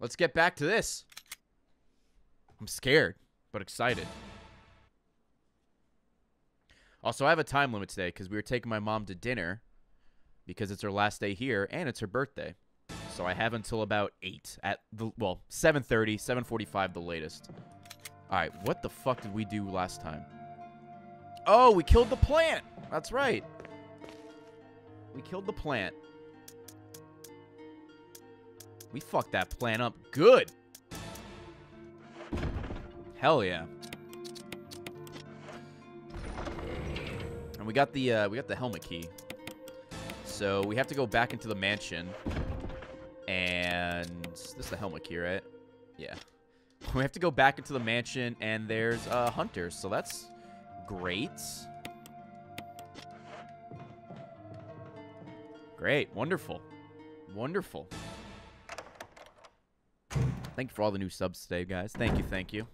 Let's get back to this. I'm scared, but excited. Also, I have a time limit today because we were taking my mom to dinner because it's her last day here and it's her birthday. So I have until about 8 at the, well, 7:30, 7:45 the latest. All right, what the fuck did we do last time? Oh, we killed the plant. That's right. We killed the plant. We fucked that plant up good. Hell yeah. And we got the helmet key. So we have to go back into the mansion. And this is the helmet key, right? Yeah. We have to go back into the mansion and there's hunters. So that's great. Great. Wonderful. Wonderful. Thank you for all the new subs today, guys. Thank you. Thank you.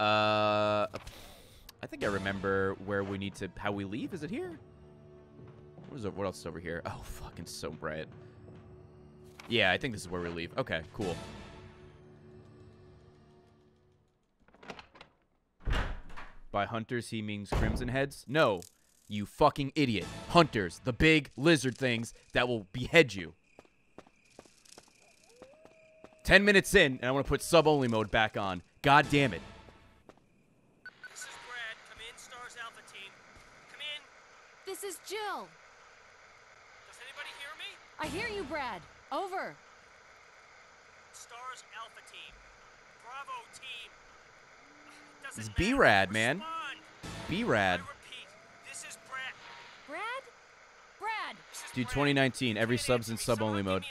I think I remember where we need to, how we leave. Is it here? What is it? What else is over here? Oh, fucking so bright. Yeah, I think this is where we leave. Okay, cool. By hunters, he means crimson heads? No, you fucking idiot. Hunters, the big lizard things that will behead you. 10 minutes in, and I want to put sub-only mode back on. God damn it. This is Brad. Come in, STARS Alpha Team. Come in. This is Jill. Does anybody hear me? I hear you, Brad. Over. STARS Alpha Team. Bravo Team. This is B-Rad, man. B-Rad. This is Brad. Brad? Brad. Dude, 2019, every sub's in sub-only mode.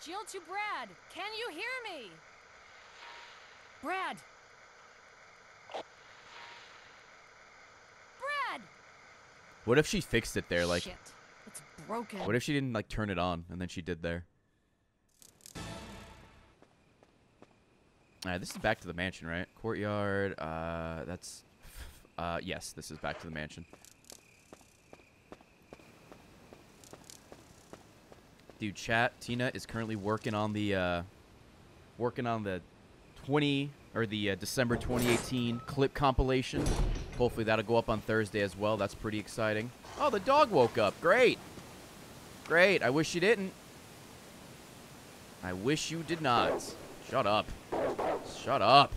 Jill to Brad. Can you hear me? Brad. Brad. What if she fixed it there? Like, shit. It's broken. What if she didn't like turn it on and then she did there? All right, this is back to the mansion, right? Courtyard. That's. Yes, this is back to the mansion. Dude, chat, Tina is currently working on the December 2018 clip compilation. Hopefully that'll go up on Thursday as well. That's pretty exciting. Oh, the dog woke up. Great. Great. I wish you didn't. I wish you did not. Shut up. Shut up.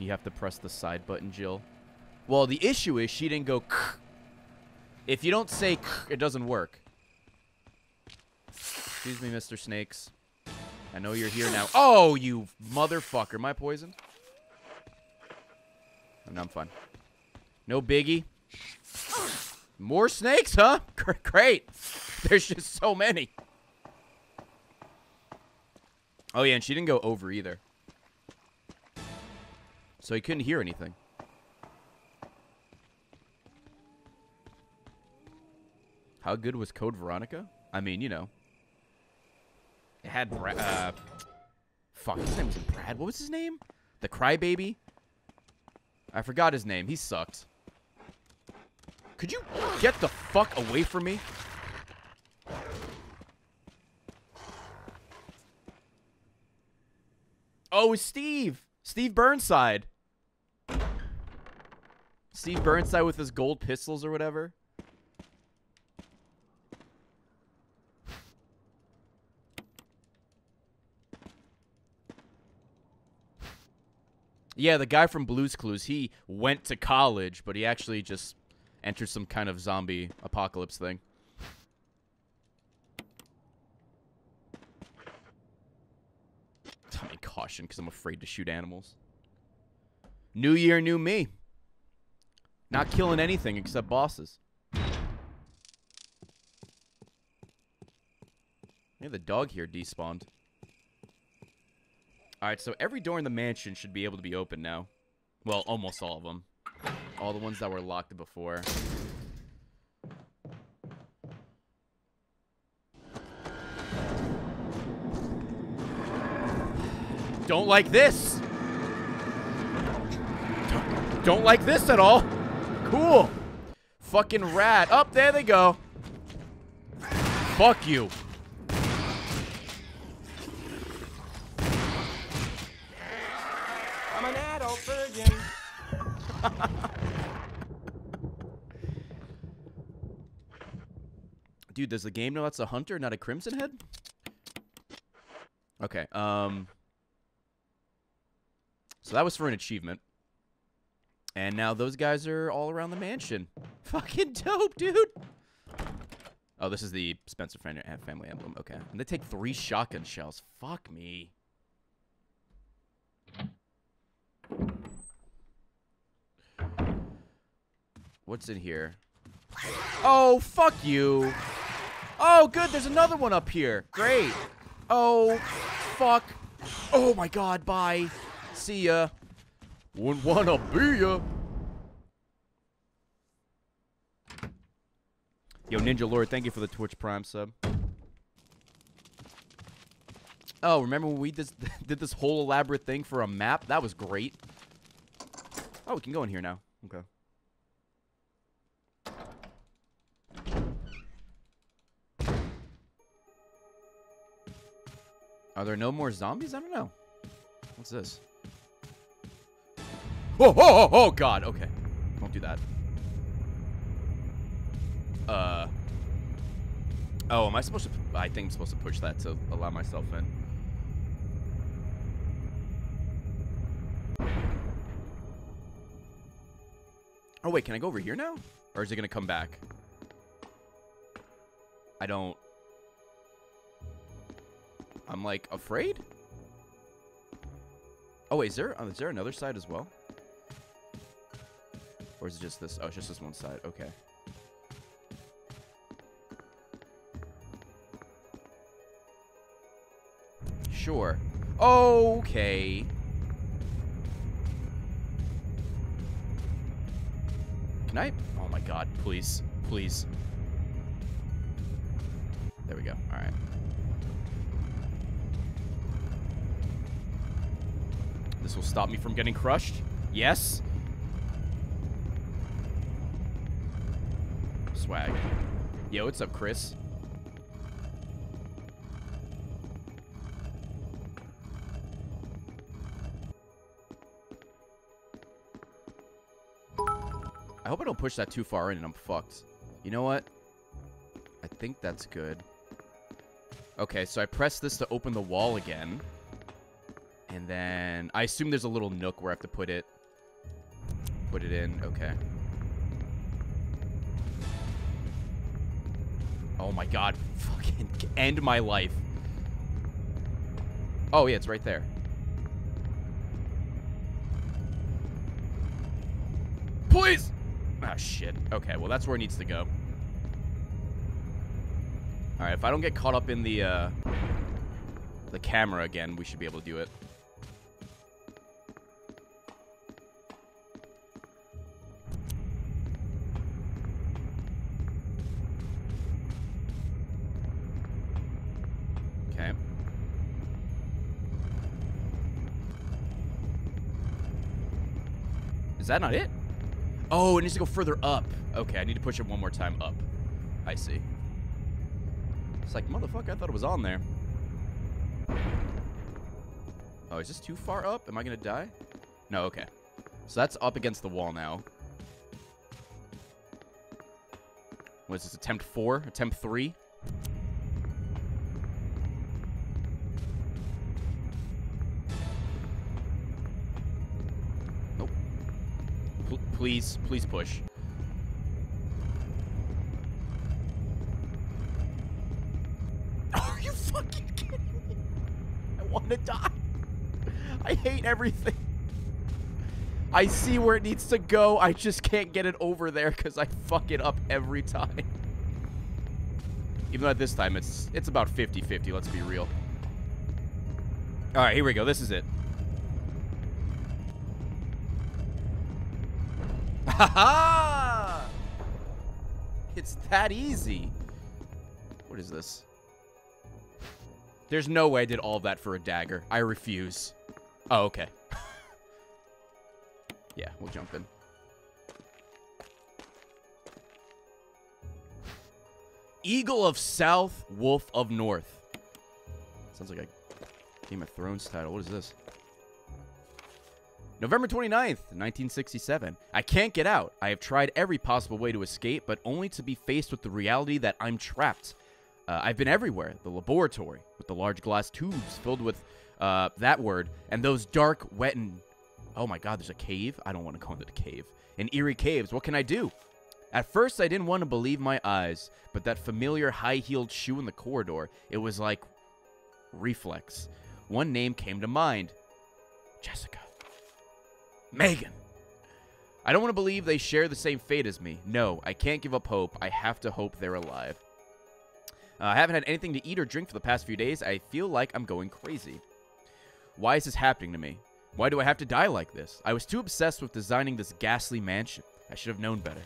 You have to press the side button, Jill. Well, the issue is she didn't go. If you don't say, it doesn't work. Excuse me, Mr. Snakes. I know you're here now. Oh, you motherfucker. Am I poisoned? No, I'm fine. No biggie. More snakes, huh? Great. There's just so many. Oh, yeah, and she didn't go over either. So he couldn't hear anything. How good was Code Veronica? I mean, you know. It had Brad. Fuck, his name was Brad. What was his name? The Crybaby? I forgot his name. He sucked. Could you get the fuck away from me? Oh, it's Steve. Steve Burnside. Steve Burnside with his gold pistols or whatever. Yeah, the guy from Blue's Clues, he went to college, but he actually just entered some kind of zombie apocalypse thing. I mean, caution, because I'm afraid to shoot animals. New year, new me. Not killing anything except bosses. Yeah, the dog here despawned. Alright, so every door in the mansion should be able to be open now. Well, almost all of them. All the ones that were locked before. Don't like this! Don't like this at all! Cool! fucking rat. Oh, there they go. Fuck you. I'm an adult virgin. Dude, does the game know that's a hunter, not a crimson head? Okay, so that was for an achievement. And now those guys are all around the mansion. Fucking dope, dude. Oh, this is the Spencer family emblem. Okay. And they take 3 shotgun shells. Fuck me. What's in here? Oh, fuck you. Oh, good. There's another one up here. Great. Oh, fuck. Oh, my God. Bye. See ya. Wouldn't wanna be ya. Yo, Ninja Lord, thank you for the Twitch Prime sub. Oh, remember when we did this whole elaborate thing for a map? That was great. Oh, we can go in here now. Okay. Are there no more zombies? I don't know. What's this? Oh, oh, oh, oh, God. Okay. Don't do that. Oh, am I supposed to... I think I'm supposed to push that to allow myself in. Oh, wait. Can I go over here now? Or is it going to come back? I don't... I'm, like, afraid? Oh, wait. Is there another side as well? Or is it just this? Oh, it's just this one side. Okay. Sure. Okay. Can I? Oh my God, please. Please. There we go. All right. This will stop me from getting crushed. Yes. Swag. Yo, what's up, Chris? I hope I don't push that too far in and I'm fucked. You know what? I think that's good. Okay, so I press this to open the wall again. And then I assume there's a little nook where I have to put it in. Okay. Oh my God, fucking end my life. Oh yeah, it's right there. Please! Ah, shit. Okay, well that's where it needs to go. Alright, if I don't get caught up in the camera again, we should be able to do it. Is that not it? Oh, it needs to go further up. Okay, I need to push it one more time up. I see. It's like, motherfucker, I thought it was on there. Oh, is this too far up? Am I gonna die? No, okay. So that's up against the wall now. What is this, attempt 4? Attempt 3? Please, please push. Are you fucking kidding me? I want to die. I hate everything. I see where it needs to go. I just can't get it over there because I fuck it up every time. Even though at this time it's about 50-50. Let's be real. All right, here we go. This is it. Haha! It's that easy. What is this? There's no way I did all that for a dagger. I refuse. Oh, okay. Yeah, we'll jump in. Eagle of South, Wolf of North. Sounds like a Game of Thrones title. What is this? November 29th, 1967. I can't get out. I have tried every possible way to escape, but only to be faced with the reality that I'm trapped. I've been everywhere. The laboratory, with the large glass tubes filled with that word, and those dark, wet, and... Oh my god, there's a cave? I don't want to go into the cave. In eerie caves, what can I do? At first, I didn't want to believe my eyes, but that familiar high-heeled shoe in the corridor, it was like reflex. One name came to mind. Jessica. Megan. I don't want to believe they share the same fate as me. No, I can't give up hope. I have to hope they're alive. I haven't had anything to eat or drink for the past few days. I feel like I'm going crazy. Why is this happening to me? Why do I have to die like this? I was too obsessed with designing this ghastly mansion. I should have known better.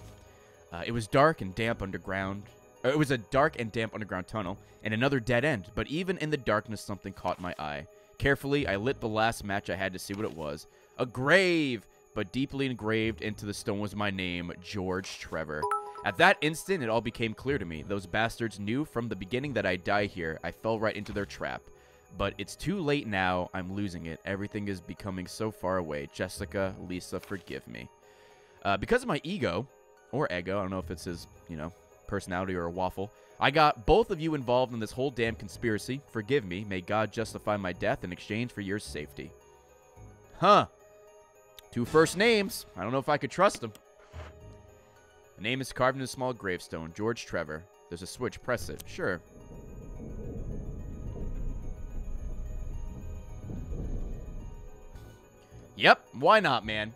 It was dark and damp underground. It was a dark and damp underground tunnel and another dead end. But even in the darkness, something caught my eye. Carefully, I lit the last match I had to see what it was. A grave! But deeply engraved into the stone was my name, George Trevor. At that instant, it all became clear to me. Those bastards knew from the beginning that I'd die here. I fell right into their trap. But it's too late now. I'm losing it. Everything is becoming so far away. Jessica, Lisa, forgive me. Because of my ego... or ego, I don't know if it's his, you know, personality or a waffle. I got both of you involved in this whole damn conspiracy. Forgive me. May God justify my death in exchange for your safety. Huh. Two first names. I don't know if I could trust them. The name is carved in a small gravestone. George Trevor. There's a switch. Press it. Sure. Yep. Why not, man?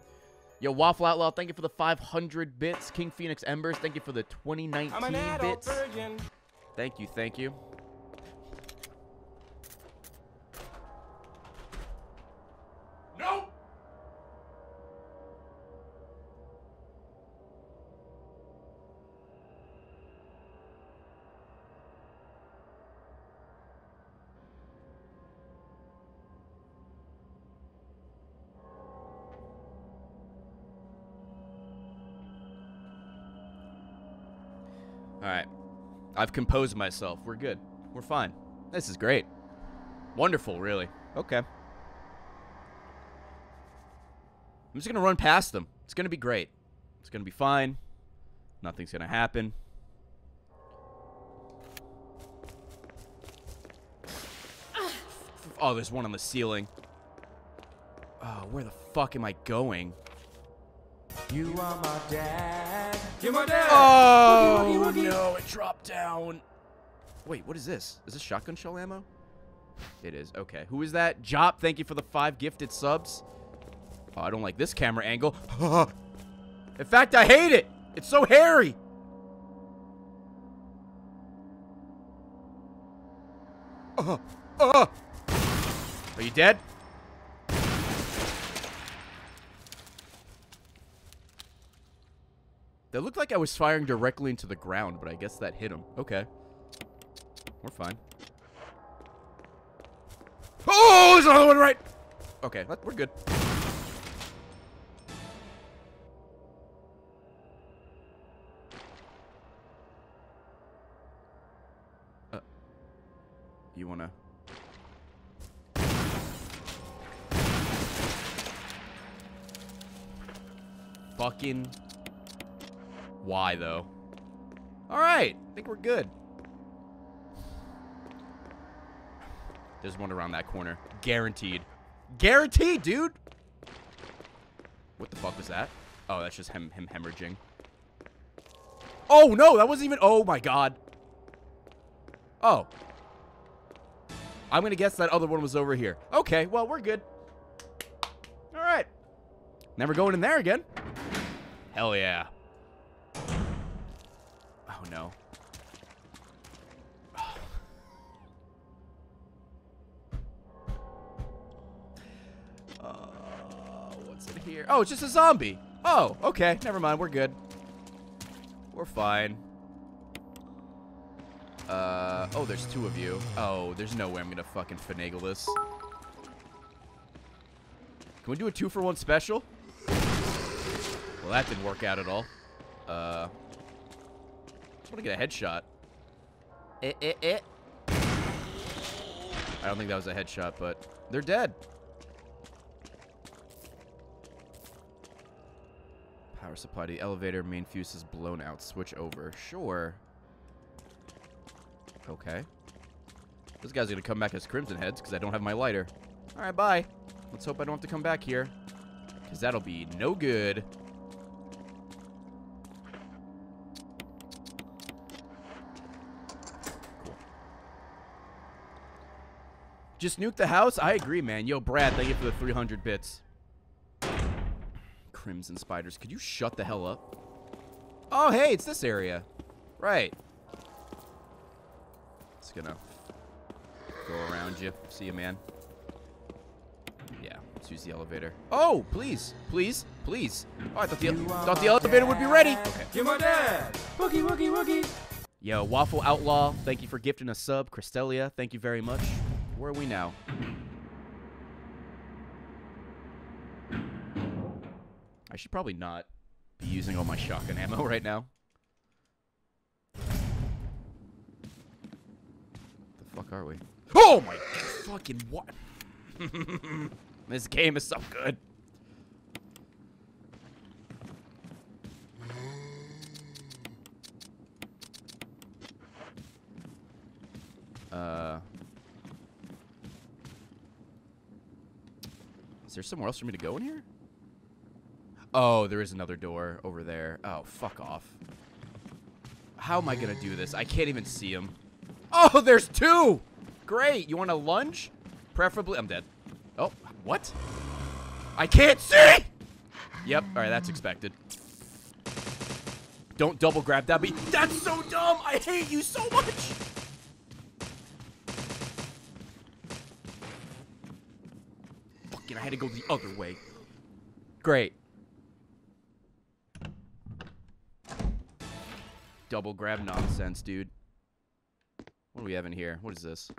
Yo, Waffle Outlaw, thank you for the 500 bits. King Phoenix Embers, thank you for the 2019 I'm an adult bits. Virgin. Thank you, thank you. No. Alright, I've composed myself. We're good. We're fine. This is great. Wonderful, really. Okay. I'm just going to run past them. It's going to be great. It's going to be fine. Nothing's going to happen. Oh, there's one on the ceiling. Oh, where the fuck am I going? You are my dad. You're my dad. Oh, woogie, woogie, woogie. No, it dropped down. Wait, what is this? Is this shotgun shell ammo? It is. Okay. Who is that? Jop, thank you for the 5 gifted subs. Oh, I don't like this camera angle. In fact, I hate it. It's so hairy. Are you dead? That looked like I was firing directly into the ground, but I guess that hit him. Okay. We're fine. Oh, there's another one right! Okay, we're good. You wanna... Fucking... Why, though? Alright. I think we're good. There's one around that corner. Guaranteed. Guaranteed, dude! What the fuck was that? Oh, that's just him hemorrhaging. Oh, no! That wasn't even... Oh, my God. Oh. I'm gonna guess that other one was over here. Okay, well, we're good. Alright. Never going in there again. Hell yeah. Oh, no. What's in here? Oh, it's just a zombie. Oh, okay. Never mind. We're good. We're fine. Oh, there's 2 of you. Oh, there's no way I'm going to fucking finagle this. Can we do a 2-for-1 special? Well, that didn't work out at all. I want to get a headshot. I don't think that was a headshot, but they're dead. Power supply to the elevator. Main fuse is blown out. Switch over. Sure. Okay. Those guys are going to come back as Crimson Heads because I don't have my lighter. All right, bye. Let's hope I don't have to come back here because that'll be no good. Cool. Just nuke the house? I agree, man. Yo, Brad, thank you for the 300 bits. Crimson spiders. Could you shut the hell up? Oh, hey, it's this area. Right. It's gonna go around you. See you, man. Yeah, let's use the elevator. Oh, please, please, please. Oh, I thought the elevator would be ready. Okay. You're my dad. Wookie, wookie, wookie. Yo, Waffle Outlaw, thank you for gifting a sub. Cristelia, thank you very much. Where are we now? I should probably not be using all my shotgun ammo right now. The fuck are we? Oh my fucking what? This game is so good. Is there somewhere else for me to go in here? Oh, there is another door over there. Oh, fuck off. How am I going to do this? I can't even see him. Oh, there's two! Great. You want to lunge? Preferably. I'm dead. Oh, what? I can't see! Yep. All right, that's expected. Don't double grab that. But that's so dumb. I hate you so much. Fucking, I had to go the other way. Great. Double grab nonsense, dude. What do we have in here? What is this?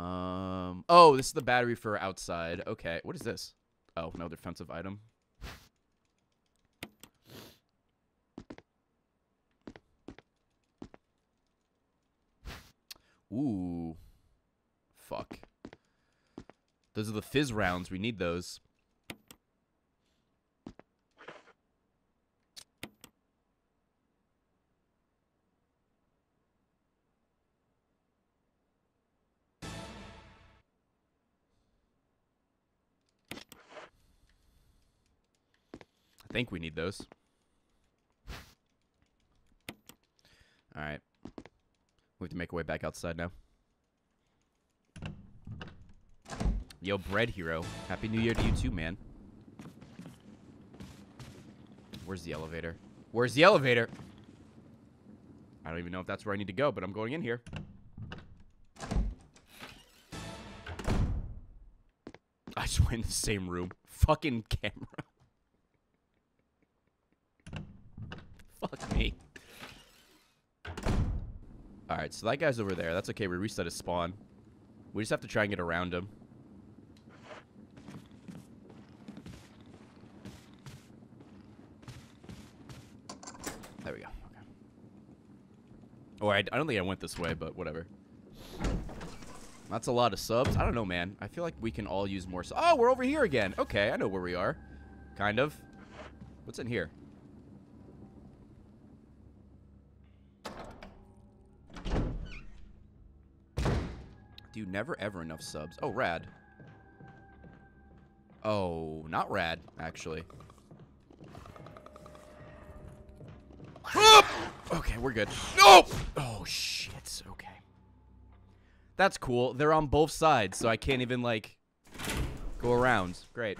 Oh, this is the battery for outside. Okay. What is this? Oh, another defensive item. Ooh. Fuck. Those are the fizz rounds. We need those. I think we need those. All right. We have to make our way back outside now. Yo, Bread Hero. Happy New Year to you too, man. Where's the elevator? Where's the elevator? I don't even know if that's where I need to go, but I'm going in here. I just went in the same room. Fucking camera. Fuck me. Alright, so that guy's over there. That's okay. We reset his spawn. We just have to try and get around him. There we go. Okay. Or I don't think I went this way, but whatever. That's a lot of subs. I don't know, man. I feel like we can all use more subs. Oh, we're over here again. Okay, I know where we are. Kind of. What's in here? Do never ever enough subs. Oh, rad. Oh, not rad, actually. Oh! Okay, we're good. No! Oh, shit. Okay. That's cool. They're on both sides, so I can't even, like, go around. Great.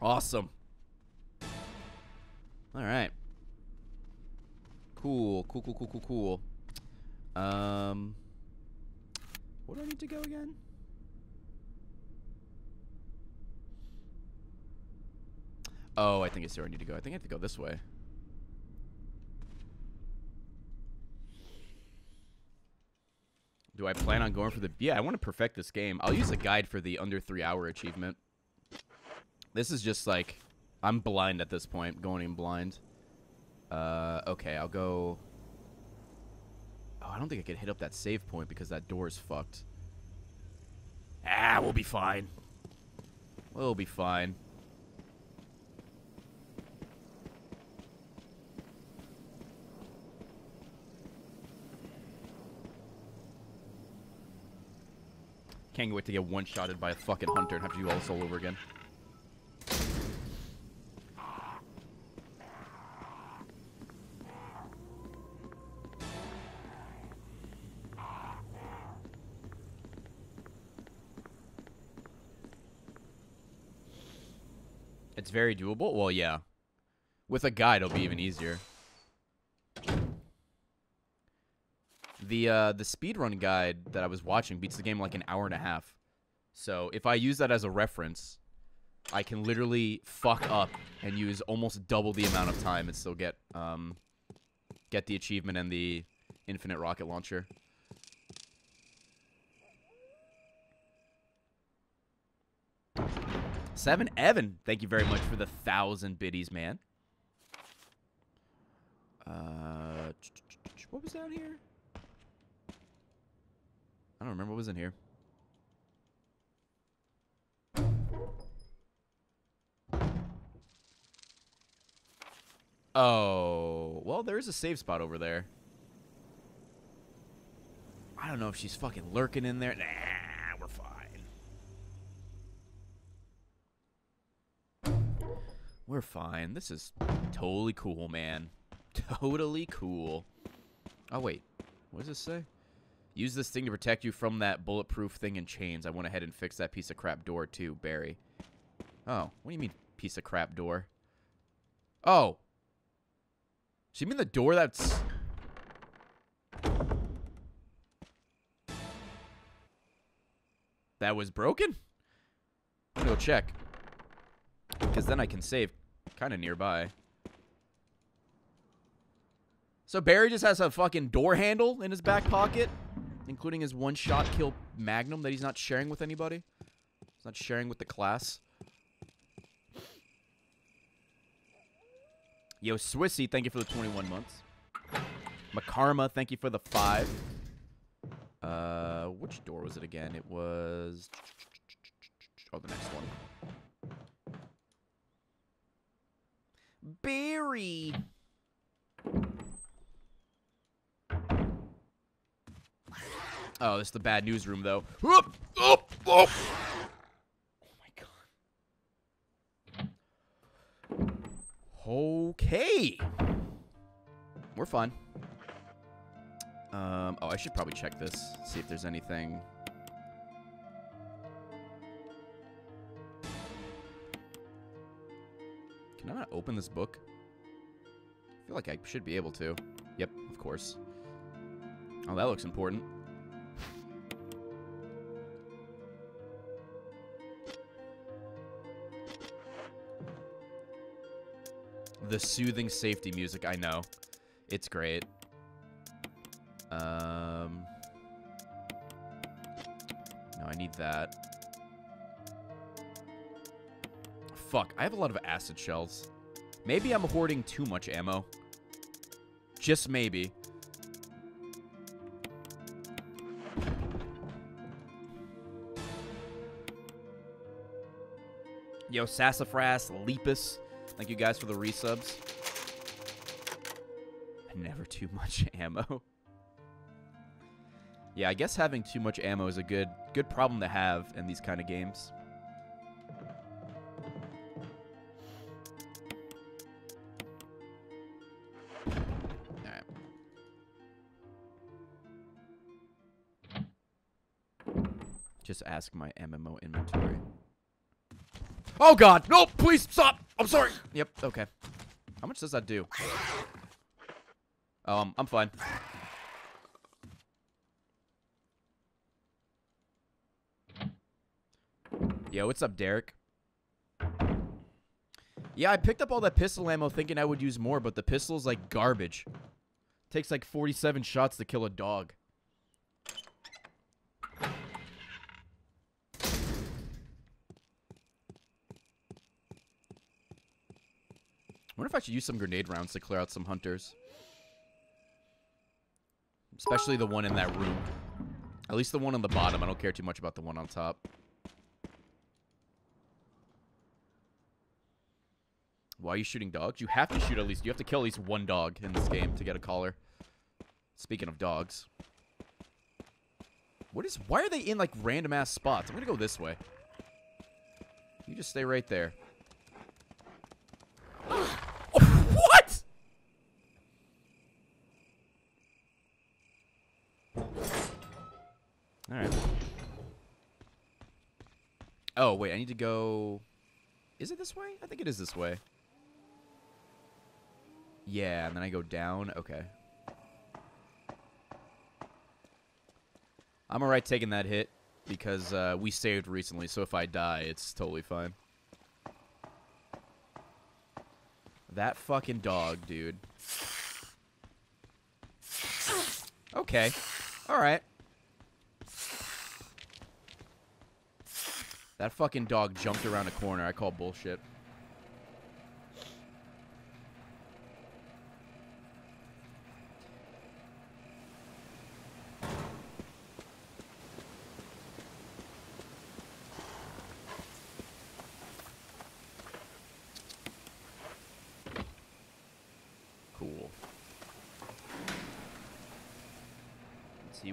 Awesome. All right. Cool. Cool, cool, cool, cool, cool. Where do I need to go again? Oh, I think it's where I need to go. I think I have to go this way. Do I plan on going for the... Yeah, I want to perfect this game. I'll use a guide for the under 3-hour achievement. This is just like... I'm blind at this point. Going in blind. Okay, I'll go... Oh, I don't think I can hit up that save point because that door's fucked. Ah, we'll be fine. We'll be fine. Can't wait to get one-shotted by a fucking hunter and have to do all this all over again. It's very doable? Well, yeah. With a guide, it'll be even easier. The speedrun guide that I was watching beats the game like an hour and a half. So if I use that as a reference, I can literally fuck up and use almost double the amount of time and still get the achievement and the infinite rocket launcher. Seven Evan, thank you very much for the 1,000 biddies, man. What was down here? I don't remember what was in here. Oh, well, there is a safe spot over there. I don't know if she's fucking lurking in there. Nah, we're fine. We're fine. This is totally cool, man. Totally cool. Oh, wait. What does this say? Use this thing to protect you from that bulletproof thing in chains. I went ahead and fixed that piece of crap door too, Barry. Oh, what do you mean piece of crap door? Oh. So you mean the door that's... that was broken? I'm gonna go check. Because then I can save kind of nearby. So Barry just has a fucking door handle in his back pocket, including his one-shot kill magnum that he's not sharing with anybody. He's not sharing with the class. Yo, Swissy, thank you for the 21 months. Makarma, thank you for the 5. Which door was it again? It was... oh, the next one. Barry! Oh, this is the bad newsroom, though. Oh my god. Okay. We're fine. Oh, I should probably check this. See if there's anything. Can I not open this book? I feel like I should be able to. Yep, of course. Oh, that looks important. The soothing safety music, I know. It's great. No, I need that. Fuck, I have a lot of acid shells. Maybe I'm hoarding too much ammo. Just maybe. Yo, Sassafras, Lepus. Thank you guys for the resubs. Never too much ammo. Yeah, I guess having too much ammo is a good problem to have in these kind of games. Alright. Just ask my MMO inventory. Oh god, no, please stop. I'm sorry. Yep, okay. How much does that do? I'm fine. Yo, what's up, Derek? Yeah, I picked up all that pistol ammo thinking I would use more, but the pistol's like garbage. Takes like 47 shots to kill a dog. I wonder if I should use some grenade rounds to clear out some hunters. Especially the one in that room. At least the one on the bottom. I don't care too much about the one on top. Why are you shooting dogs? You have to shoot at least. You have to kill at least one dog in this game to get a collar. Speaking of dogs. Why are they in, like, random-ass spots? I'm gonna go this way. You just stay right there. Oh, what? Alright. Oh, wait, I need to go... Is it this way? I think it is this way. Yeah, and then I go down. Okay. I'm alright taking that hit because we saved recently, so if I die, it's totally fine. That fucking dog, dude. Okay. Alright. That fucking dog jumped around a corner. I call bullshit.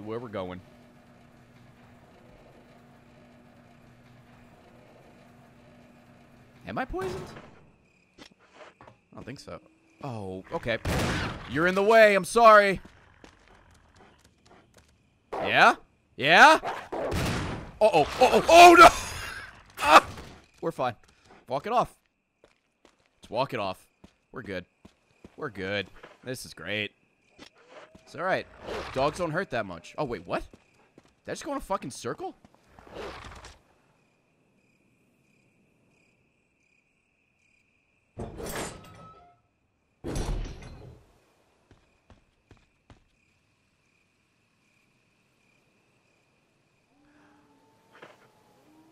Where we're going. Am I poisoned? I don't think so. Oh, okay. You're in the way. I'm sorry. Yeah? Yeah? Uh-oh. Uh-oh. Oh, no! Ah! We're fine. Walk it off. Let's walk it off. We're good. We're good. This is great. It's alright. Dogs don't hurt that much. Oh, wait, what? Did I just go in a fucking circle?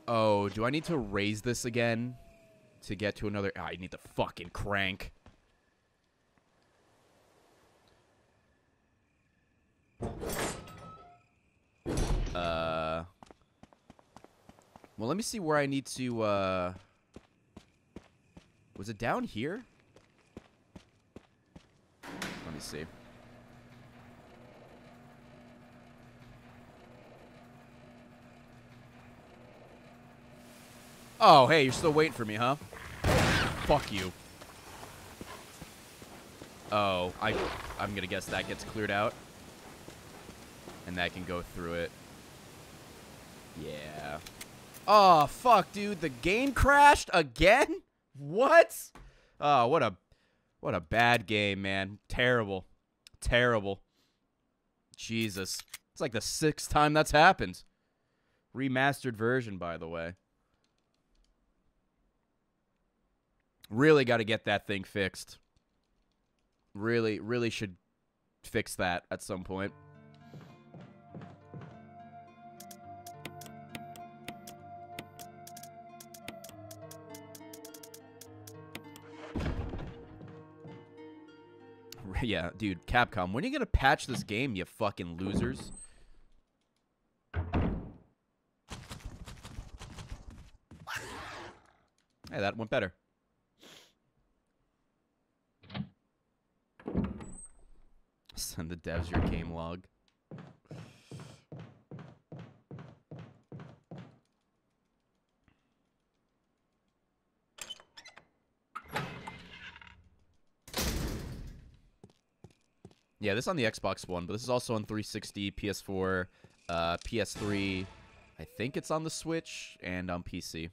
Oh, do I need to raise this again to get to another... Oh, I need the fucking crank. Well, let me see where I need to, was it down here? Let me see. Oh, hey, you're still waiting for me, huh? Fuck you. Oh, I'm gonna guess that gets cleared out. And that can go through it. Yeah. Oh, fuck, dude. The game crashed again? What? Oh, what a bad game, man. Terrible. Terrible. Jesus. It's like the 6th time that's happened. Remastered version, by the way. Really got to get that thing fixed. Really, really should fix that at some point. Yeah, dude, Capcom, when are you gonna patch this game, you fucking losers? Hey, that went better. Send the devs your game log. Yeah, this is on the Xbox One, but this is also on 360, PS4, PS3. I think it's on the Switch and on PC.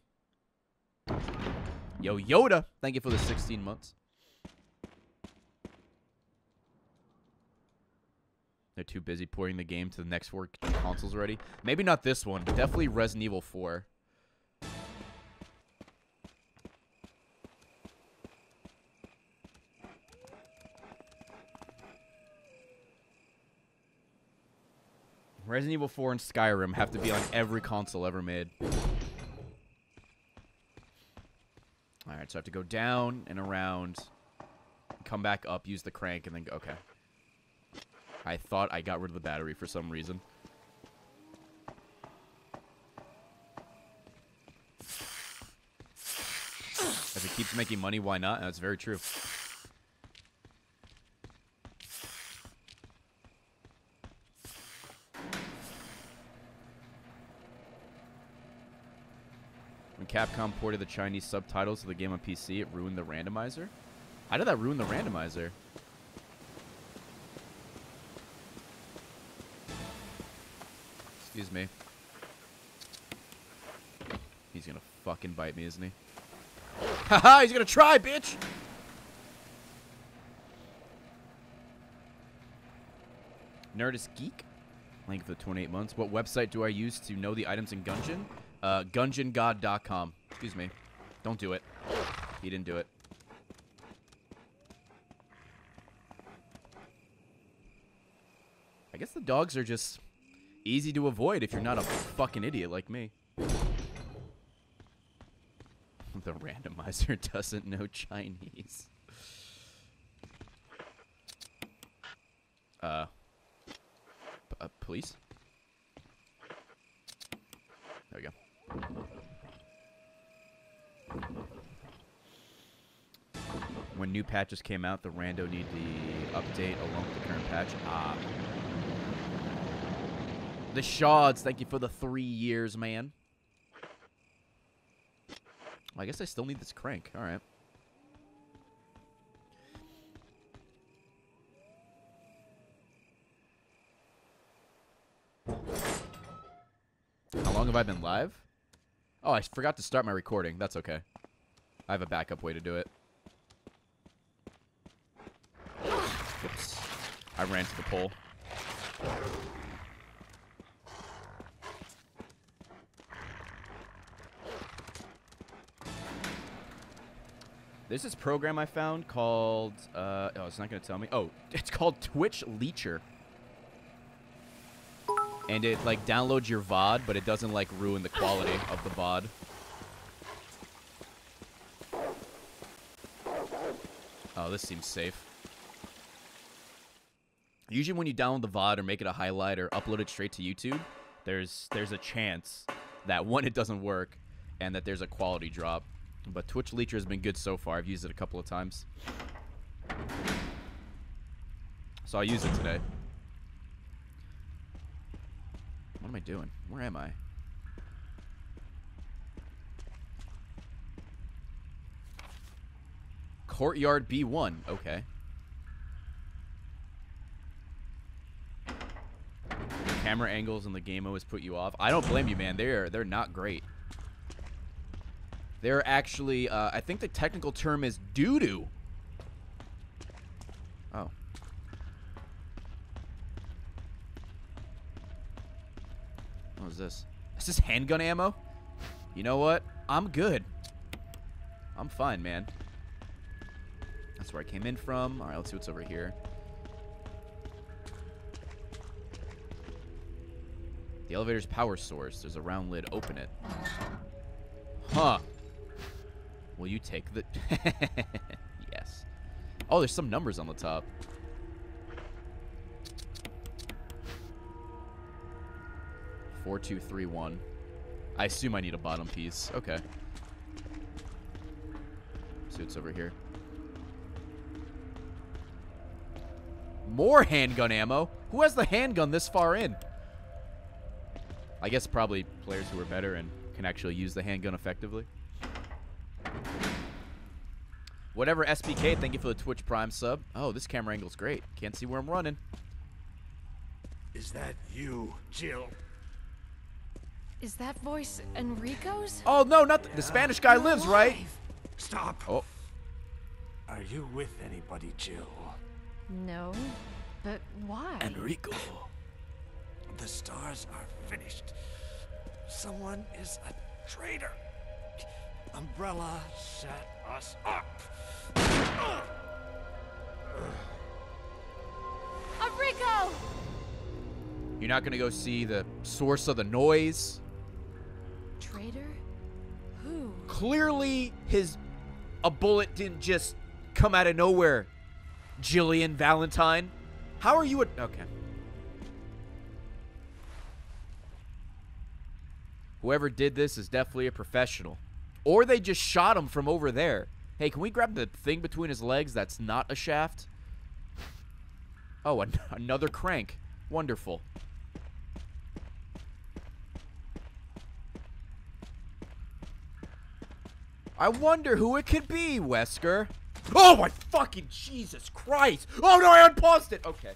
Yo, Yoda! Thank you for the 16 months. They're too busy porting the game to the next 4 consoles already. Maybe not this one, but definitely Resident Evil 4. Resident Evil 4 and Skyrim have to be on every console ever made. Alright, so I have to go down and around, come back up, use the crank, and then go. Okay. I thought I got rid of the battery for some reason. If it keeps making money, why not? That's very true. When Capcom ported the Chinese subtitles to the game on PC, it ruined the randomizer? How did that ruin the randomizer? Excuse me. He's gonna fucking bite me, isn't he? Haha, he's gonna try, bitch! Nerdist Geek? Length of 28 months. What website do I use to know the items in Gungeon? GungeonGod.com. Excuse me. Don't do it. He didn't do it. I guess the dogs are just easy to avoid if you're not a fucking idiot like me. The randomizer doesn't know Chinese. Please? There we go. When new patches came out, the rando need the update along with the current patch. Ah. The Shards, thank you for the 3 years, man. I guess I still need this crank. All right. How long have I been live? Oh, I forgot to start my recording. That's okay. I have a backup way to do it. Oops. I ran to the pole. There's this program I found called, oh, it's not going to tell me. Oh, it's called Twitch Leecher. And it, like, downloads your VOD, but it doesn't, like, ruin the quality of the VOD. Oh, this seems safe. Usually when you download the VOD or make it a highlight or upload it straight to YouTube, there's a chance that, one, it doesn't work, and that there's a quality drop. But Twitch Leecher has been good so far. I've used it a couple of times. So I'll use it today. What am I doing? Where am I? Courtyard B1. Okay. Camera angles in the game always put you off. I don't blame you, man. They're not great. They're actually, I think the technical term is doo-doo. Oh. What is this? Is this handgun ammo? You know what? I'm good. I'm fine, man. That's where I came in from. All right, let's see what's over here. The elevator's power source. There's a round lid. Open it. Huh. Will you take the... Yes. Oh, there's some numbers on the top. Four, two, three, one. I assume I need a bottom piece. Okay. See what's over here. More handgun ammo? Who has the handgun this far in? I guess probably players who are better and can actually use the handgun effectively. Whatever, SPK, thank you for the Twitch Prime sub. Oh, this camera angle's great. Can't see where I'm running. Is that you, Jill? Is that voice Enrico's? Oh, no, not the Spanish guy lives, alive. Right? Stop. Oh. Are you with anybody, Jill? No, but why? Enrico. The stars are finished. Someone is a traitor. Umbrella set us up. Enrico! You're not gonna go see the source of the noise? Traitor? Who? Clearly, a bullet didn't just come out of nowhere, Jillian Valentine. How are you okay. Whoever did this is definitely a professional. Or they just shot him from over there. Hey, can we grab the thing between his legs that's not a shaft? Oh, another crank. Wonderful. I wonder who it could be, Wesker. Oh my fucking Jesus Christ! Oh no, I unpaused it! Okay.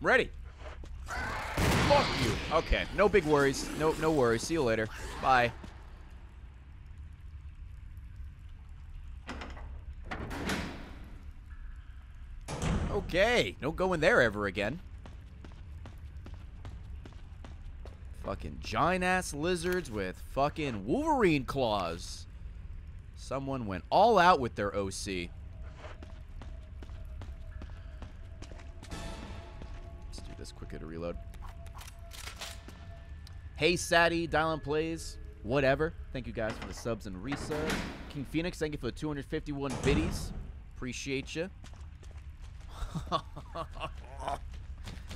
I'm ready. Fuck you. Okay, no big worries. No worries. See you later. Bye. Okay, don't go in there ever again. Fucking giant-ass lizards with fucking Wolverine claws. Someone went all out with their OC. Let's do this quicker to reload. Hey, Sadie, Dylan Plays, whatever. Thank you guys for the subs and resubs. King Phoenix, thank you for the 251 biddies. Appreciate you.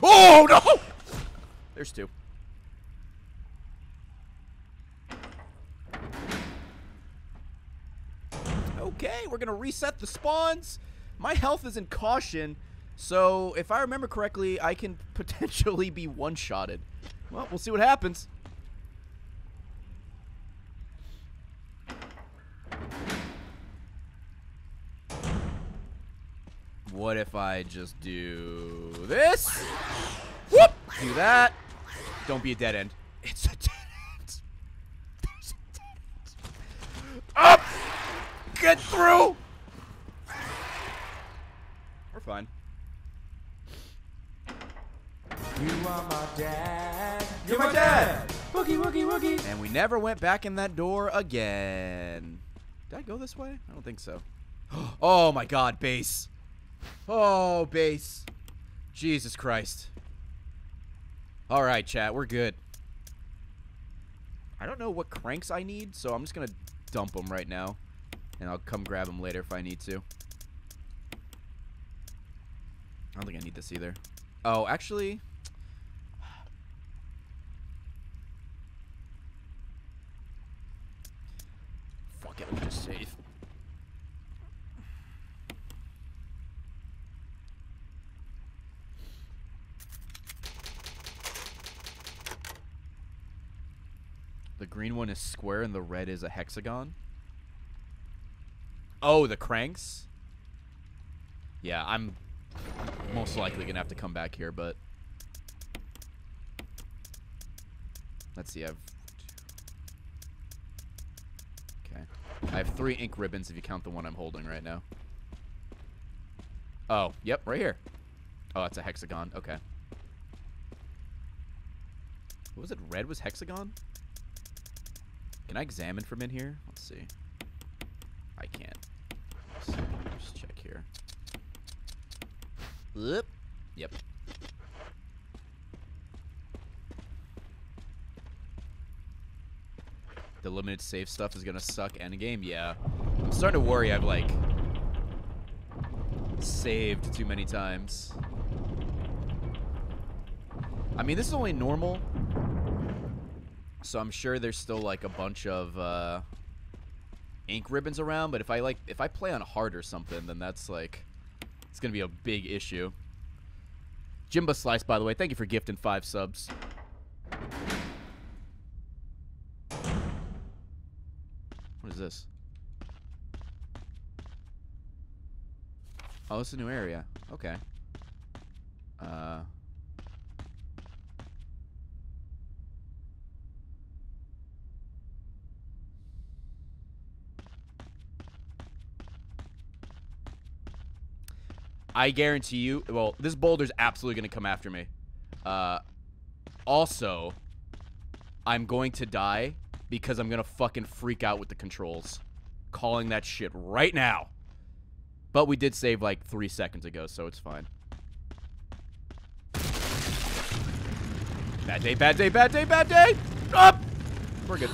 Oh, no! There's two. Okay, we're going to reset the spawns. My health is in caution, so if I remember correctly, I can potentially be one-shotted. Well, we'll see what happens. What if I just do this? Whoop! Do that. Don't be a dead end. It's a dead end. There's a dead end. Up! Get through! We're fine. You are my dad. You're my dad! Wookie, wookie, wookie. And we never went back in that door again. Did I go this way? I don't think so. Oh my god, base. Oh, base. Jesus Christ. All right, chat, we're good. I don't know what cranks I need, so I'm just going to dump them right now. And I'll come grab them later if I need to. I don't think I need this either. Oh, actually... Fuck it, we're just safe. The green one is square and the red is a hexagon. Oh, the cranks? Yeah, I'm most likely gonna have to come back here, but let's see. I have 3 ink ribbons if you count the one I'm holding right now. Oh, yep, right here. Oh, that's a hexagon. Okay. What was it? Red was hexagon? Can I examine from in here? Let's see. I can't. Let's see. Just check here. Oop. Yep. The limited save stuff is gonna suck endgame. Yeah. I'm starting to worry I've, like, saved too many times. I mean, this is only normal. So I'm sure there's still, like, a bunch of ink ribbons around, but if I play on hard or something, then that's, like, it's gonna be a big issue. Jimba Slice, by the way, thank you for gifting 5 subs. What is this? Oh, it's a new area. Okay. I guarantee you, well, this boulder's absolutely going to come after me. Also, I'm going to die because I'm going to fucking freak out with the controls. Calling that shit right now. But we did save like 3 seconds ago, so it's fine. Bad day, bad day, bad day, bad day! Up! We're good.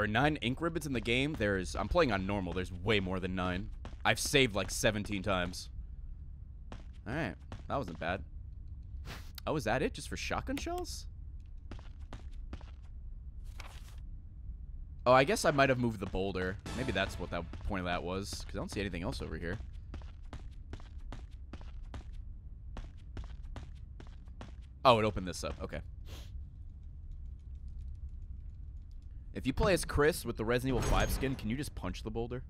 There are 9 ink ribbons in the game. There's... I'm playing on normal. There's way more than 9. I've saved like 17 times. Alright. That wasn't bad. Oh, is that it? Just for shotgun shells? Oh, I guess I might have moved the boulder. Maybe that's what that point of that was. Because I don't see anything else over here. Oh, it opened this up. Okay. If you play as Chris with the Resident Evil 5 skin, can you just punch the boulder?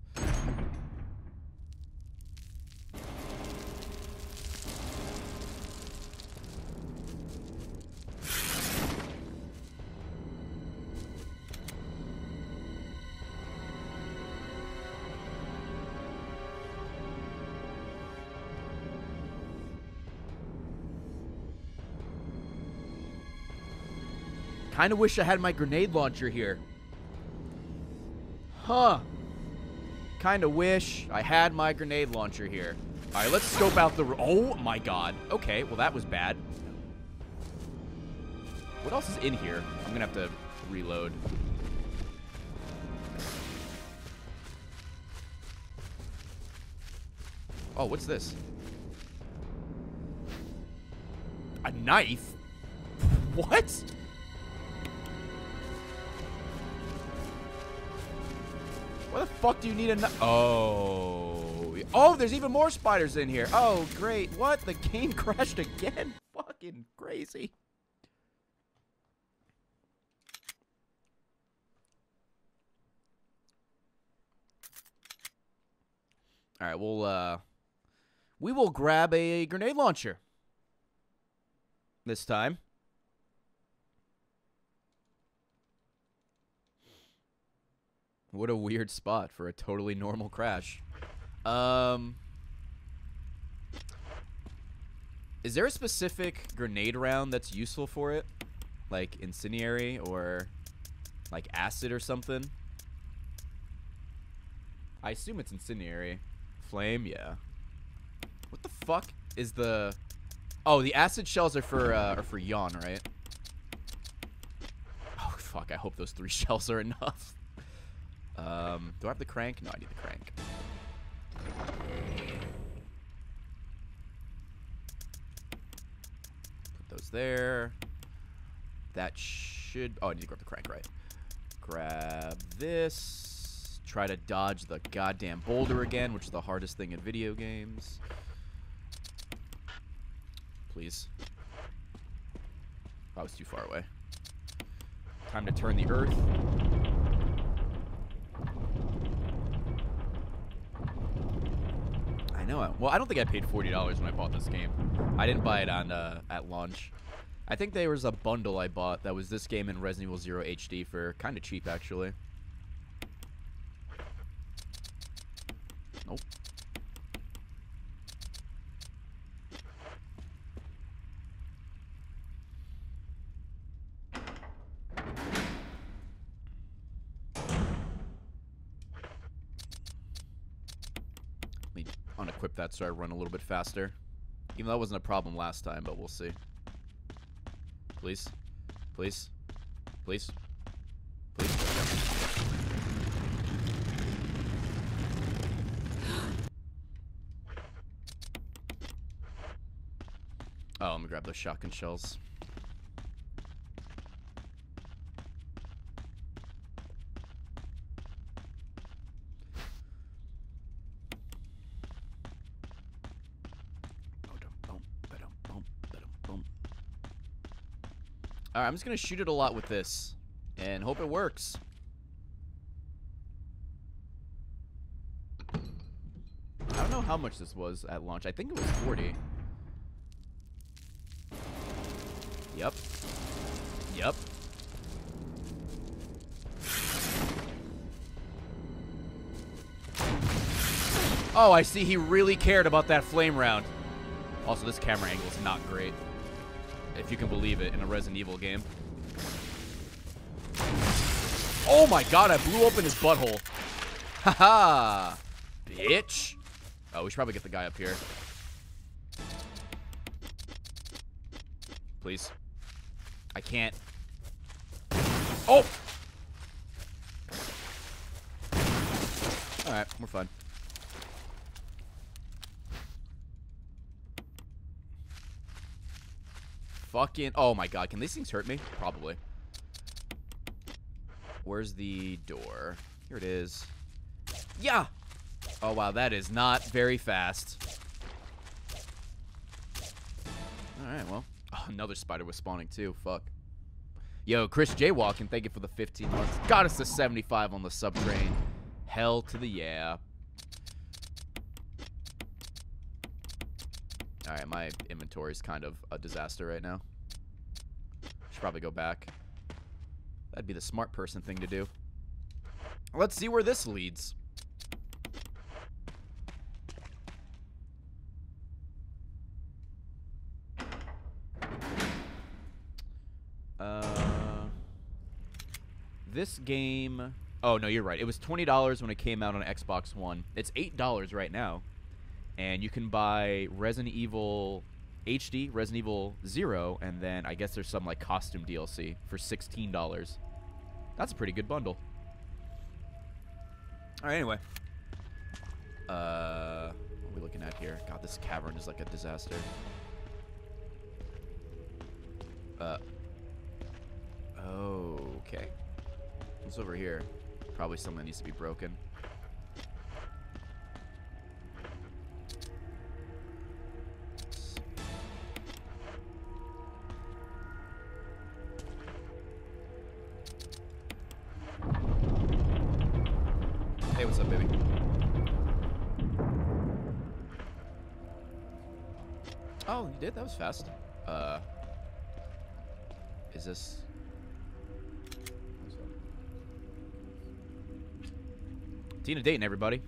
Kinda wish I had my grenade launcher here. Huh. Kinda wish I had my grenade launcher here. Alright, let's scope out the... Oh, my God. Okay, well, that was bad. What else is in here? I'm gonna have to reload. Oh, what's this? A knife? What? Why the fuck do you need a knife? Oh. Oh, there's even more spiders in here. Oh, great. What? The game crashed again? Fucking crazy. All right, we'll, we will grab a grenade launcher. This time. What a weird spot for a totally normal crash. Is there a specific grenade round that's useful for it? Like incendiary or like acid or something? I assume it's incendiary. Flame, yeah. What the fuck is the... Oh, the acid shells are for Yawn, right? Oh, fuck. I hope those 3 shells are enough. Do I have the crank? No, I need the crank. Put those there. That should... Oh, I need to grab the crank, right. Grab this. Try to dodge the goddamn boulder again, which is the hardest thing in video games. Please. Oh, I was too far away. Time to turn the earth. Well, I don't think I paid $40 when I bought this game. I didn't buy it on at launch. I think there was a bundle I bought that was this game and Resident Evil 0 HD for kind of cheap, actually. Nope. Equip that so I run a little bit faster. Even though that wasn't a problem last time, but we'll see. Please. Please. Please. Please. Oh, let me grab those shotgun shells. Alright, I'm just going to shoot it a lot with this and hope it works. I don't know how much this was at launch. I think it was 40. Yep. Yep. Oh, I see he really cared about that flame round. Also, this camera angle is not great. If you can believe it, in a Resident Evil game. Oh my God, I blew open his butthole. Haha, bitch. Oh, we should probably get the guy up here. Please. I can't. Oh! Alright, we're fine. Fucking... Oh my god, can these things hurt me? Probably. Where's the door? Here it is. Yeah! Oh wow, that is not very fast. Alright, well. Oh, another spider was spawning too, fuck. Yo, Chris Jaywalking, thank you for the 15 months. Got us to 75 on the subtrain. Hell to the yeah. Alright, my inventory's kind of a disaster right now. Should probably go back. That'd be the smart person thing to do. Let's see where this leads. This game... Oh, no, you're right. It was $20 when it came out on Xbox One. It's $8 right now. And you can buy Resident Evil HD, Resident Evil 0, and then I guess there's some like costume DLC for $16. That's a pretty good bundle. Alright, anyway. What are we looking at here? God, this cavern is like a disaster. Okay. What's over here? Probably something that needs to be broken. Hey, what's up, baby? Oh, you did? That was fast. Is this... Tina Dayton, everybody.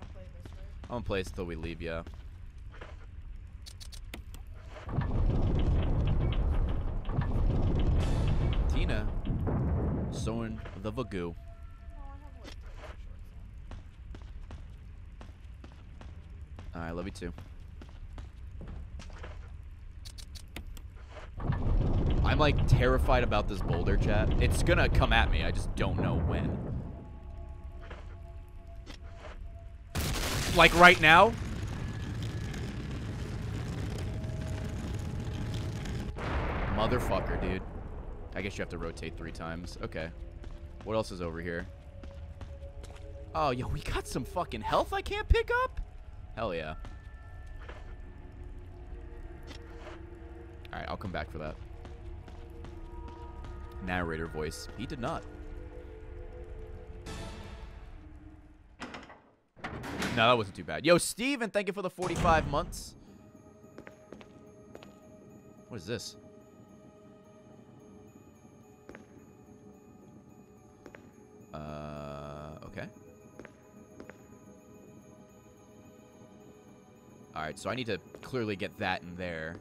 I'm gonna play this till we leave, yeah. Tina, sowing the Vagoo. I love you too. I'm like terrified about this boulder, chat. It's gonna come at me. I just don't know when. Like right now? Motherfucker, dude. I guess you have to rotate 3 times. Okay. What else is over here? Oh, yo, we got some fucking health I can't pick up? Hell yeah. Alright, I'll come back for that. Narrator voice. He did not. No, that wasn't too bad. Yo, Steven, thank you for the 45 months. What is this? Okay. Alright, so I need to clearly get that in there.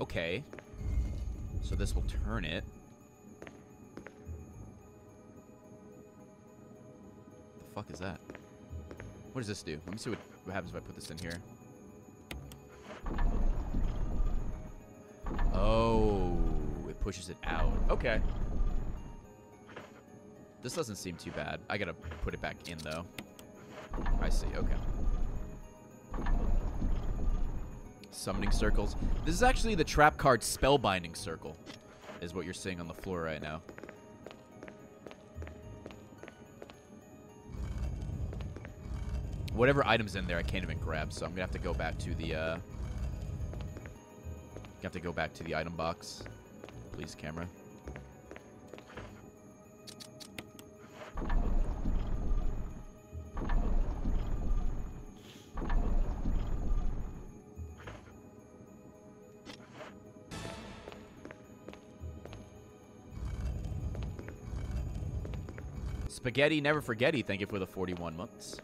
Okay. So this will turn it. The fuck is that? What does this do? Let me see what happens if I put this in here. Oh, it pushes it out. Okay. This doesn't seem too bad. I gotta put it back in, though. I see. Okay. Summoning circles. This is actually the trap card spellbinding circle, is what you're seeing on the floor right now. Whatever item's in there, I can't even grab, so I'm gonna have to go back to the. Have to go back to the item box, please, camera. Spaghetti, never forgetty. Thank you for the 41 months.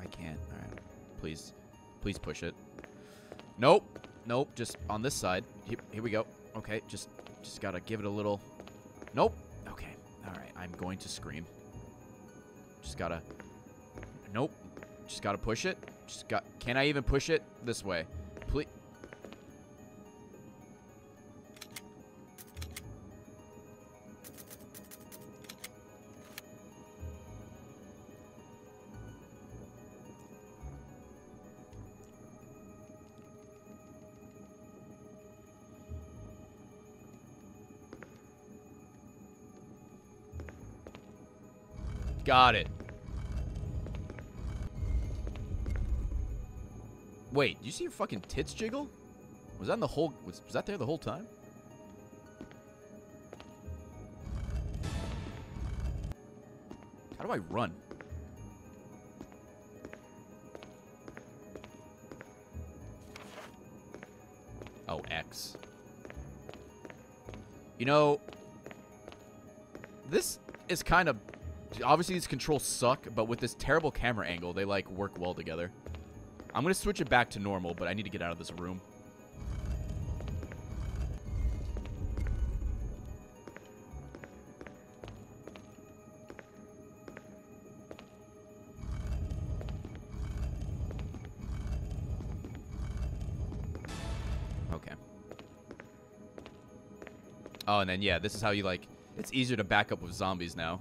I can't. All right. Please. Please push it. Nope. Nope. Just on this side. Here we go. Okay. Just got to give it a little. Nope. Okay. All right. I'm going to scream. Just got to. Nope. Just got to push it. Just got. Can I even push it this way? Please. Got it. Wait, did you see your fucking tits jiggle? Was that in the whole? Was that there the whole time? How do I run? Oh, X. You know, this is kind of. Obviously, these controls suck, but with this terrible camera angle, they, like, work well together. I'm going to switch it back to normal, but I need to get out of this room. Okay. Oh, and then, yeah, this is how you, like... It's easier to back up with zombies now.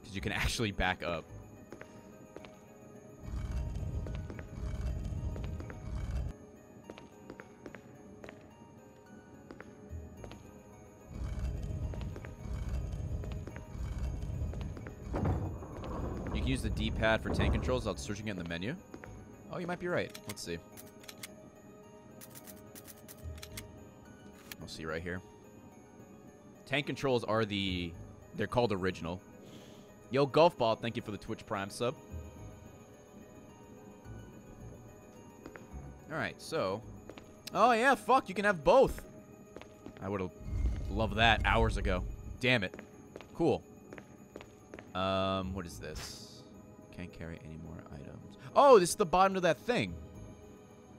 Because you can actually back up. You can use the D-pad for tank controls without searching it in the menu. Oh, you might be right. Let's see. We'll see right here. Tank controls are the... They're called original. Yo, Golf Ball, thank you for the Twitch Prime sub. Alright, so... Oh, yeah, fuck, you can have both. I would've loved that hours ago. Damn it. Cool. What is this? Can't carry any more items. Oh, this is the bottom of that thing.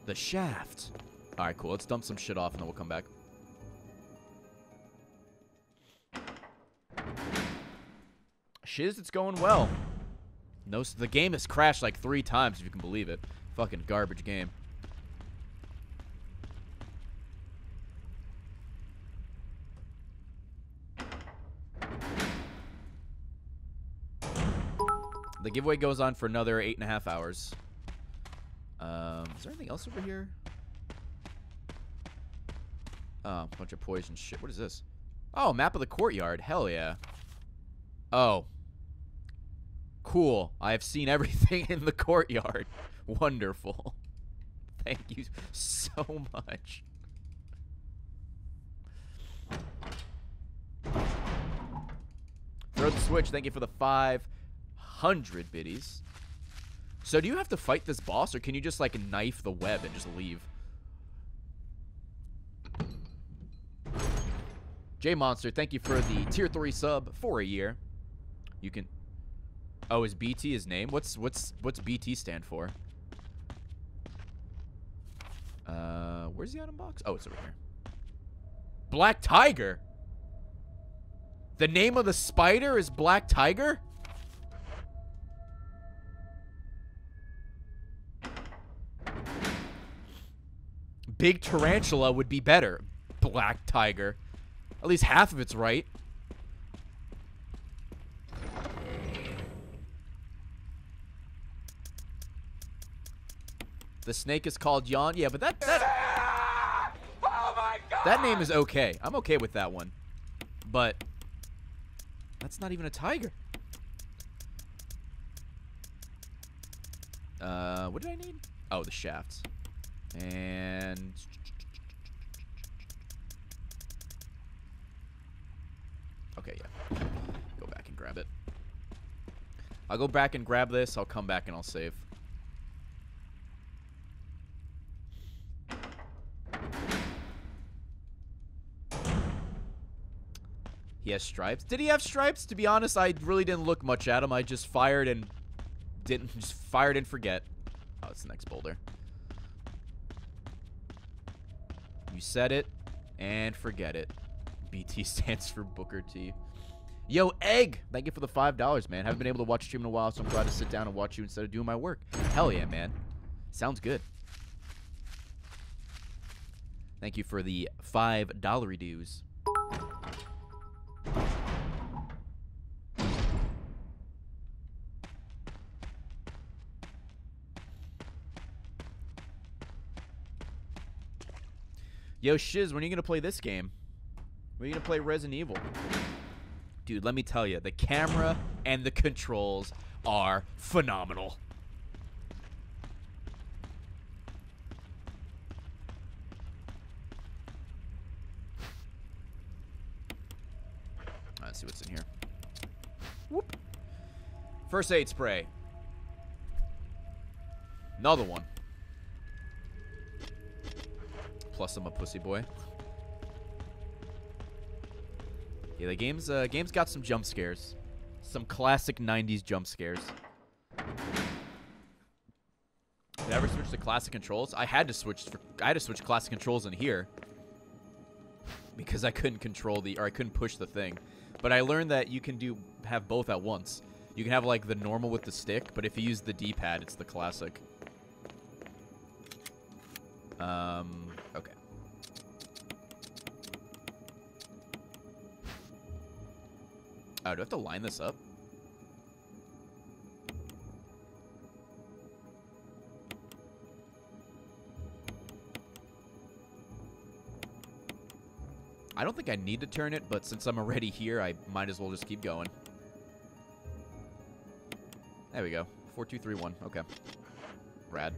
The shaft. Alright, cool. Let's dump some shit off and then we'll come back. Shiz, it's going well. No, the game has crashed like 3 times, if you can believe it. Fucking garbage game. The giveaway goes on for another 8.5 hours. Is there anything else over here? Oh, bunch of poison shit. What is this? Oh, map of the courtyard. Hell yeah. Oh. Cool. I have seen everything in the courtyard. Wonderful. Thank you so much. Throw the Switch, thank you for the 500 biddies. So do you have to fight this boss, or can you just, like, knife the web and just leave? J-Monster, thank you for the Tier 3 sub for a year. You can... Oh, is BT his name? What's BT stand for? Where's the item box? Oh, it's over here. Black Tiger? The name of the spider is Black Tiger? Big Tarantula would be better. Black Tiger. At least half of it's right. The snake is called Yawn. Yeah, but that oh my God. That name is okay. I'm okay with that one. But that's not even a tiger. What did I need? Oh, the shafts. And okay, yeah. Go back and grab it. I'll go back and grab this. I'll come back and I'll save. He has stripes. Did he have stripes? To be honest, I really didn't look much at him. I just fired and didn't. Just fired and forget. Oh, it's the next boulder. You said it and forget it. BT stands for Booker T. Yo, Egg! Thank you for the $5, man. Haven't been able to watch stream in a while, so I'm glad to sit down and watch you instead of doing my work. Hell yeah, man. Sounds good. Thank you for the $5 dues. Yo, Shiz, when are you going to play this game? When are you going to play Resident Evil? Dude, let me tell you, the camera and the controls are phenomenal. Let's see what's in here. Whoop. First aid spray. Another one. Plus, I'm a pussy boy. Yeah, the game's got some jump scares. Some classic 90s jump scares. Did I ever switch to classic controls? I had to switch classic controls in here because I couldn't control the, or I couldn't push the thing. But I learned that you can have both at once. You can have like the normal with the stick, but if you use the D-pad, it's the classic. Okay. Oh, do I have to line this up? I don't think I need to turn it, but since I'm already here, I might as well just keep going. There we go. 4, 2, 3, 1. Okay. Brad.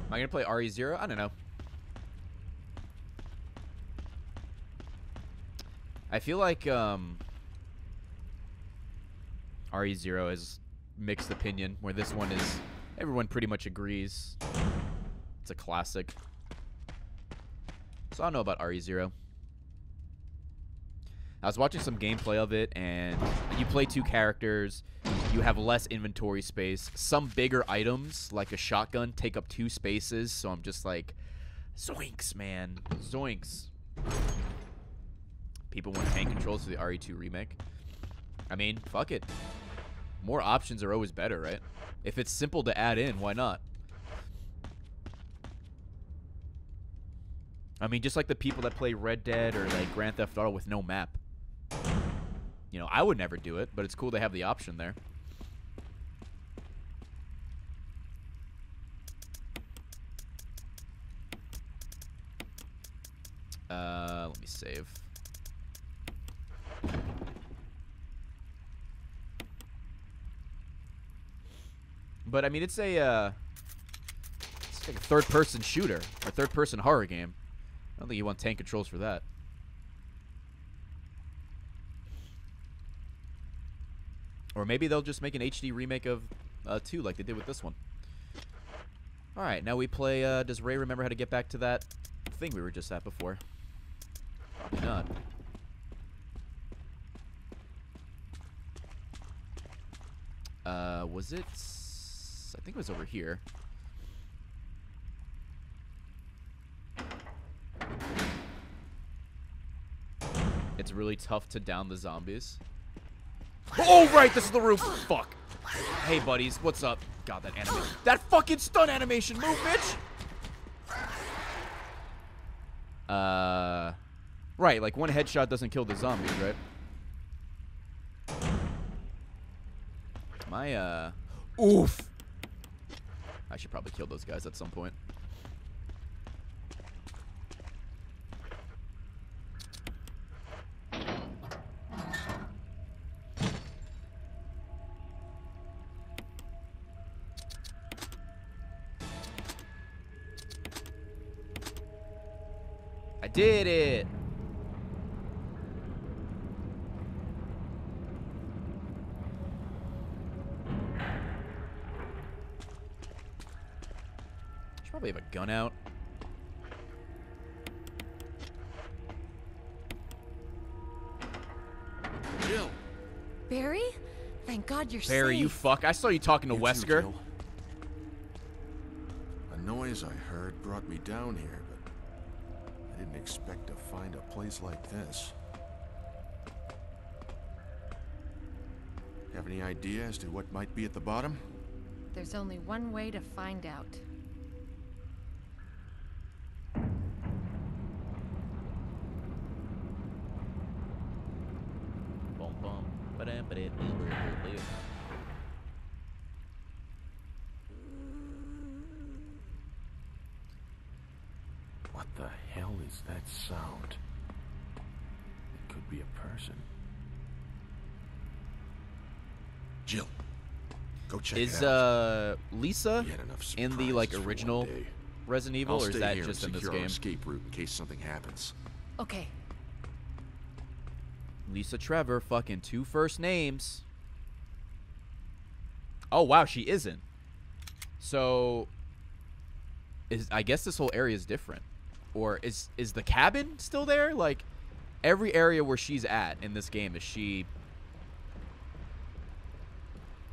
Am I going to play RE0? I don't know. I feel like RE0 is mixed opinion, where this one is everyone pretty much agrees. It's a classic. So I don't know about RE0. I was watching some gameplay of it, and you play two characters. You have less inventory space. Some bigger items, like a shotgun, take up 2 spaces. So I'm just like, zoinks, man. Zoinks. People want tank controls for the RE2 remake. I mean, fuck it. More options are always better, right? If it's simple to add in, why not? I mean, just like the people that play Red Dead or like Grand Theft Auto with no map. You know, I would never do it, but it's cool they have the option there. Let me save. But I mean, it's like a third-person shooter or third-person horror game. I don't think you want tank controls for that. Or maybe they'll just make an HD remake of 2 like they did with this one. All right, now we play. Does Ray remember how to get back to that thing we were just at before? Probably not. Was it? I think it was over here. It's really tough to down the zombies. Oh, right, this is the roof. Fuck. Hey, buddies, what's up? God, that animation. That fucking stun animation. Move, bitch. Right, like one headshot doesn't kill the zombies, right? My, oof. I should probably kill those guys at some point. Did it. Should probably have a gun out. Jill. Barry? Thank God you're safe. Barry, you fuck. I saw you talking to Wesker. Too, a noise I heard brought me down here. Didn't expect to find a place like this. Have any idea as to what might be at the bottom? There's only one way to find out. What the hell is that sound? It could be a person. Jill, go check it out. Is Lisa in the like original Resident Evil, or is that just in this game? Escape route in case something happens. Okay. Lisa Trevor, fucking two first names. Oh wow, she isn't. So, I guess this whole area is different, or is the cabin still there? Like, every area where she's at in this game is she.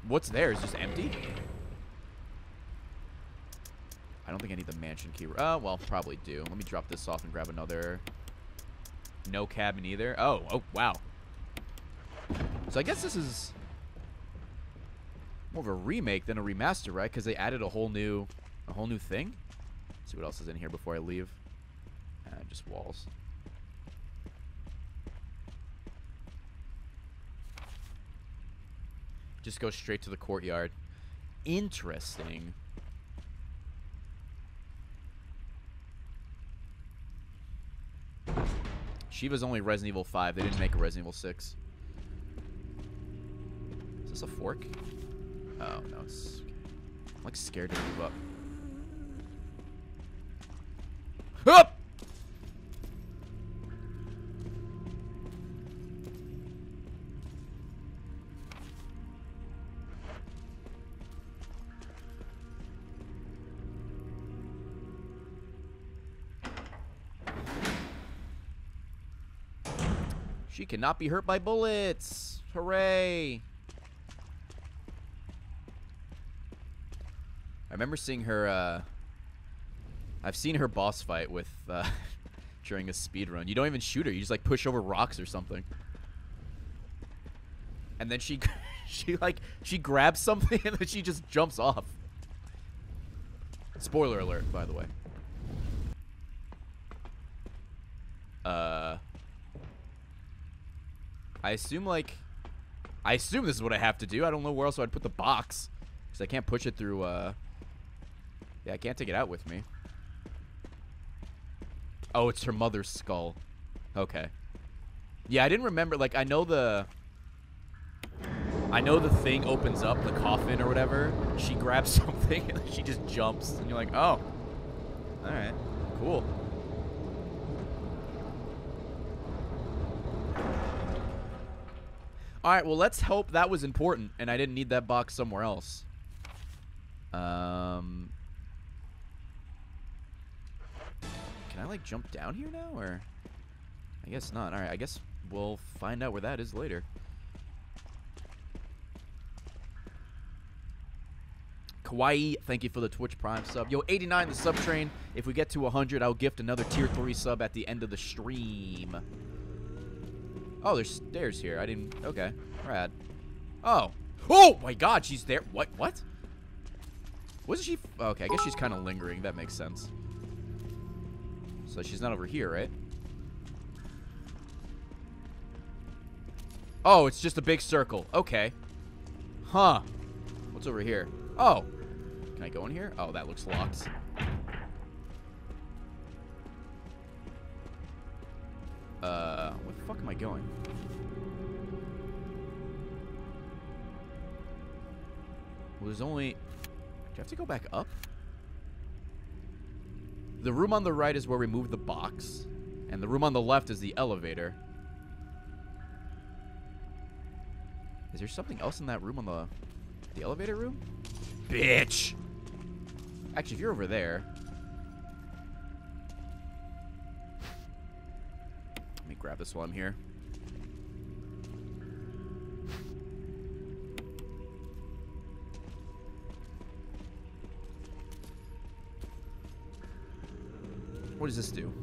What's there is just empty. I don't think I need the mansion key. Well, probably do. Let me drop this off and grab another. No cabin either. Oh, wow. So I guess this is more of a remake than a remaster, right? Because they added a whole new thing. Let's see what else is in here before I leave. Just walls. Just go straight to the courtyard. Interesting. Shiva's only Resident Evil 5. They didn't make a Resident Evil 6. Is this a fork? Oh, no. It's... I'm, like, scared to move up. Up! She cannot be hurt by bullets. Hooray. I remember seeing her, I've seen her boss fight with, during a speed run. You don't even shoot her. You just, like, push over rocks or something. And then she, she grabs something and then she just jumps off. Spoiler alert, by the way. I assume this is what I have to do. I don't know where else I'd put the box. Because I can't push it through, yeah, I can't take it out with me. Oh, it's her mother's skull. Okay. Yeah, I didn't remember, like, I know the thing opens up, the coffin or whatever. She grabs something and she just jumps. And you're like, oh. Alright. Cool. All right, well, let's hope that was important and I didn't need that box somewhere else. Can I, like, jump down here now, or? I guess not. All right, I guess we'll find out where that is later. Kawaii, thank you for the Twitch Prime sub. Yo, 89, the sub train. If we get to 100, I'll gift another tier 3 sub at the end of the stream. Oh, there's stairs here. I didn't... Okay. Brad. Oh. Oh, my God. She's there. What? What? Wasn't she... Okay, I guess she's kind of lingering. That makes sense. So she's not over here, right? Oh, it's just a big circle. Okay. Huh. What's over here? Oh. Can I go in here? Oh, that looks locked. Where the fuck am I going? Well, there's only... Do I have to go back up? The room on the right is where we moved the box. And the room on the left is the elevator. Is there something else in that room on the elevator room? Bitch! Actually, if you're over there... Let me grab this while I'm here. What does this do?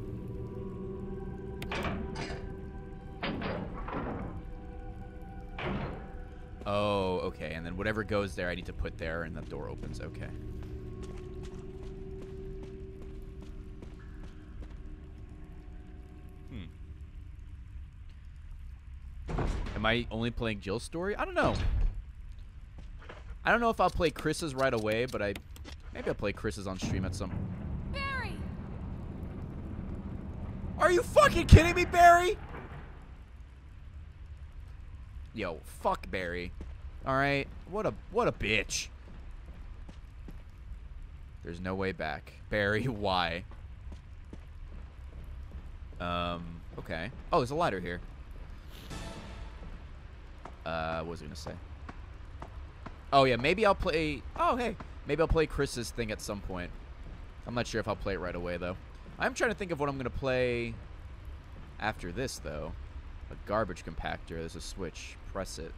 Oh, okay. And then whatever goes there, I need to put there, and the door opens. Okay. Am I only playing Jill's story? I don't know. I don't know if I'll play Chris's right away, but maybe I'll play Chris's on stream at some... Barry! Are you fucking kidding me, Barry? Yo, fuck Barry. Alright, what a bitch. There's no way back. Barry, why? Okay. Oh, there's a lighter here. What was I gonna say? Oh yeah, maybe I'll play. Oh hey, maybe I'll play Chris's thing at some point. I'm not sure if I'll play it right away though. I'm trying to think of what I'm gonna play after this though. A garbage compactor. There's a switch. Press it.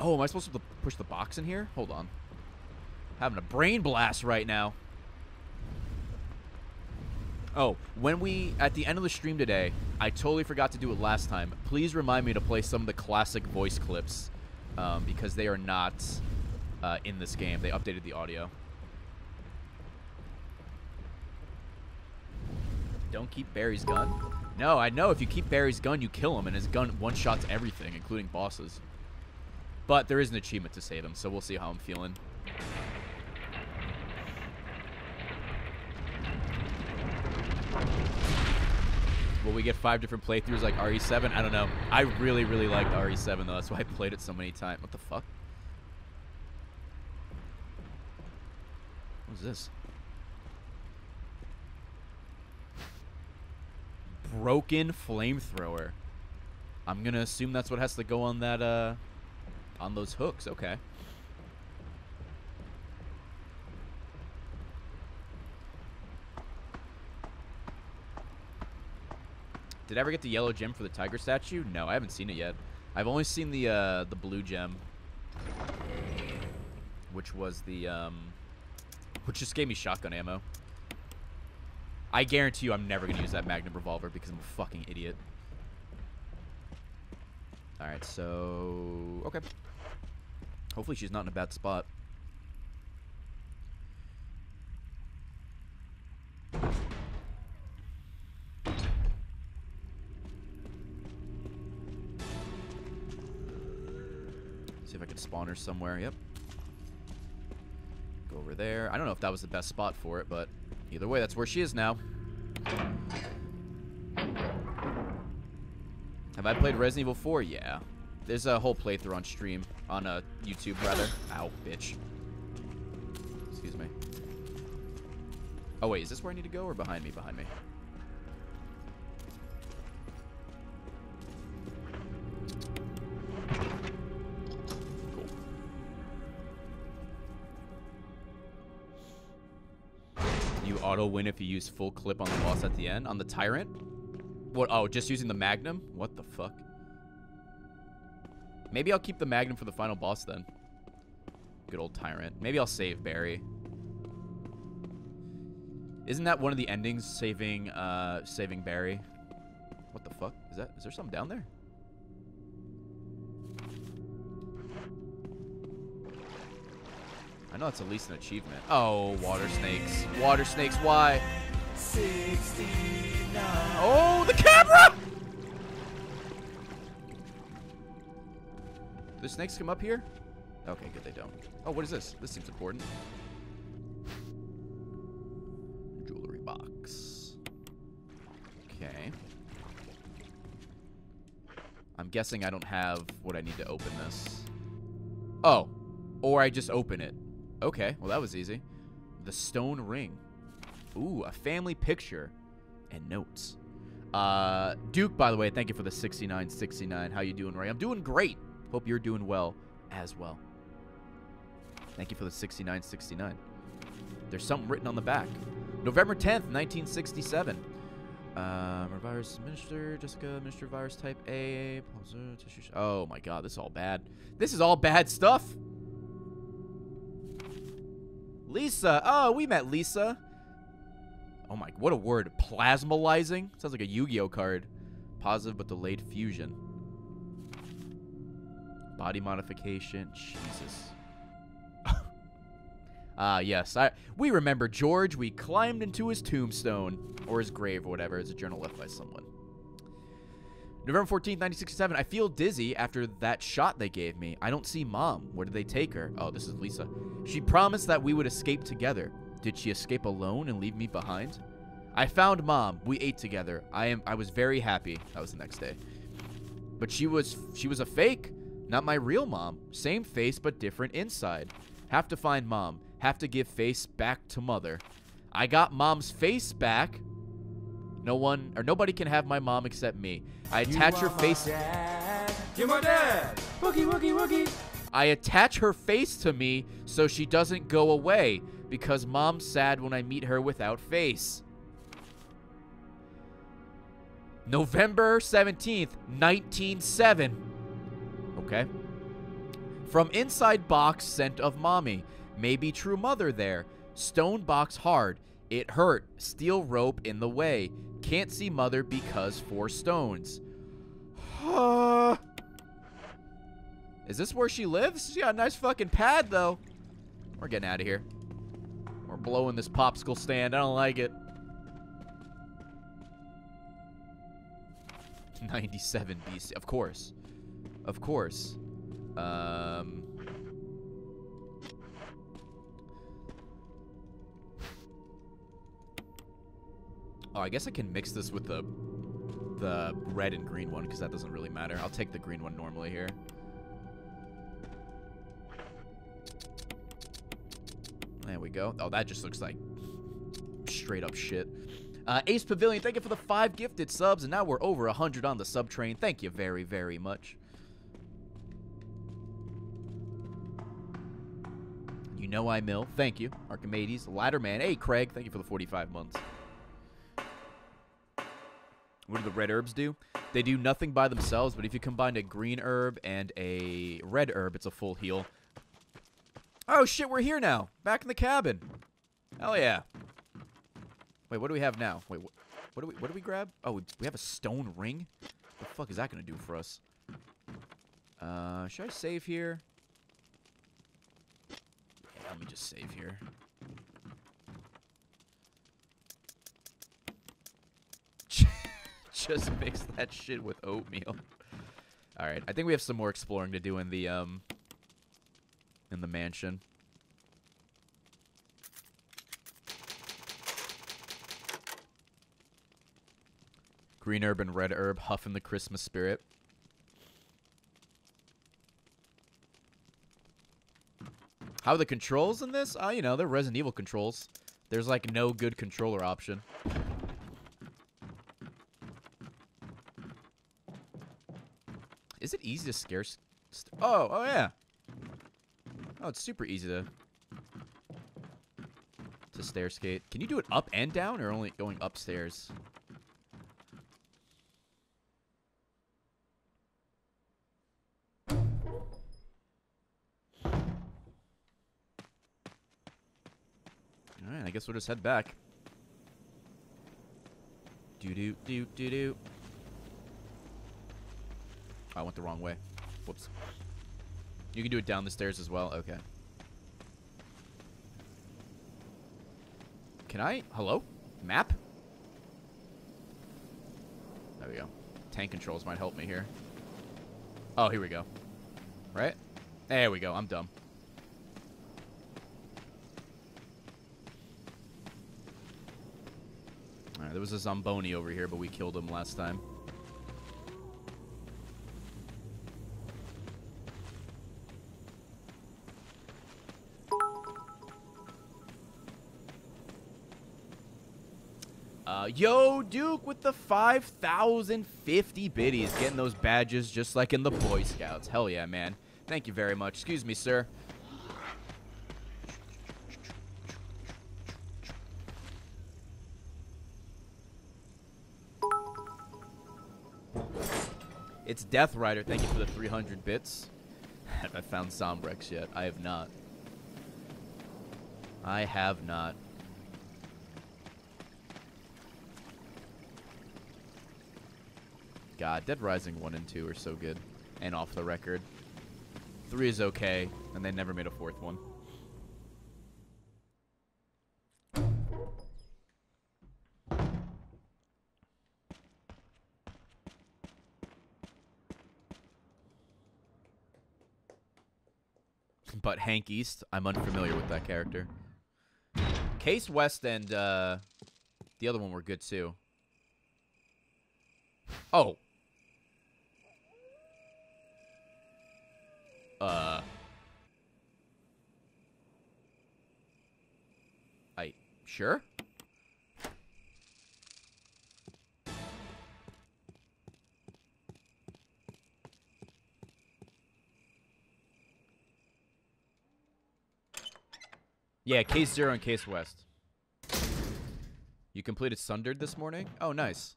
Oh, am I supposed to push the box in here? Hold on. I'm having a brain blast right now. Oh, at the end of the stream today, I totally forgot to do it last time. Please remind me to play some of the classic voice clips, because they are not in this game. They updated the audio. Don't keep Barry's gun. No, I know if you keep Barry's gun, you kill him, and his gun one-shots everything, including bosses. But there is an achievement to save him, so we'll see how I'm feeling. Will we get 5 different playthroughs like RE7? I don't know. I really, really liked RE7, though. That's why I played it so many times. What the fuck? What is this? Broken flamethrower. I'm going to assume that's what has to go on that, on those hooks. Okay. Did I ever get the yellow gem for the tiger statue? No, I haven't seen it yet. I've only seen the blue gem, which was the which just gave me shotgun ammo. I guarantee you, I'm never gonna use that Magnum revolver because I'm a fucking idiot. All right, so okay. Hopefully, she's not in a bad spot. See if I can spawn her somewhere. Yep. Go over there. I don't know if that was the best spot for it, but either way, that's where she is now. Have I played Resident Evil 4? Yeah. There's a whole playthrough on stream. On YouTube, rather. Ow, bitch. Excuse me. Oh, wait. Is this where I need to go or behind me? Behind me. Auto win if you use full clip on the boss at the end on the Tyrant. What? Oh, just using the Magnum. What the fuck? Maybe I'll keep the Magnum for the final boss then. Good old Tyrant. Maybe I'll save Barry. Isn't that one of the endings? Saving, saving Barry. What the fuck is that? Is there something down there? I know it's at least an achievement. Oh, water snakes. Water snakes, why? 69. Oh, the camera! Do the snakes come up here? Okay, good, they don't. Oh, what is this? This seems important. Jewelry box. Okay. I'm guessing I don't have what I need to open this. Oh, or I just open it. Okay, well that was easy. The stone ring. Ooh, a family picture and notes. Duke, by the way, thank you for the 69. How you doing, Ray? I'm doing great. Hope you're doing well as well. Thank you for the 69. There's something written on the back. November 10th, 1967. Virus Minister, Jessica, Minister Virus Type A. Oh my God, this is all bad. This is all bad stuff. Lisa. Oh, we met Lisa. Oh my, what a word. Plasmalizing? Sounds like a Yu-Gi-Oh card. Positive but delayed fusion. Body modification. Jesus. Yes. We remember George. We climbed into his tombstone, or his grave, or whatever. It's a journal left by someone. November 14th, 1967. I feel dizzy after that shot they gave me. I don't see Mom. Where did they take her? Oh, this is Lisa. She promised that we would escape together. Did she escape alone and leave me behind? I found Mom. We ate together. I was very happy. That was the next day. But she was a fake. Not my real mom. Same face, but different inside. Have to find Mom. Have to give face back to Mother. I got Mom's face back. No one or nobody can have my mom except me. I attach her face. You're my dad. Wookie, wookie, wookie. I attach her face to me so she doesn't go away because Mom's sad when I meet her without face. November 17th, 1907. Okay. From inside box sent of Mommy. Maybe true mother there. Stone box hard. It hurt. Steel rope in the way. Can't see mother because 4 stones. Is this where she lives? She got a nice fucking pad, though. We're getting out of here. We're blowing this popsicle stand. I don't like it. 97 BC. Of course. Of course. Oh, I guess I can mix this with the red and green one because that doesn't really matter. I'll take the green one normally here. There we go. Oh, that just looks like straight up shit. Ace Pavilion, thank you for the 5 gifted subs, and now we're over 100 on the sub train. Thank you very, very much. You know I mill. Thank you. Archimedes, Ladderman. Hey, Craig, thank you for the 45 months. What do the red herbs do? They do nothing by themselves, but if you combine a green herb and a red herb, it's a full heal. Oh, shit, we're here now. Back in the cabin. Hell yeah. Wait, what do we have now? Wait, what do we grab? Oh, we have a stone ring? What the fuck is that going to do for us? Should I save here? Yeah, let me just save here. Just mix that shit with oatmeal. All right, I think we have some more exploring to do in the mansion. Green herb and red herb, huffing the Christmas spirit. How are the controls in this? You know, they're Resident Evil controls. There's like no good controller option. Is it easy to scare? Oh yeah. Oh, it's super easy to stair skate. Can you do it up and down, or only going upstairs? All right, I guess we'll just head back. Do do do do do. Oh, I went the wrong way. Whoops. You can do it down the stairs as well. Okay. Can I? Hello? Map? There we go. Tank controls might help me here. Oh, here we go. Right? There we go. I'm dumb. All right, there was a Zomboni over here, but we killed him last time. Yo, Duke with the 5,050 biddies. Getting those badges just like in the Boy Scouts. Hell yeah, man. Thank you very much. Excuse me, sir. It's Death Rider. Thank you for the 300 bits. Have I found Zombrex yet? I have not. I have not. God, Dead Rising 1 and 2 are so good. And Off the Record. 3 is okay, and they never made a fourth one. But Hank East, I'm unfamiliar with that character. Case West and the other one were good too. Oh. I sure? Yeah, Case Zero and Case West. You completed Sundered this morning? Oh, nice.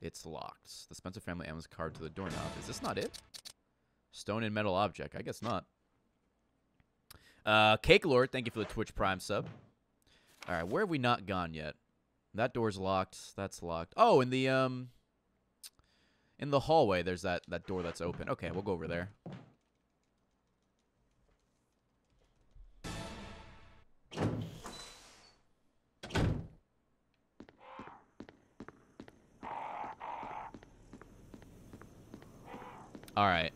It's locked. The Spencer family owns a card to the doorknob. Is this not it? Stone and metal object. I guess not. Cake Lord, thank you for the Twitch Prime sub. All right, where have we not gone yet? That door's locked. That's locked. Oh, in the hallway, there's that door that's open. Okay, we'll go over there. All right,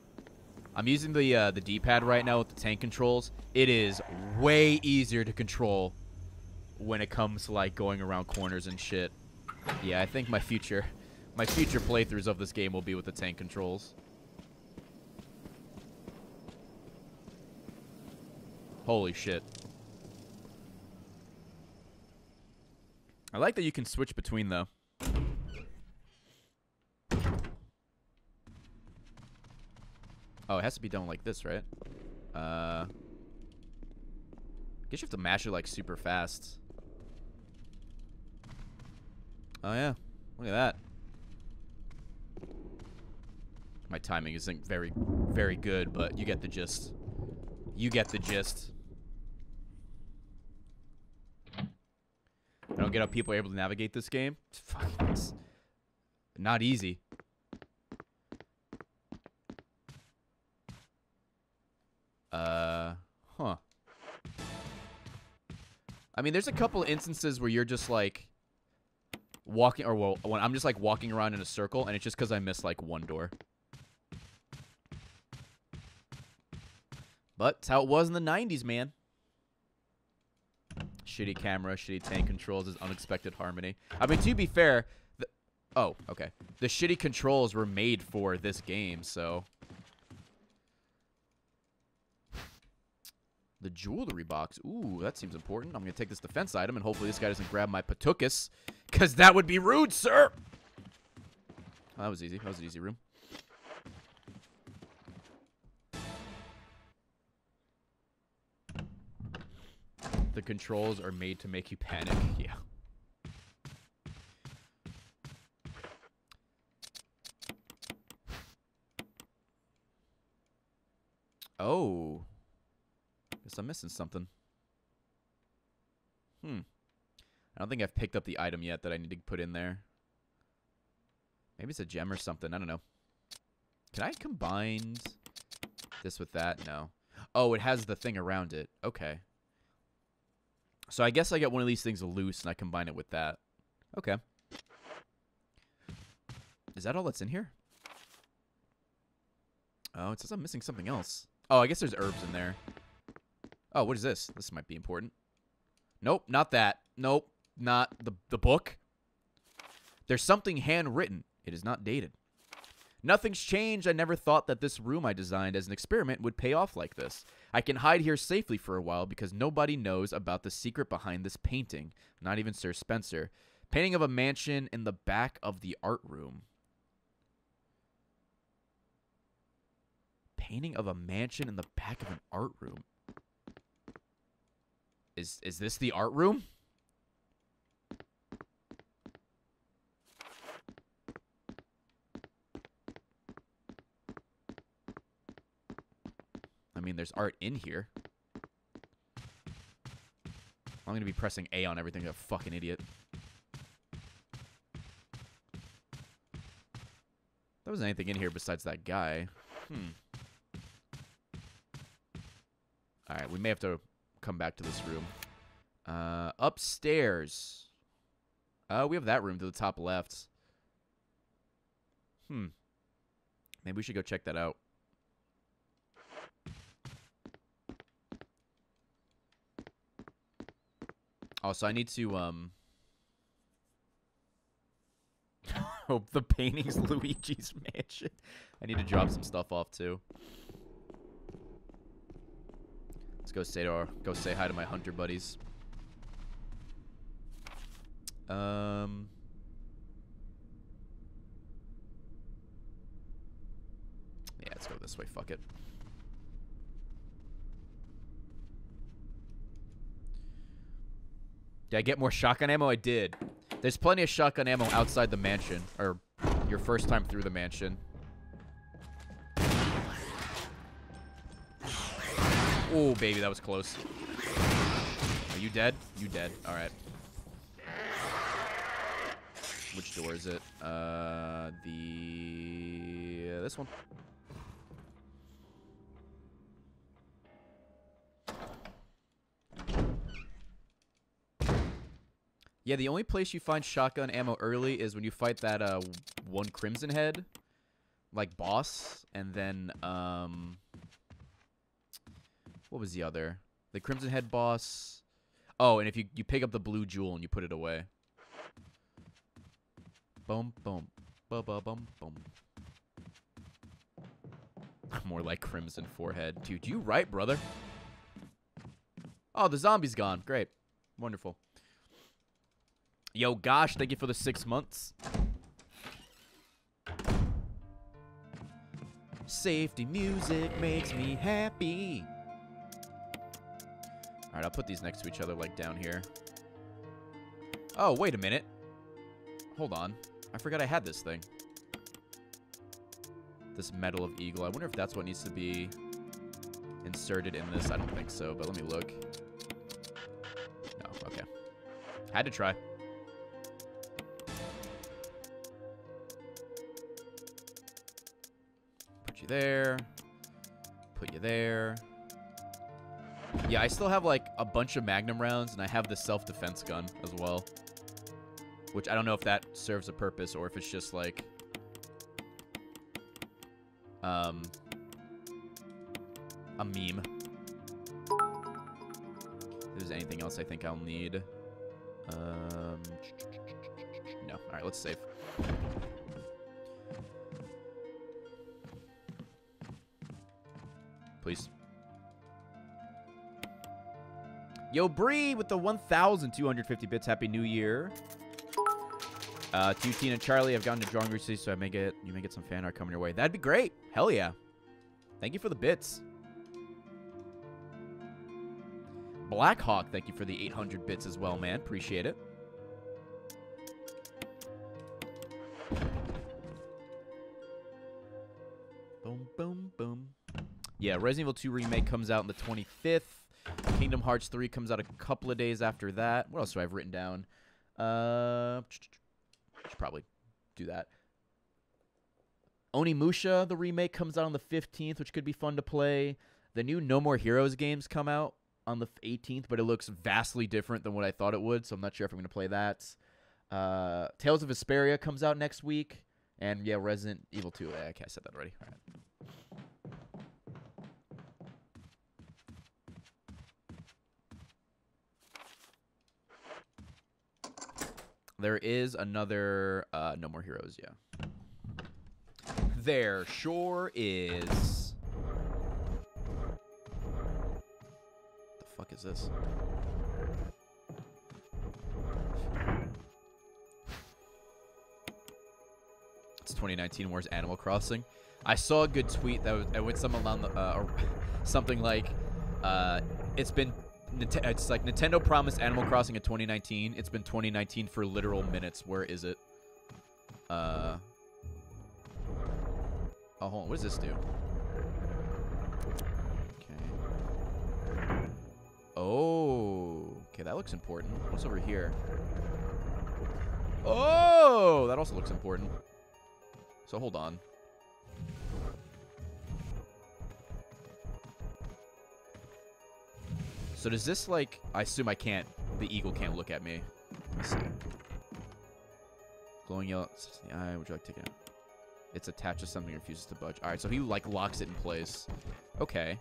I'm using the D-pad right now with the tank controls. It is way easier to control when it comes to like going around corners and shit. Yeah, I think my future playthroughs of this game will be with the tank controls. Holy shit! I like that you can switch between though. Oh, it has to be done like this, right? I guess you have to mash it like super fast. Oh yeah, look at that. My timing isn't very, very good, but you get the gist. You get the gist. I don't get how people are able to navigate this game. Fuck, it's not easy. Huh. I mean, there's a couple instances where you're just like walking, or well, when I'm just like walking around in a circle, and it's just because I missed like one door. But it's how it was in the 90s, man. Shitty camera, shitty tank controls is unexpected harmony. I mean, to be fair, oh, okay. The shitty controls were made for this game, so. The jewelry box. Ooh, that seems important. I'm going to take this defense item, and hopefully this guy doesn't grab my patukas, because that would be rude, sir. Oh, that was easy. That was an easy room. The controls are made to make you panic. Yeah. Oh. Guess I'm missing something. I don't think I've picked up the item yet that I need to put in there. Maybe it's a gem or something. I don't know. Can I combine this with that? No. Oh, it has the thing around it. Okay. So I guess I get one of these things loose and I combine it with that. Okay. Is that all that's in here? Oh, it says I'm missing something else. Oh, I guess there's herbs in there. Oh, what is this? This might be important. Nope, not that. Nope, not the book. There's something handwritten. It is not dated. Nothing's changed. I never thought that this room I designed as an experiment would pay off like this. I can hide here safely for a while because nobody knows about the secret behind this painting. Not even Sir Spencer. Painting of a mansion in the back of the art room. Painting of a mansion in the back of an art room. Is this the art room? I mean, there's art in here. I'm gonna be pressing A on everything, a fucking idiot. There wasn't anything in here besides that guy. All right, we may have to come back to this room. Upstairs. We have that room to the top left. Maybe we should go check that out. Oh, so I need to, hope the painting's Luigi's Mansion. I need to drop some stuff off, too. Let's go say, go say hi to my hunter buddies. Yeah, let's go this way. Fuck it. Did I get more shotgun ammo? I did. There's plenty of shotgun ammo outside the mansion, or your first time through the mansion. Oh, baby, that was close. Are you dead? You dead. All right. Which door is it? This one. Yeah, the only place you find shotgun ammo early is when you fight that one Crimson Head, like, boss, and then what was the other? The Crimson Head boss. Oh, and if you pick up the blue jewel and you put it away. Boom, boom, ba ba bum, boom. More like Crimson Forehead, dude. You right, brother? Oh, the zombie's gone. Great, wonderful. Yo, gosh, thank you for the 6 months. Safety music makes me happy. All right, I'll put these next to each other, like, down here. Oh, wait a minute. Hold on. I forgot I had this thing. This Medal of Eagle. I wonder if that's what needs to be inserted in this. I don't think so, but let me look. No, okay. Had to try. Put you there. Put you there. Yeah, I still have, like, a bunch of Magnum rounds, and I have the self-defense gun as well. Which I don't know if that serves a purpose or if it's just, like, a meme. If there's anything else I think I'll need. No. All right, let's save. Please. Yo, Bree with the 1,250 bits. Happy New Year. To you, Tina and Charlie. I've gotten to drawing recently, so I may get you may get some fan art coming your way. That'd be great. Hell yeah. Thank you for the bits. Blackhawk, thank you for the 800 bits as well, man. Appreciate it. Boom, boom, boom. Yeah, Resident Evil 2 Remake comes out on the 25th. Kingdom Hearts 3 comes out a couple of days after that. What else do I have written down? Should probably do that. Onimusha, the remake, comes out on the 15th, which could be fun to play. The new No More Heroes games come out on the 18th, but it looks vastly different than what I thought it would, so I'm not sure if I'm going to play that. Tales of Vesperia comes out next week. And, yeah, Resident Evil 2. Okay, I said that already. All right. There is another No More Heroes, yeah. There sure is. The fuck is this? It's 2019. Where's Animal Crossing? I saw a good tweet that was, I went something along the something like, it's been. It's like Nintendo promised Animal Crossing in 2019. It's been 2019 for literal minutes. Where is it? Oh, hold on. What does this do? Okay. Oh. Okay, that looks important. What's over here? Oh! That also looks important. So hold on. So does this, like, I assume I can't, the eagle can't look at me. Let's see. Glowing yellow, sits in the eye, would you like to take it out? It's attached to something, refuses to budge. All right, so he, like, locks it in place. Okay.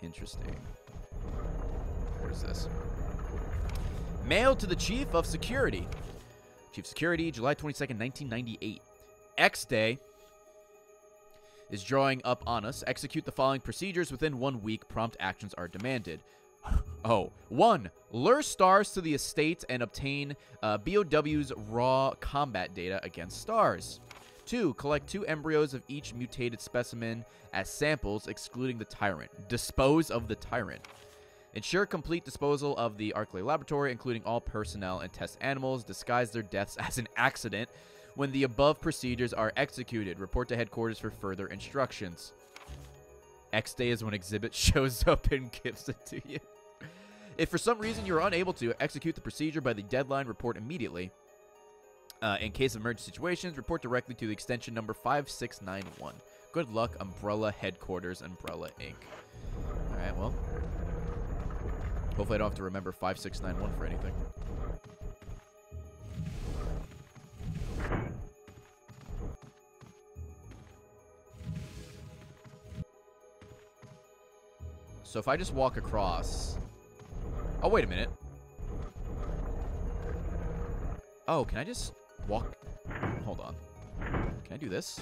Interesting. What is this? Mail to the Chief of Security. Chief Security, July 22nd, 1998. X Day is drawing up on us. Execute the following procedures within 1 week. Prompt actions are demanded. Oh, 1. Lure STARS to the estate and obtain BOW's raw combat data against STARS. 2. Collect 2 embryos of each mutated specimen as samples, excluding the Tyrant. Dispose of the Tyrant. Ensure complete disposal of the Arclay Laboratory, including all personnel and test animals. Disguise their deaths as an accident. When the above procedures are executed, report to headquarters for further instructions. X Day is when Exhibit shows up and gives it to you. If for some reason you're unable to execute the procedure by the deadline, report immediately. In case of emergency situations, report directly to the extension number 5691. Good luck, Umbrella Headquarters, Umbrella Inc. Alright, well. Hopefully I don't have to remember 5691 for anything. So if I just walk across... Oh, wait a minute. Oh, can I just walk... Hold on. Can I do this?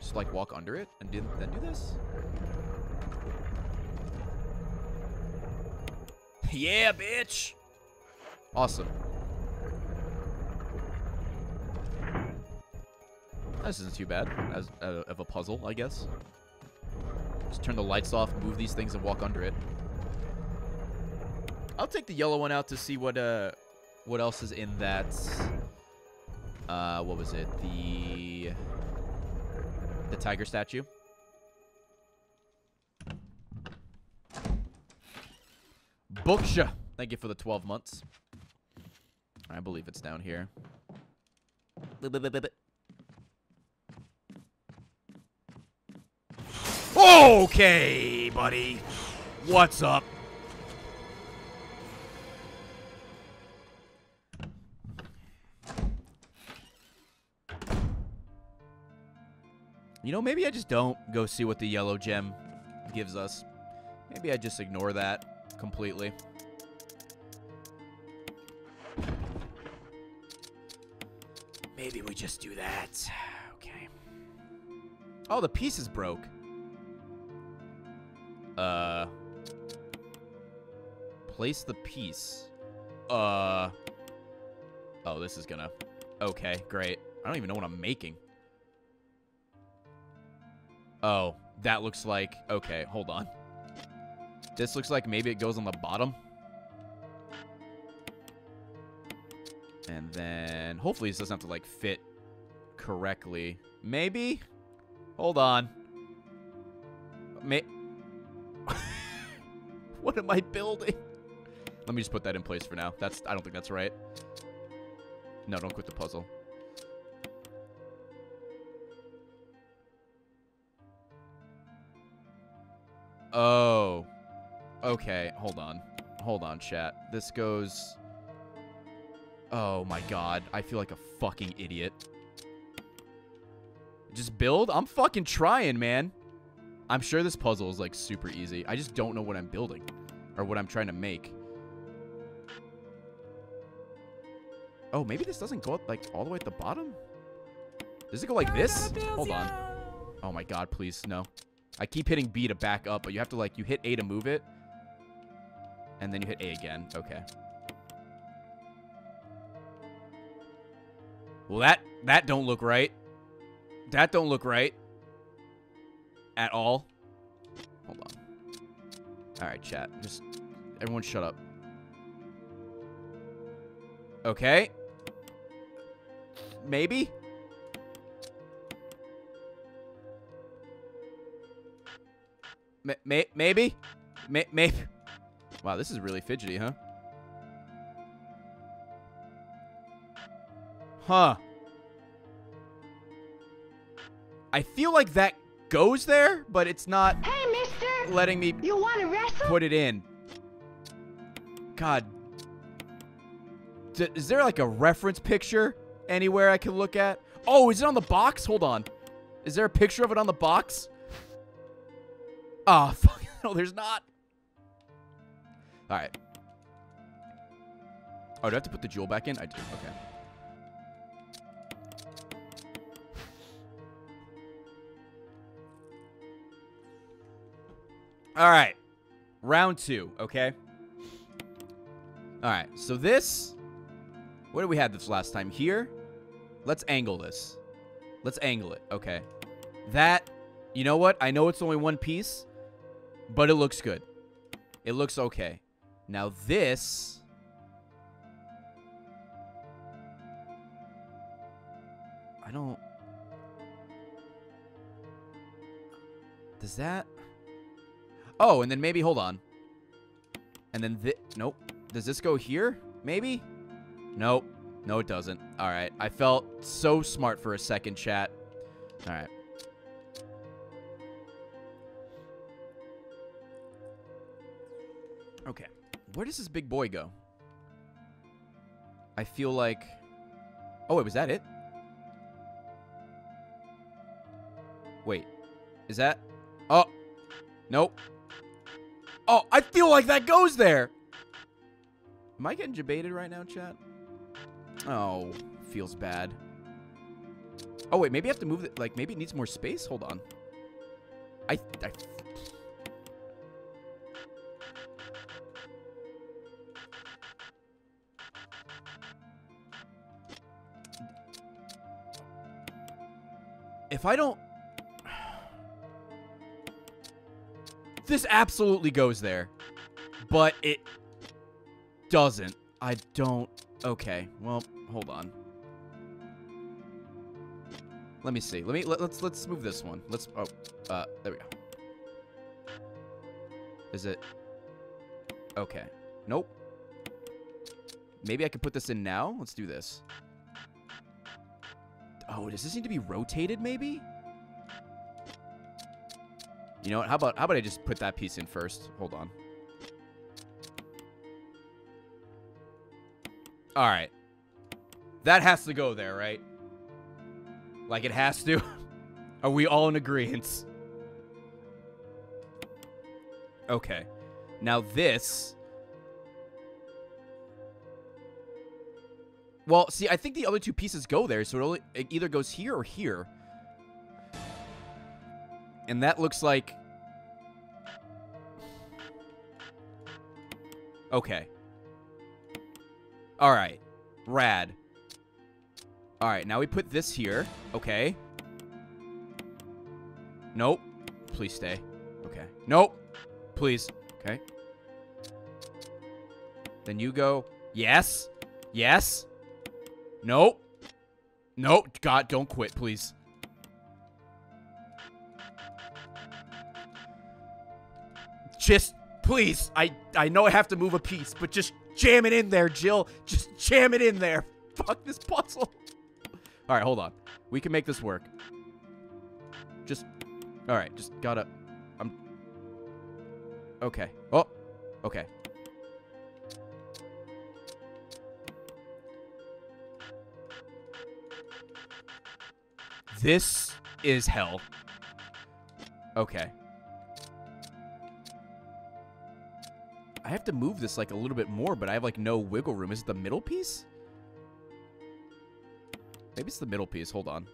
Just, like, walk under it and then do this? Yeah, bitch! Awesome. This isn't too bad as of a puzzle, I guess. Just turn the lights off, move these things, and walk under it. I'll take the yellow one out to see what else is in that. What was it? The tiger statue. Booksha. Thank you for the 12 months. I believe it's down here. Okay, buddy. What's up? You know, maybe I just don't go see what the yellow gem gives us. Maybe I just ignore that completely. Maybe we just do that. Okay. Oh, the pieces broke. Place the piece. Oh, this is gonna... Okay, great. I don't even know what I'm making. Oh, that looks like... Okay, hold on. This looks like maybe it goes on the bottom. And then... Hopefully this doesn't have to, like, fit correctly. Maybe? Hold on. What am I building? Let me just put that in place for now. That's, I don't think that's right. No, don't quit the puzzle. Oh. Okay, hold on. Hold on, chat. This goes... Oh my god, I feel like a fucking idiot. Just build? I'm fucking trying, man. I'm sure this puzzle is, like, super easy. I just don't know what I'm building or what I'm trying to make. Oh, maybe this doesn't go up, like, all the way at the bottom? Does it go like this? Hold on. Oh, my God, please. No. I keep hitting B to back up, but you have to, like, you hit A to move it. And then you hit A again. Okay. Well, that don't look right. That don't look right. At all. Hold on. All right, chat. Just everyone shut up. Okay. Maybe. Maybe. Maybe. Wow, this is really fidgety, huh? Huh. I feel like that goes there, but it's not... Hey, mister! not letting me put it in. God. Is there like a reference picture anywhere I can look at? Oh, is it on the box? Hold on. Is there a picture of it on the box? Oh, fuck. No, there's not. All right. Oh, do I have to put the jewel back in? I do. Okay. All right. Round two, okay? All right. So this... Where did we have this last time? Here? Let's angle this. Let's angle it. Okay. That... You know what? I know it's only one piece, but it looks good. It looks okay. Now this... I don't... Does that... Oh, and then maybe, hold on. And then this... Nope. Does this go here? Maybe? Nope. No, it doesn't. All right. I felt so smart for a second, chat. All right. Okay. Where does this big boy go? I feel like... Oh, wait. Was that it? Wait. Is that... Oh. Nope. Oh, I feel like that goes there. Am I getting debated right now, chat? Oh, feels bad. Oh, wait, maybe I have to move it. Like, maybe it needs more space? Hold on. I If I don't... This absolutely goes there. But it... doesn't. I don't... Okay. Well, hold on. Let me see. Let's move this one. Let's... Oh. There we go. Is it... Okay. Nope. Maybe I can put this in now? Let's do this. Oh, does this need to be rotated, maybe? You know what? How about I just put that piece in first? Hold on. All right. That has to go there, right? Like, it has to? Are we all in agreement? Okay. Now this... Well, see, I think the other two pieces go there, so it either goes here or here. And that looks like... Okay. All right. Rad. All right. Now we put this here. Okay. Nope. Please stay. Okay. Nope. Please. Okay. Then you go. Yes. Yes. Nope. Nope. God, don't quit, please. Just please. I know I have to move a piece, but just... Jam it in there, Jill. Just jam it in there. Fuck this puzzle. All right, hold on. We can make this work. Just, all right, just gotta, I'm, okay. Oh, okay. This is hell. Okay. I have to move this, like, a little bit more, but I have, like, no wiggle room. Is it the middle piece? Maybe it's the middle piece. Hold on.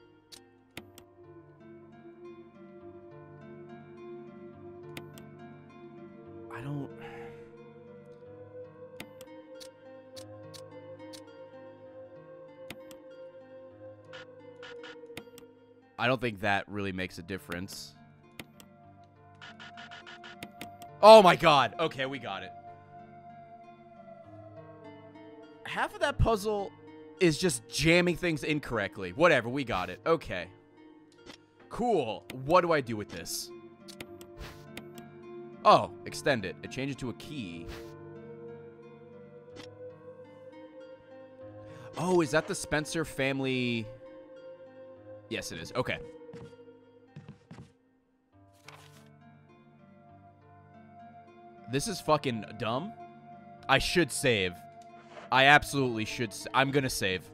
I don't... think that really makes a difference. Oh, my God. Okay, we got it. Half of that puzzle is just jamming things incorrectly. Whatever, we got it. Okay. Cool. What do I do with this? Oh, extend it. It changes to a key. Oh, is that the Spencer family? Yes, it is. Okay. This is fucking dumb. I should save. I absolutely should. I'm gonna save.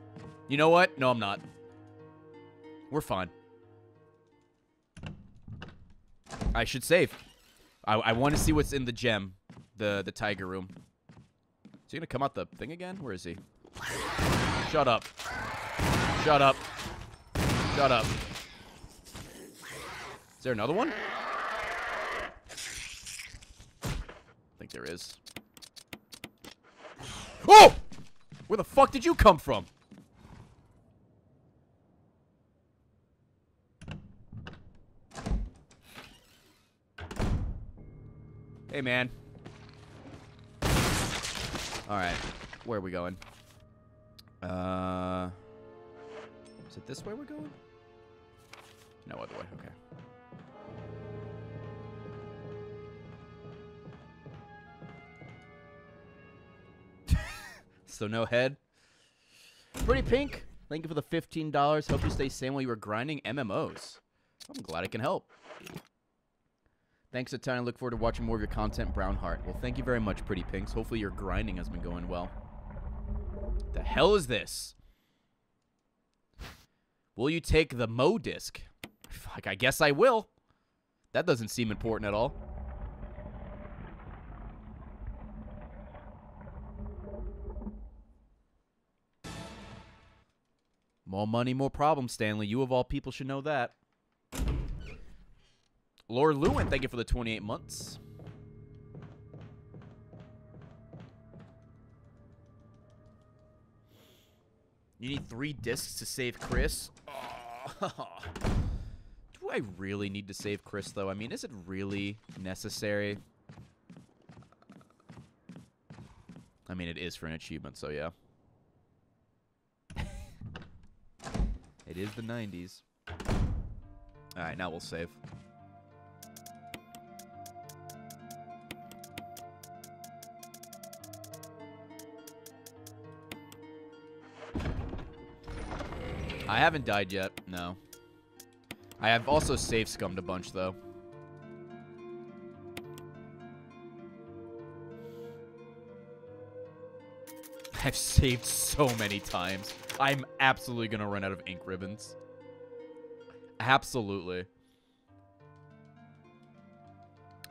You know what? No, I'm not. We're fine. I should save. I want to see what's in the gem. The tiger room. Is he gonna come out the thing again? Where is he? Shut up. Shut up. Shut up. Is there another one? I think there is. Oh! Where the fuck did you come from? Hey, man. Alright. Where are we going? Is it this way we're going? No other way. Okay. So no head. Pretty Pink, thank you for the $15. Hope you stay sane while you were grinding MMOs. I'm glad I can help. Thanks a ton. I look forward to watching more of your content, Brownheart. Well, thank you very much, Pretty Pinks. Hopefully your grinding has been going well. The hell is this? Will you take the Mo disc? Fuck, I guess I will. That doesn't seem important at all. More money, more problems, Stanley. You of all people should know that. Laura Lewin, thank you for the 28 months. You need 3 discs to save Chris? Oh. Do I really need to save Chris, though? I mean, is it really necessary? I mean, it is for an achievement, so yeah. It is the 90s. Alright, now we'll save. I haven't died yet, no. I have also save scummed a bunch, though. I've saved so many times. I'm absolutely gonna run out of ink ribbons. Absolutely.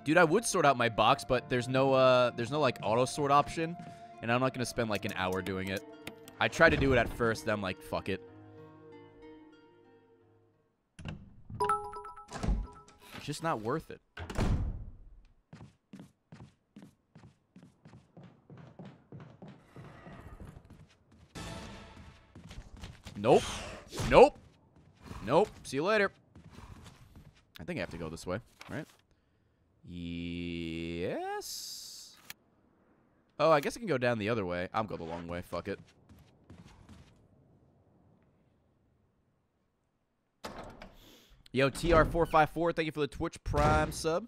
Dude, I would sort out my box, but there's no like auto sort option, and I'm not gonna spend like an hour doing it. I tried to do it at first, then I'm like, fuck it. It's just not worth it. Nope. Nope. Nope. See you later. I think I have to go this way, right? Yes. Oh, I guess I can go down the other way. I'll go the long way. Fuck it. Yo, TR454, thank you for the Twitch Prime sub.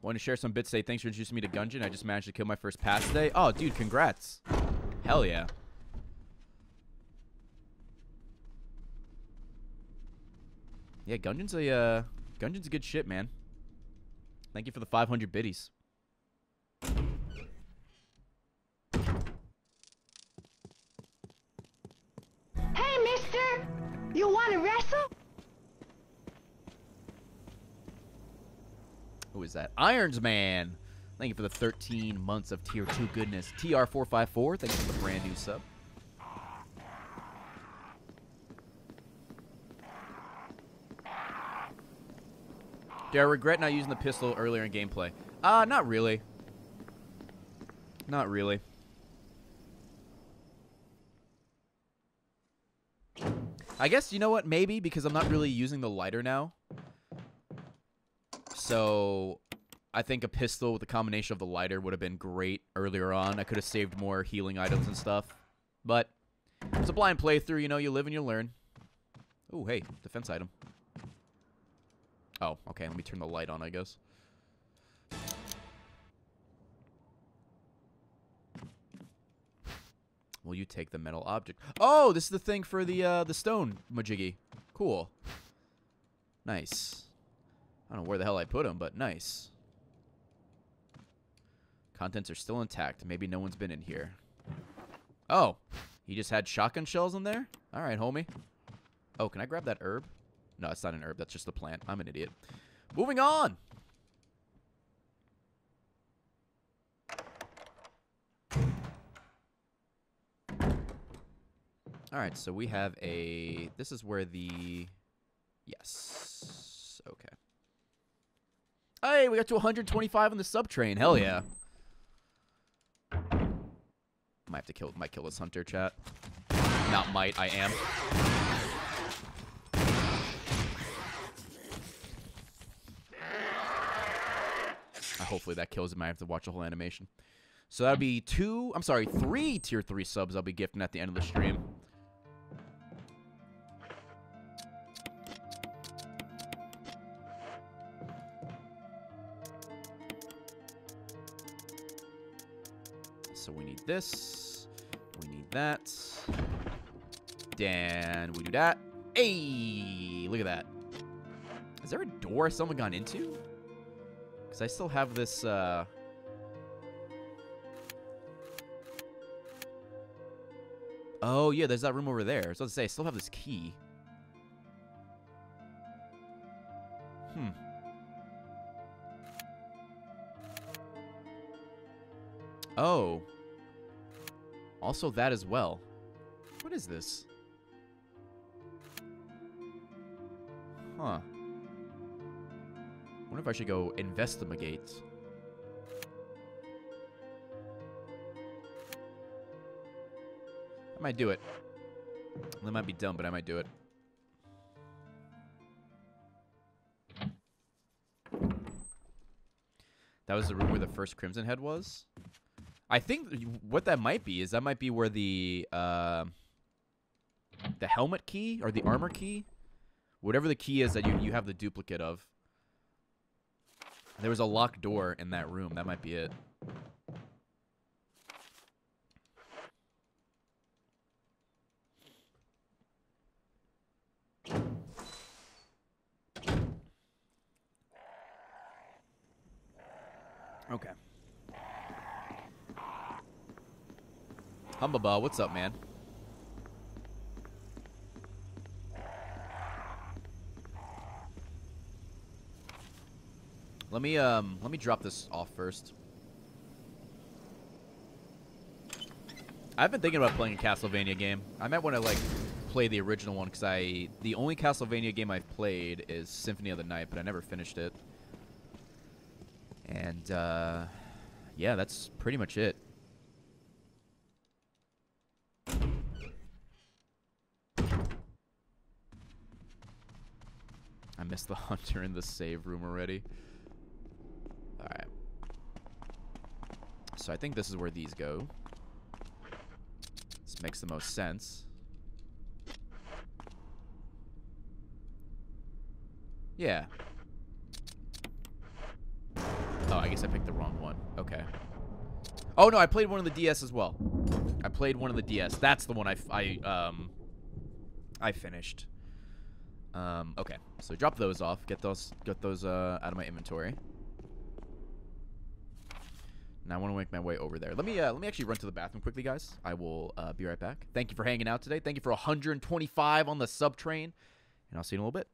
Want to share some bits today. Thanks for introducing me to Gungeon. I just managed to kill my first pass today. Oh, dude, congrats. Hell yeah. Yeah, Gungeon's a good shit, man. Thank you for the 500 biddies. Hey, mister! You want to wrestle? Who is that? Irons Man! Thank you for the 13 months of tier 2 goodness. TR454, thank you for the brand new sub. Do I regret not using the pistol earlier in gameplay? Not really. Not really. I guess, you know what, maybe, because I'm not really using the lighter now. So, I think a pistol with a combination of the lighter would have been great earlier on. I could have saved more healing items and stuff. But, it's a blind playthrough. You know, you live and you learn. Ooh, hey. Defense item. Oh, okay. Let me turn the light on, I guess. Will you take the metal object? Oh, this is the thing for the stone majiggy. Cool. Nice. I don't know where the hell I put them, but nice. Contents are still intact. Maybe no one's been in here. Oh, he just had shotgun shells in there? All right, homie. Oh, can I grab that herb? No, it's not an herb. That's just the plant. I'm an idiot. Moving on. All right, so we have a... This is where the... Yes. Okay. Hey, we got to 125 on the subtrain. Hell yeah. Might have to kill this hunter, chat. Not might, I am. Hopefully that kills him. I have to watch the whole animation. So that'll be three tier 3 subs I'll be gifting at the end of the stream. So we need this. We need that. Then we do that. Hey, look at that. Is there a door someone gone into? Because I still have this, Oh, yeah, there's that room over there. I was about to say, I still have this key. Hmm. Oh. Also that as well. What is this? Huh. I wonder if I should go investigate. I might do it. That might be dumb, but I might do it. That was the room where the first Crimson Head was? I think what that might be is that might be where the helmet key or the armor key, whatever the key is that you have the duplicate of. There was a locked door in that room. That might be it. Okay. Humbaba, what's up, man? Let me drop this off first. I've been thinking about playing a Castlevania game. I might want to play the original one because the only Castlevania game I've played is Symphony of the Night, but I never finished it. And yeah, that's pretty much it. I missed the hunter in the save room already. Alright. So I think this is where these go. This makes the most sense. Yeah. Oh, I guess I picked the wrong one. Okay. Oh, no, I played one of the DS as well. I played one of the DS. That's the one I finished. Okay. So drop those off. Get those out of my inventory. And I want to make my way over there. Let me actually run to the bathroom quickly, guys. I will be right back. Thank you for hanging out today. Thank you for 125 on the sub train, and I'll see you in a little bit.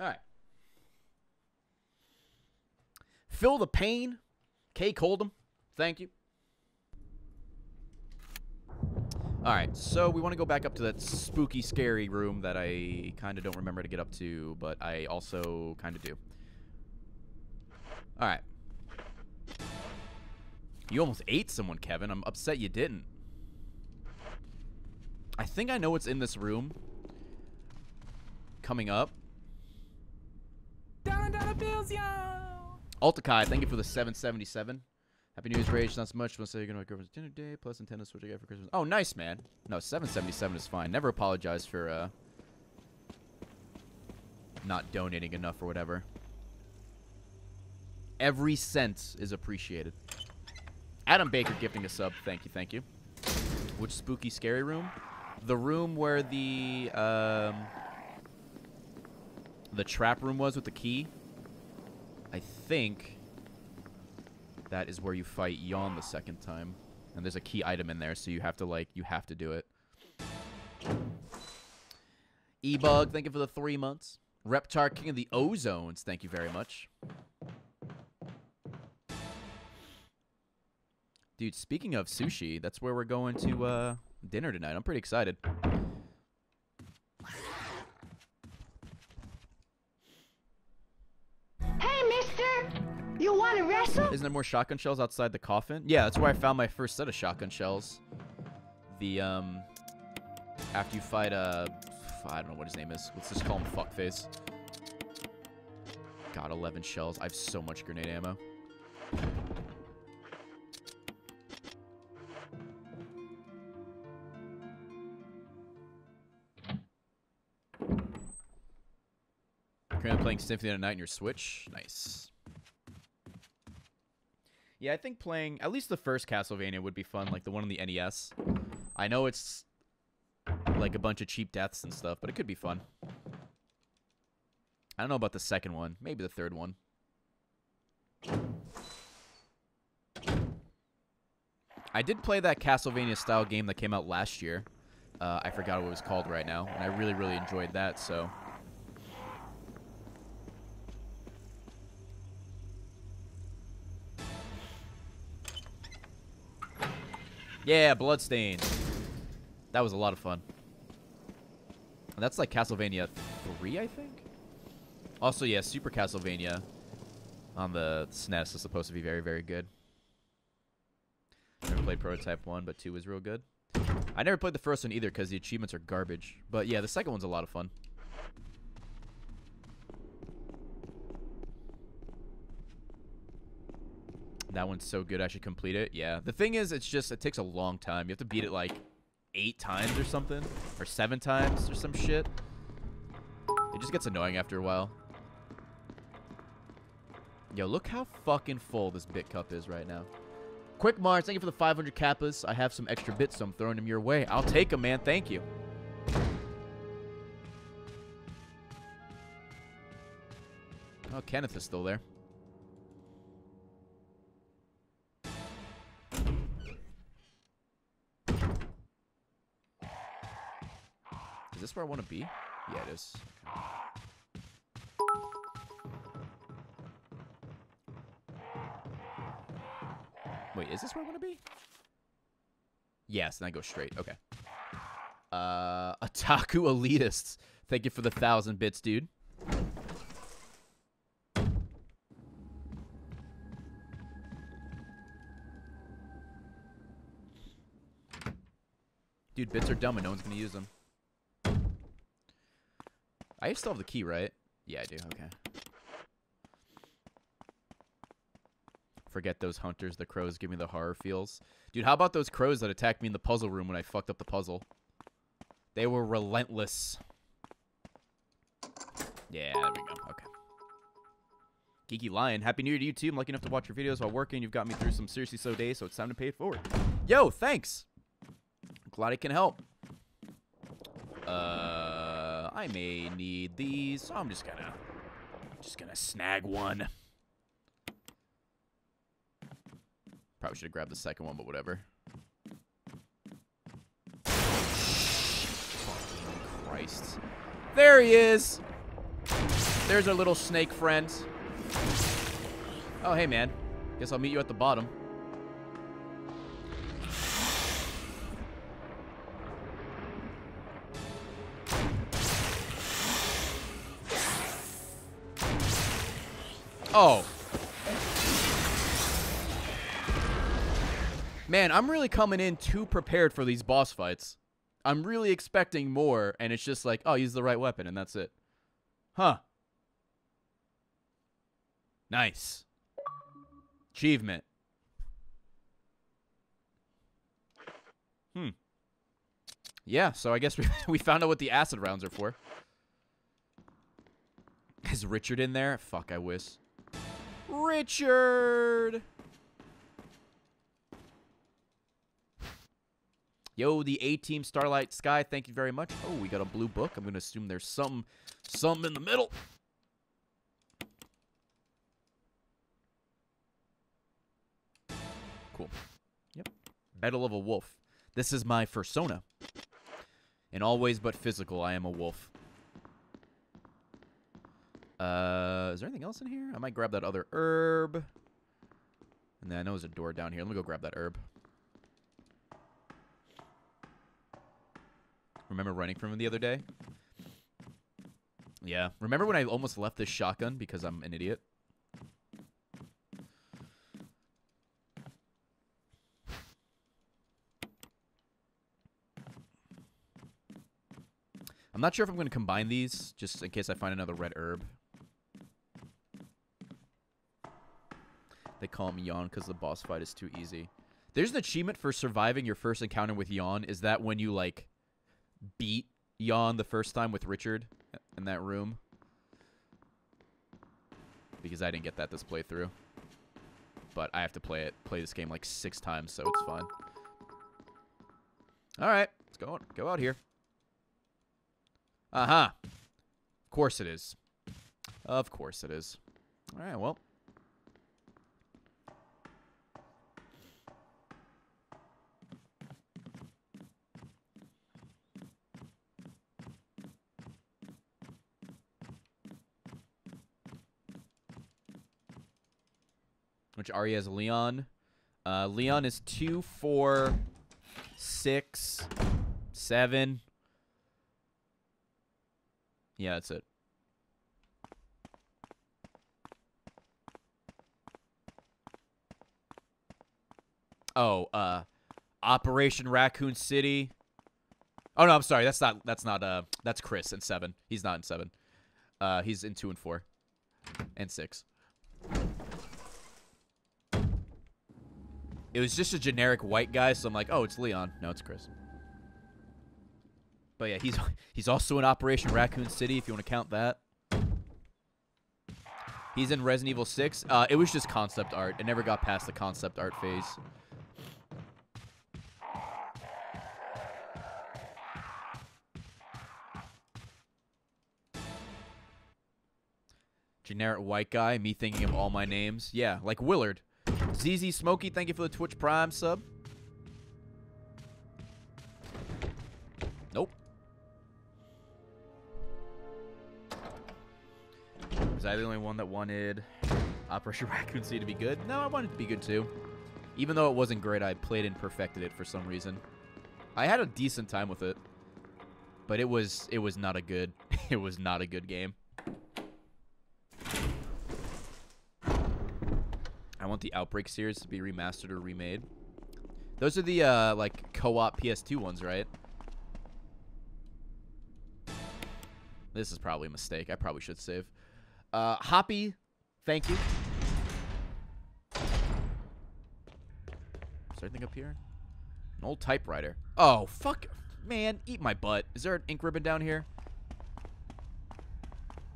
All right. Feel the pain. Cake Hold'em. Thank you. All right, so we want to go back up to that spooky, scary room that I kind of don't remember to get up to, but I also kind of do. All right. You almost ate someone, Kevin. I'm upset you didn't. I think I know what's in this room. Coming up. Dollar bills, yo! Altakai, thank you for the 777. Happy New Year's, Rage. Not so much. Must say you're going to make girlfriend's dinner day, plus Nintendo Switch I got for Christmas. Oh, nice, man. No, 777 is fine. Never apologize for not donating enough or whatever. Every cent is appreciated. Adam Baker gifting a sub. Thank you, thank you. Which spooky, scary room? The room where the trap room was with the key. I think... that is where you fight Yawn the second time. And there's a key item in there, so you have to, like, you have to do it. E-Bug, thank you for the 3 months. Reptar, King of the Ozones, thank you very much. Dude, speaking of sushi, that's where we're going to dinner tonight. I'm pretty excited. Hey, mister! You want to wrestle? Isn't there more shotgun shells outside the coffin? Yeah, that's where I found my first set of shotgun shells. The, after you fight, I don't know what his name is. Let's just call him Fuckface. Got 11 shells. I have so much grenade ammo. Currently playing Symphony of the Night on your Switch. Nice. Yeah, I think playing at least the first Castlevania would be fun, like the one on the NES. I know it's like a bunch of cheap deaths and stuff, but it could be fun. I don't know about the second one, maybe the third one. I did play that Castlevania-style game that came out last year. I forgot what it was called right now, and I really, really enjoyed that, so... Yeah, Bloodstained. That was a lot of fun. And that's like Castlevania 3, I think? Also, yeah, Super Castlevania on the SNES is supposed to be very, very good. Never played Prototype 1, but 2 was real good. I never played the first one either because the achievements are garbage. But yeah, the second one's a lot of fun. That one's so good I should complete it. Yeah. The thing is, it's just, it takes a long time. You have to beat it like 8 times or something. Or 7 times or some shit. It just gets annoying after a while. Yo, look how fucking full this bit cup is right now. Quick Mars, thank you for the 500 kappas. I have some extra bits, so I'm throwing them your way. I'll take them, man. Thank you. Oh, Kenneth is still there. Is this where I want to be? Yeah, it is. Wait, is this where I want to be? Yes, and I go straight. Okay. Otaku Elitists. Thank you for the 1,000 bits, dude. Dude, bits are dumb and no one's going to use them. I still have the key, right? Yeah, I do. Okay. Forget those hunters. The crows give me the horror feels. Dude, how about those crows that attacked me in the puzzle room when I fucked up the puzzle? They were relentless. Yeah, there we go. Okay. Geeky Lion, Happy New Year to you, too. I'm lucky enough to watch your videos while working. You've got me through some seriously so days, so it's time to pay it forward. Yo, thanks. Glad I can help. I may need these, so I'm just gonna snag one. Probably should have grabbed the second one, but whatever. Fucking Christ. There he is! There's our little snake friend. Oh, hey, man. Guess I'll meet you at the bottom. Oh. Man, I'm really coming in too prepared for these boss fights. I'm really expecting more, and it's just like, oh, use the right weapon, and that's it. Huh. Nice. Achievement. Hmm. Yeah, so I guess we found out what the acid rounds are for. Is Richard in there? Fuck, I wish. Richard! Yo, the A-Team Starlight Sky, thank you very much. Oh, we got a blue book. I'm going to assume there's something in the middle. Cool. Yep. Battle of a Wolf. This is my fursona. In all ways but physical, I am a wolf. Is there anything else in here? I might grab that other herb. And then I know there's a door down here. Let me go grab that herb. Remember running from him the other day? Yeah. Remember when I almost left this shotgun because I'm an idiot? I'm not sure if I'm going to combine these, just in case I find another red herb. They call him Yawn because the boss fight is too easy. There's an achievement for surviving your first encounter with Yawn. Is that when you, like, beat Yawn the first time with Richard in that room? Because I didn't get that this playthrough. But I have to play this game like 6 times, so it's fine. Alright, let's go out here. Uh-huh. Of course it is. Of course it is. Alright, well. Which Arya is Leon. Leon is 2, 4, 6, 7. Yeah, that's it. Oh, Operation Raccoon City. Oh no, I'm sorry. That's Chris in 7. He's not in 7. He's in 2 and 4. And 6. It was just a generic white guy, so I'm like, oh, it's Leon. No, it's Chris. But yeah, he's also in Operation Raccoon City, if you want to count that. He's in Resident Evil 6. It was just concept art. It never got past the concept art phase. Generic white guy, me thinking of all my names. Yeah, like Willard. ZZ Smokey, thank you for the Twitch Prime sub. Nope. Was I the only one that wanted Operation Raccoon City to be good? No, I wanted it to be good too. Even though it wasn't great, I played and perfected it for some reason. I had a decent time with it, but it was not a good game. I want the Outbreak series to be remastered or remade. Those are the, like, co-op PS2 ones, right? This is probably a mistake. I probably should save. Hoppy, thank you. Is there anything up here? An old typewriter. Oh, fuck. Man, eat my butt. Is there an ink ribbon down here?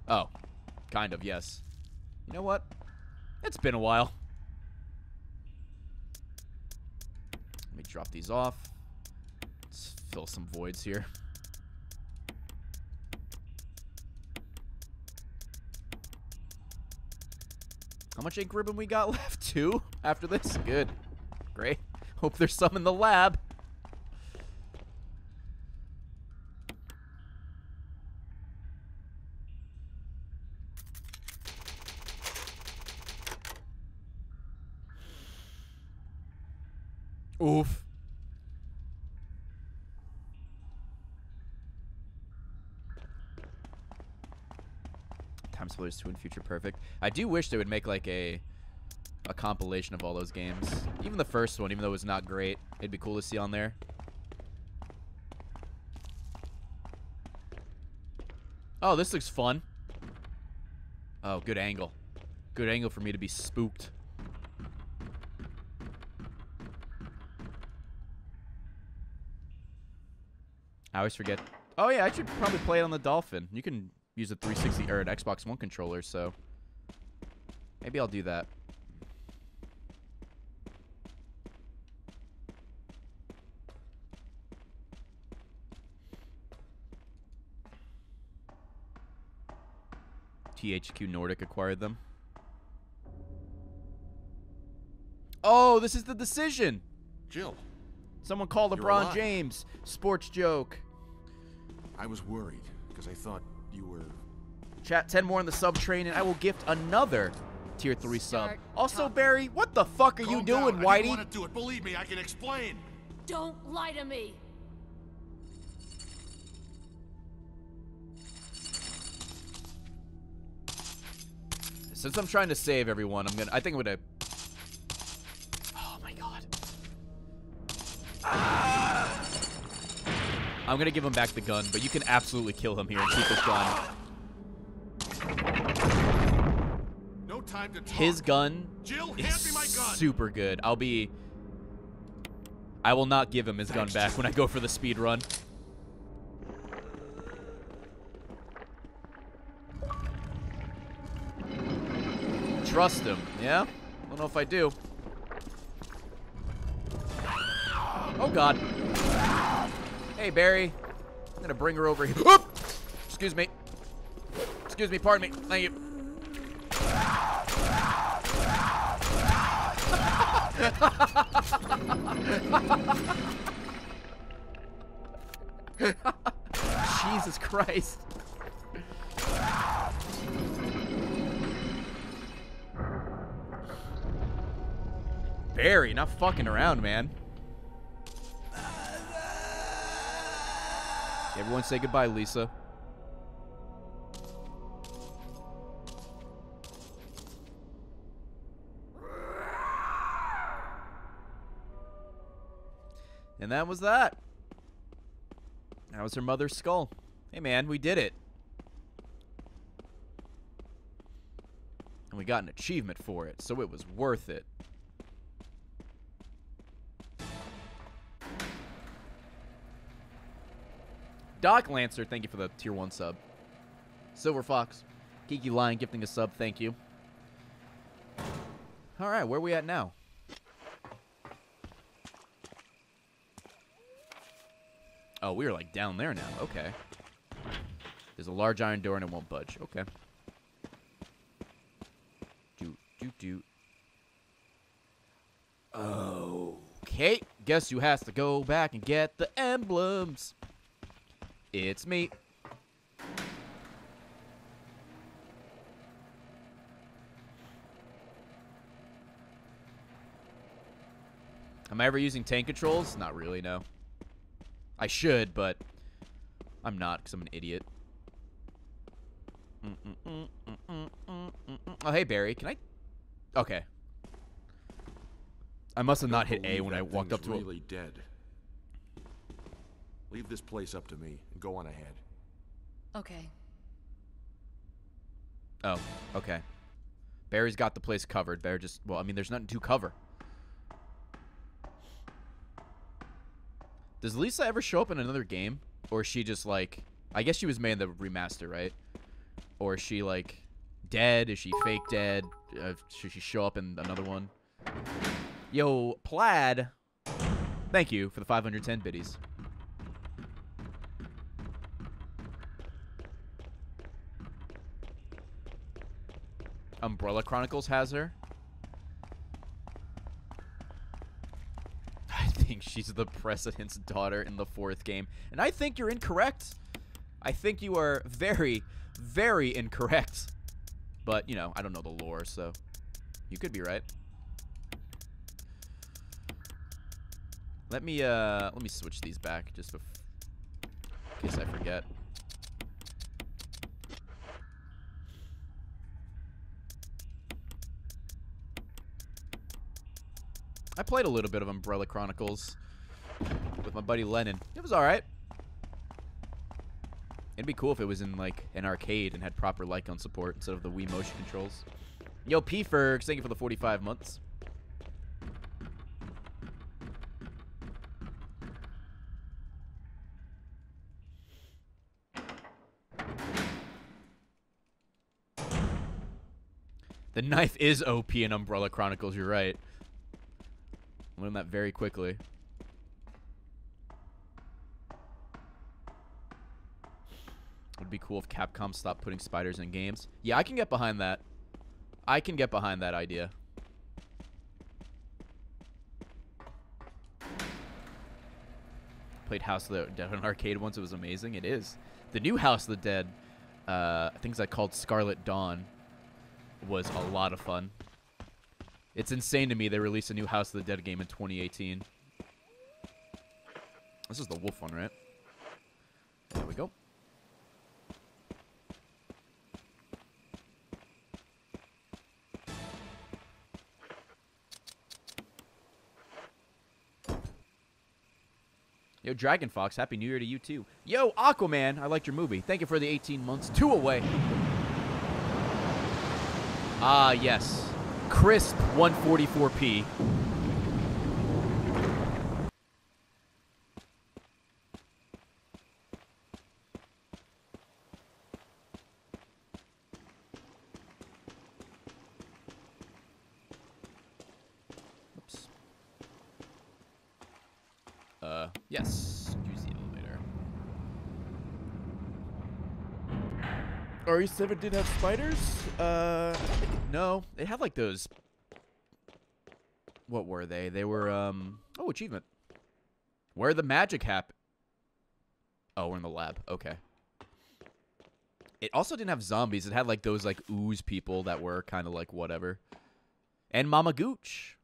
Oh, kind of, yes. You know what? It's been a while. Let me drop these off. Let's fill some voids here. How much ink ribbon we got left? 2 after this? Good. Great. Hope there's some in the lab. Oof. Time Splitters 2 and Future Perfect. I do wish they would make like a compilation of all those games. Even the first one, even though it was not great, it'd be cool to see on there. Oh, this looks fun. Oh, good angle. Good angle for me to be spooked. I always forget. Oh yeah, I should probably play it on the Dolphin. You can use a 360 or an Xbox One controller, so maybe I'll do that. THQ Nordic acquired them. Oh, this is The Decision. Jill. Someone called LeBron James. Sports joke. I was worried because I thought you were... Chat 10 more on the sub train and I will gift another tier 3 sub. Also, Barry, what the fuck are you doing, Whitey? I didn't want to do it. Believe me, I can explain. Don't lie to me. Since I'm trying to save everyone, I think I'm gonna. Oh my god! Ah! I'm gonna give him back the gun, but you can absolutely kill him here and keep his gun. No time to talk. His gun is super good. I will not give him his gun back when I go for the speed run. Trust him, yeah? Don't know if I do. Oh god. Hey Barry. I'm gonna bring her over here. Oop! Excuse me. Excuse me, pardon me. Thank you. Jesus Christ. Barry, not fucking around, man. Everyone say goodbye, Lisa. And that was that. That was her mother's skull. Hey, man, we did it. And we got an achievement for it, so it was worth it. Doc Lancer, thank you for the tier 1 sub. Silver Fox, Geeky Lion gifting a sub, thank you. Alright, where are we at now? Oh, we are like down there now, okay. There's a large iron door and it won't budge, okay. Doot, doot, doot. Okay, guess who has to go back and get the emblems? It's me. Am I ever using tank controls? Not really, no. I should, but I'm not because I'm an idiot. Oh, hey, Barry. Can I? Okay. I must have not hit A when I walked up to him. Really dead. Leave this place up to me and go on ahead. Okay. Oh, okay. Barry's got the place covered. Barry just, well, I mean, there's nothing to cover. Does Lisa ever show up in another game? Or is she just like, I guess she was made in the remaster, right? Or is she like dead? Is she fake dead? Should she show up in another one? Yo, Plaid. Thank you for the 510 biddies. Umbrella Chronicles has her. I think she's the president's daughter in the 4th game. And I think you're incorrect. I think you are very, very incorrect. But, you know, I don't know the lore, so you could be right. Let me switch these back just in case I forget. I played a little bit of Umbrella Chronicles with my buddy Lennon. It was all right. It'd be cool if it was in like an arcade and had proper Lycon support instead of the Wii motion controls. Yo, P-Fergs, thank you for the 45 months. The knife is OP in Umbrella Chronicles, you're right. I learned that very quickly. It would be cool if Capcom stopped putting spiders in games. Yeah, I can get behind that. I can get behind that idea. Played House of the Dead on arcade once. It was amazing. It is. The new House of the Dead, things I called Scarlet Dawn, was a lot of fun. It's insane to me they released a new House of the Dead game in 2018. This is the wolf one, right? There we go. Yo, Dragon Fox, happy new year to you too. Yo, Aquaman, I liked your movie. Thank you for the 18 months. 2 away. Ah, yes. Crisp 144p. Oops. Yes. Use the elevator. RE7 did have spiders? No, they had like those. What were they? They were oh, achievement. Where the magic happened. Oh, we're in the lab. Okay. It also didn't have zombies. It had like those like ooze people that were kind of like whatever. And Mama Gooch.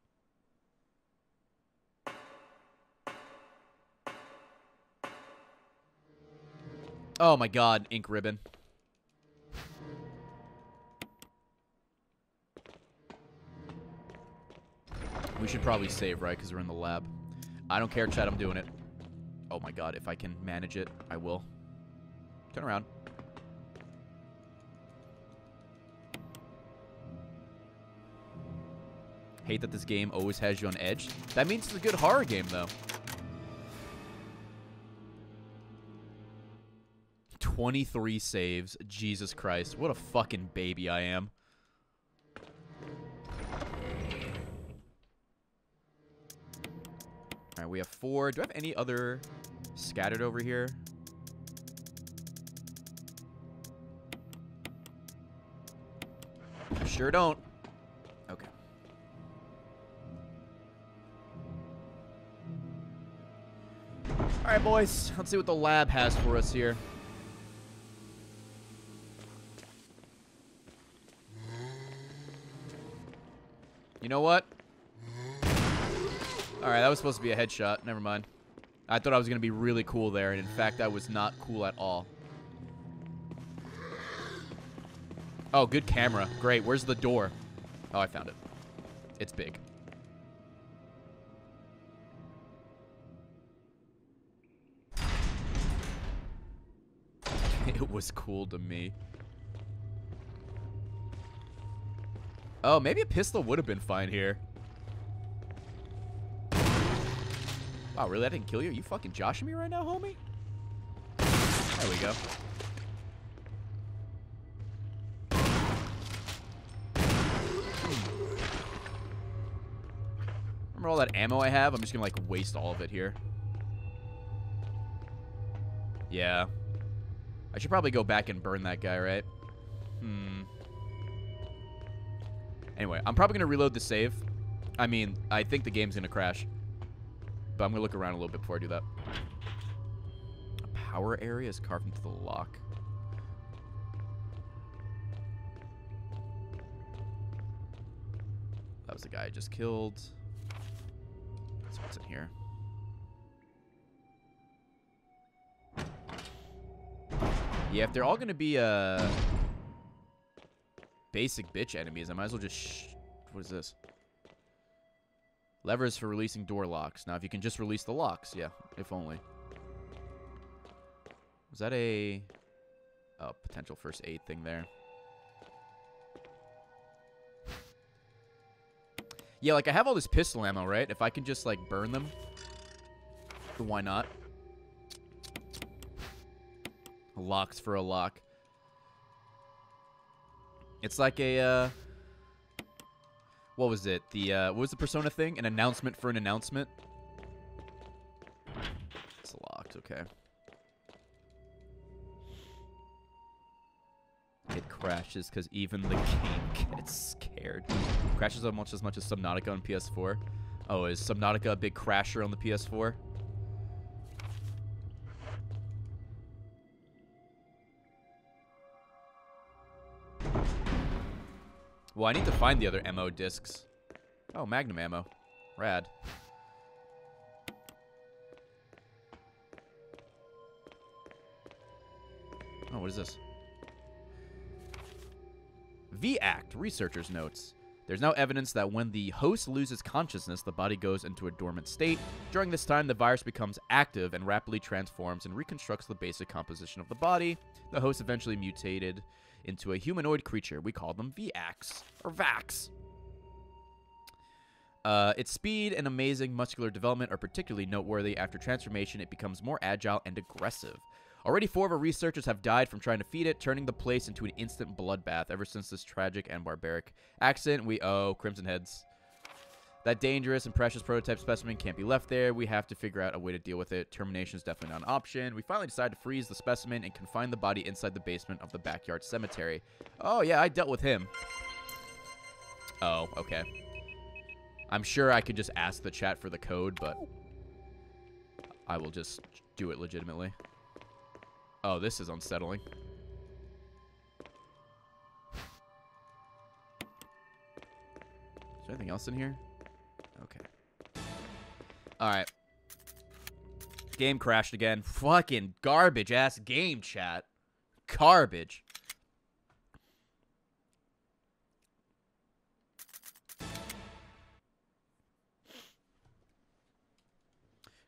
Oh my God, ink ribbon. We should probably save, right? Because we're in the lab. I don't care, chat. I'm doing it. Oh my God. If I can manage it, I will. Turn around. Hate that this game always has you on edge. That means it's a good horror game, though. 23 saves. Jesus Christ. What a fucking baby I am. All right, we have 4. Do I have any other scattered over here? Sure don't. Okay. All right, boys. Let's see what the lab has for us here. You know what? All right, that was supposed to be a headshot. Never mind. I thought I was going to be really cool there, and in fact, I was not cool at all. Oh, good camera. Great. Where's the door? Oh, I found it. It's big. It was cool to me. Oh, maybe a pistol would have been fine here. Wow, really? I didn't kill you? Are you fucking joshing me right now, homie? There we go. Remember all that ammo I have? I'm just gonna, like, waste all of it here. Yeah. I should probably go back and burn that guy, right? Hmm. Anyway, I'm probably gonna reload the save. I mean, I think the game's gonna crash. But I'm going to look around a little bit before I do that. A power area is carved into the lock. That was the guy I just killed. That's what's in here. Yeah, if they're all gonna be basic bitch enemies, I might as well just what is this? Levers for releasing door locks. Now, if you can just release the locks, yeah, if only. Was that a potential first aid thing there? Yeah, like I have all this pistol ammo, right? If I can just like burn them, then why not? Locks for a lock. It's like a what was it? The what was the Persona thing? An announcement for an announcement. It's locked. Okay. It crashes because even the game gets scared. It crashes as much as Subnautica on PS4. Oh, is Subnautica a big crasher on the PS4? Well, I need to find the other ammo discs. Oh, Magnum ammo. Rad. Oh, what is this? V-Act, researchers' notes. There's now evidence that when the host loses consciousness, the body goes into a dormant state. During this time, the virus becomes active and rapidly transforms and reconstructs the basic composition of the body. The host eventually mutated into a humanoid creature. We call them VAX, or VAX. Its speed and amazing muscular development are particularly noteworthy. After transformation, it becomes more agile and aggressive. Already 4 of our researchers have died from trying to feed it, turning the place into an instant bloodbath. Ever since this tragic and barbaric accident, we owe Crimson Heads. That dangerous and precious prototype specimen can't be left there. We have to figure out a way to deal with it. Termination is definitely not an option. We finally decide to freeze the specimen and confine the body inside the basement of the backyard cemetery. Oh, yeah, I dealt with him. Oh, okay. I'm sure I could just ask the chat for the code, but I will just do it legitimately. Oh, this is unsettling. Is there anything else in here? Okay. Alright. Game crashed again. Fucking garbage ass game, chat. Garbage.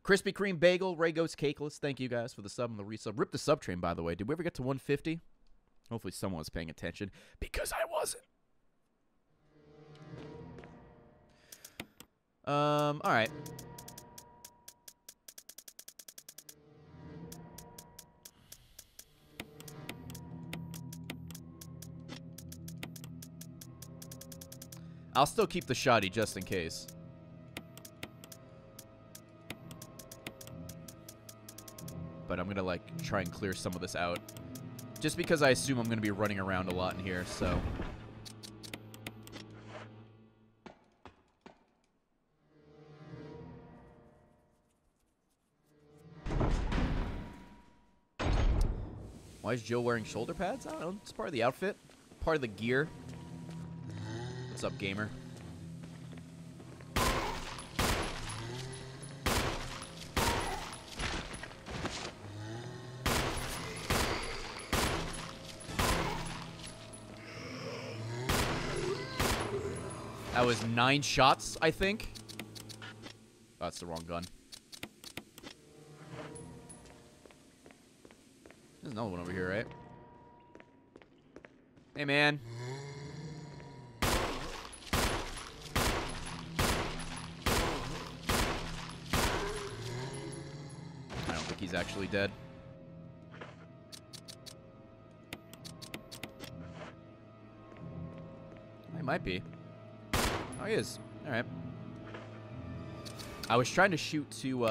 Krispy Kreme bagel, Ray goes cakeless. Thank you guys for the sub and the resub. Rip the sub train, by the way. Did we ever get to 150? Hopefully someone was paying attention, because I wasn't. All right. I'll still keep the shotty just in case. But I'm going to, like, try and clear some of this out. Just because I assume I'm going to be running around a lot in here, so... Why is Jill wearing shoulder pads? I don't know. It's part of the outfit. Part of the gear. What's up, gamer? That was 9 shots, I think. Oh, that's the wrong gun. There's another one over here, right? Hey, man. I don't think he's actually dead. He might be. Oh, he is. All right. I was trying to shoot to,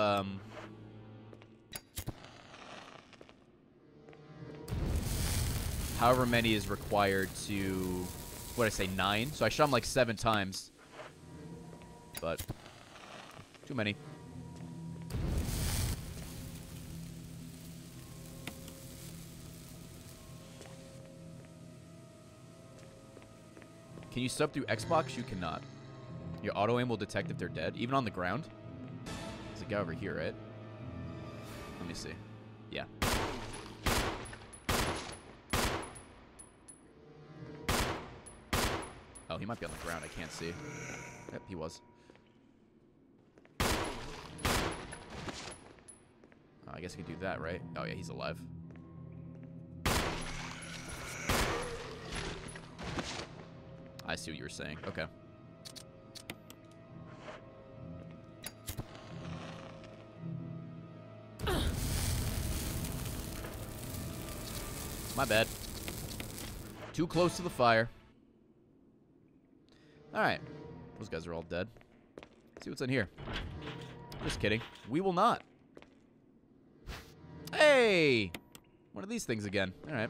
however many is required to, what did I say, 9? So I shot him like 7 times, but too many. Can you sub through Xbox? You cannot. Your auto aim will detect if they're dead, even on the ground. There's a guy over here, right? Let me see. Yeah. He might be on the ground. I can't see. Yep, he was. I guess I could do that, right? Oh, yeah, he's alive. I see what you were saying. Okay. My bad. Too close to the fire. Alright. Those guys are all dead. Let's see what's in here. Just kidding. We will not. Hey! One of these things again. Alright.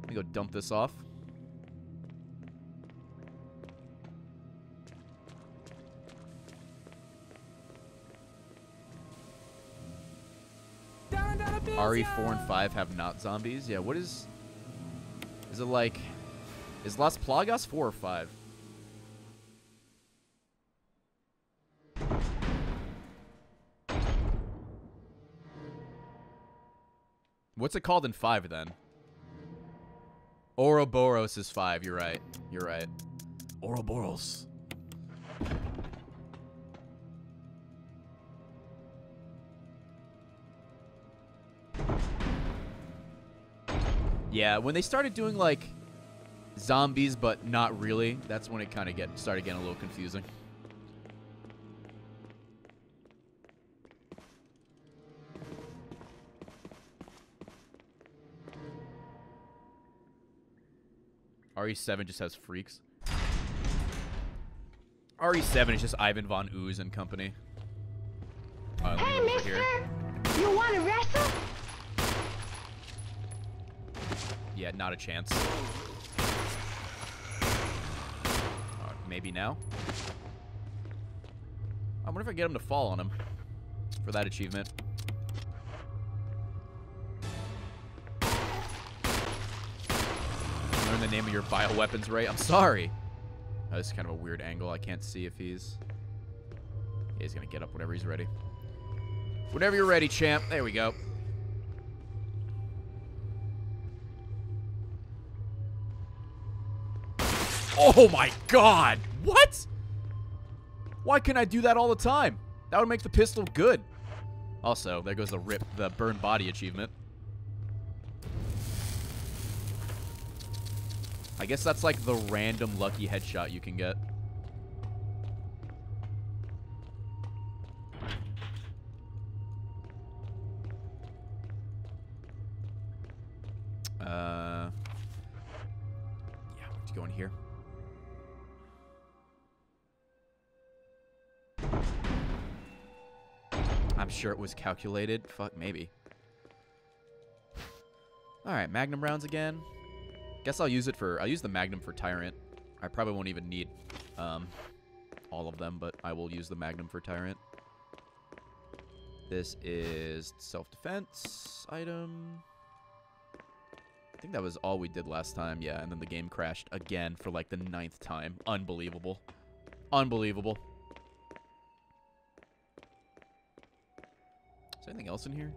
Let me go dump this off. RE4 and 5 have not zombies. Yeah, what is... Is it like... Is Las Plagas 4 or 5? What's it called in 5, then? Ouroboros is 5. You're right. You're right. Ouroboros. Yeah, when they started doing, like, zombies, but not really, that's when it kind of started getting a little confusing. RE7 just has freaks. RE7 is just Ivan Von Ooze and company. Hey, mister! Here. You want to wrestle? Yeah, not a chance. Maybe now? I wonder if I get him to fall on him for that achievement. Learn the name of your bioweapons, Ray. I'm sorry. Oh, this is kind of a weird angle. I can't see if he's... Yeah, he's going to get up whenever he's ready. Whenever you're ready, champ. There we go. Oh my god! What? Why can't I do that all the time? That would make the pistol good. Also, there goes the burn body achievement. I guess that's like the random lucky headshot you can get. Yeah, let's go in here. I'm sure it was calculated. Fuck, maybe. Alright, Magnum rounds again. Guess I'll use it for... I'll use the Magnum for Tyrant. I probably won't even need all of them, but I will use the Magnum for Tyrant. This is self-defense item. I think that was all we did last time. Yeah, and then the game crashed again for like the 9th time. Unbelievable. Unbelievable. Is there anything else in here?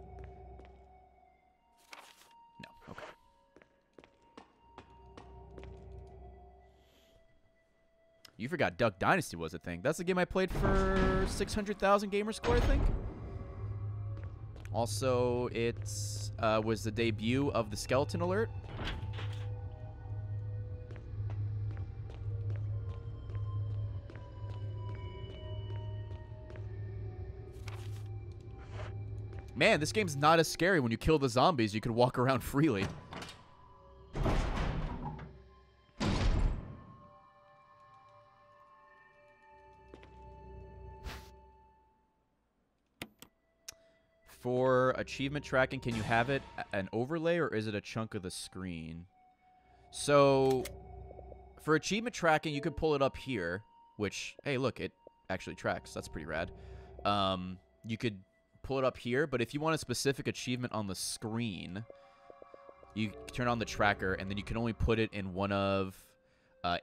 No. Okay. You forgot Duck Dynasty was a thing. That's the game I played for 600,000 gamerscore, I think. Also, it was the debut of the Skeleton Alert. Man, this game's not as scary. When you kill the zombies, you can walk around freely. For achievement tracking, can you have it an overlay or is it a chunk of the screen? So, for achievement tracking, you can pull it up here, which, hey, look, it actually tracks. That's pretty rad. You could... pull it up here, but if you want a specific achievement on the screen, you turn on the tracker, and then you can only put it in one of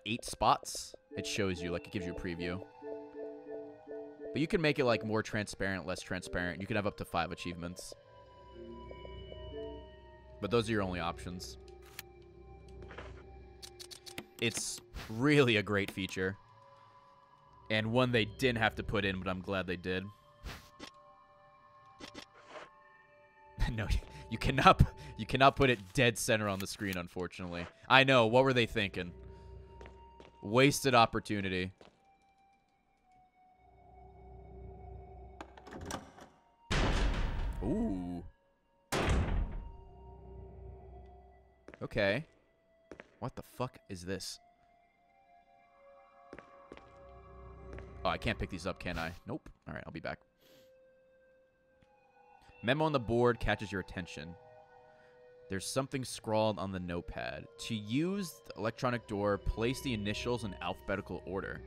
8 spots. It shows you, like, it gives you a preview. But you can make it, like, more transparent, less transparent. You can have up to 5 achievements. But those are your only options. It's really a great feature. And one they didn't have to put in, but I'm glad they did. No, you cannot put it dead center on the screen, unfortunately. I know, what were they thinking? Wasted opportunity. Ooh. Okay. What the fuck is this? Oh, I can't pick these up, can I? Nope. Alright, I'll be back. Memo on the board catches your attention. There's something scrawled on the notepad. To use the electronic door, place the initials in alphabetical order.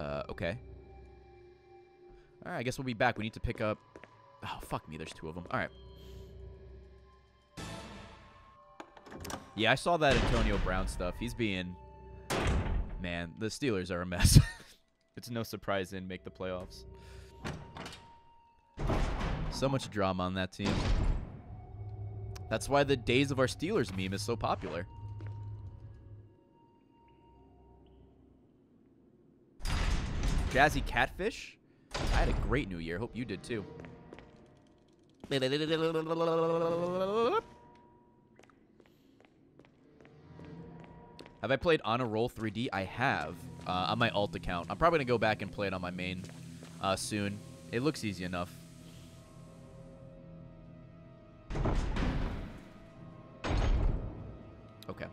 Okay. Alright, I guess we'll be back. We need to pick up... Oh, fuck me. There's two of them. Alright. Yeah, I saw that Antonio Brown stuff. He's being... Man, the Steelers are a mess. It's no surprise they didn't make the playoffs. So much drama on that team. That's why the Days of Our Steelers meme is so popular. Jazzy Catfish? I had a great new year. Hope you did too. Have I played On a Roll 3D? I have. On my alt account. I'm probably going to go back and play it on my main soon. It looks easy enough. Okay.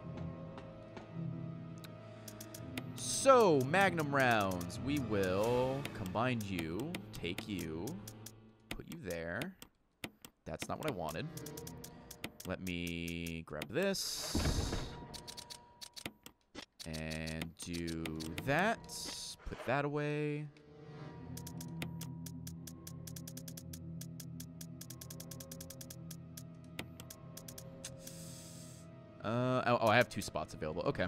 So, Magnum rounds. We will combine you, take you, put you there. That's not what I wanted. Let me grab this. And do that. Put that away. Oh, I have two spots available. Okay.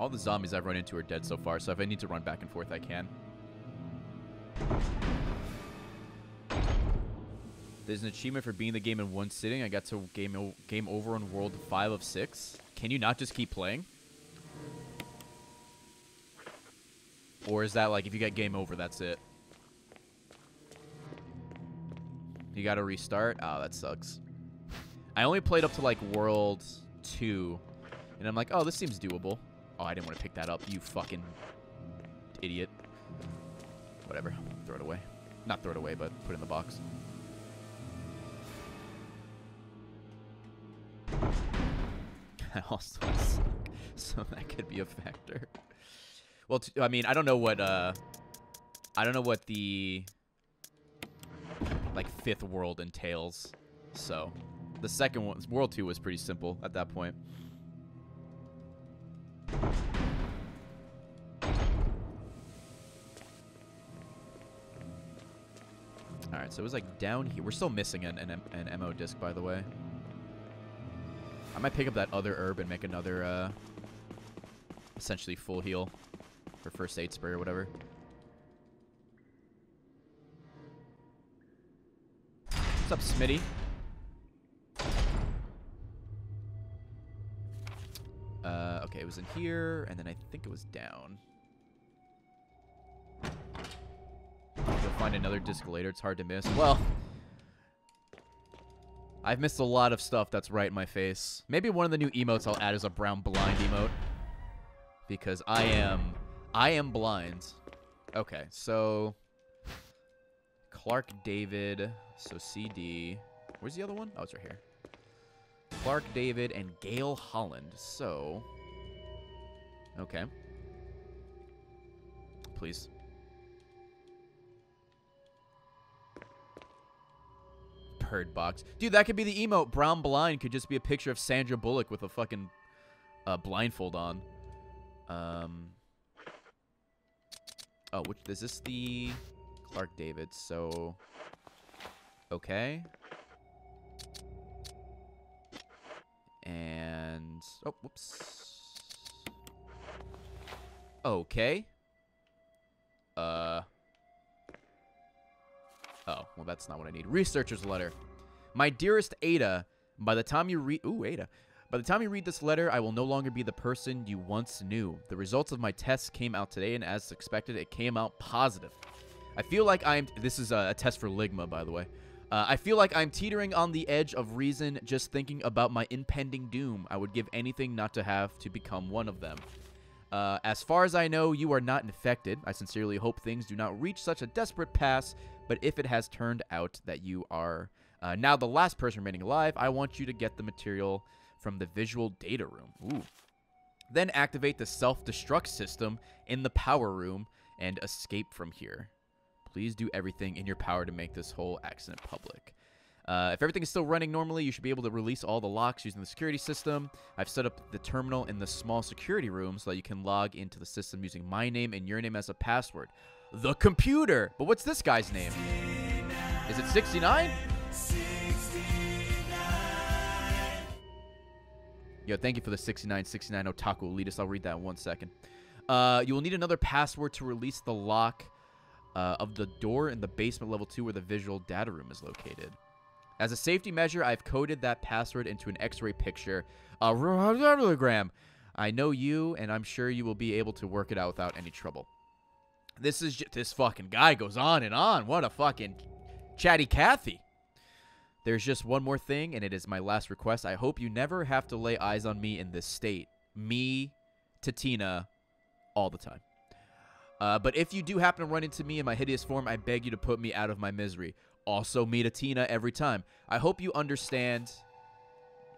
All the zombies I've run into are dead so far, so if I need to run back and forth, I can. There's an achievement for being the game in one sitting. I got to game over on world 5 of 6. Can you not just keep playing? Or is that like if you get game over, that's it? You gotta restart? Oh, that sucks. I only played up to like world 2. And I'm like, oh, this seems doable. Oh, I didn't want to pick that up. You fucking idiot. Whatever. Throw it away. Not throw it away, but put it in the box. I also suck, so that could be a factor. Well, I mean, I don't know what the like 5th world entails. So, the second one, world 2, was pretty simple at that point. All right, so it was like down here. We're still missing an MO disc, by the way. I might pick up that other herb and make another, essentially full heal or first aid spray or whatever. What's up, Smitty? Okay, it was in here, and then I think it was down. You'll find another disc later. It's hard to miss. Well... I've missed a lot of stuff that's right in my face. Maybe one of the new emotes I'll add is a brown blind emote. Because I am blind. Okay, so... Clark David, so CD. Where's the other one? Oh, it's right here. Clark David and Gail Holland, so... Okay. Please. Herd box. Dude, that could be the emote. Brown blind could just be a picture of Sandra Bullock with a fucking blindfold on. Oh, which is this the Clark David? So, okay. And oh, whoops. Okay. Oh, well, that's not what I need. Researcher's letter. My dearest Ada, by the time you read... Ooh, Ada. By the time you read this letter, I will no longer be the person you once knew. The results of my tests came out today, and as expected, it came out positive. I feel like I'm... This is a test for Ligma, by the way. I feel like I'm teetering on the edge of reason, just thinking about my impending doom. I would give anything not to have to become one of them. As far as I know, you are not infected. I sincerely hope things do not reach such a desperate pass, but if it has turned out that you are now the last person remaining alive, I want you to get the material from the visual data room. Ooh. Then activate the self-destruct system in the power room and escape from here. Please do everything in your power to make this whole accident public. If everything is still running normally, you should be able to release all the locks using the security system. I've set up the terminal in the small security room so that you can log into the system using my name and your name as a password. The computer! But what's this guy's name? Is it 69? Yo, thank you for the 6969 Otaku Elitis. I'll read that in 1 second. You will need another password to release the lock of the door in the basement level 2 where the visual data room is located. As a safety measure, I've coded that password into an X-ray picture. A hologram. I know you, and I'm sure you will be able to work it out without any trouble. This is just, this fucking guy goes on and on. What a fucking chatty Cathy. There's just one more thing, and it is my last request. I hope you never have to lay eyes on me in this state. Me, Tatina, all the time. But if you do happen to run into me in my hideous form, I beg you to put me out of my misery. Also, me, Tatina, every time. I hope you understand.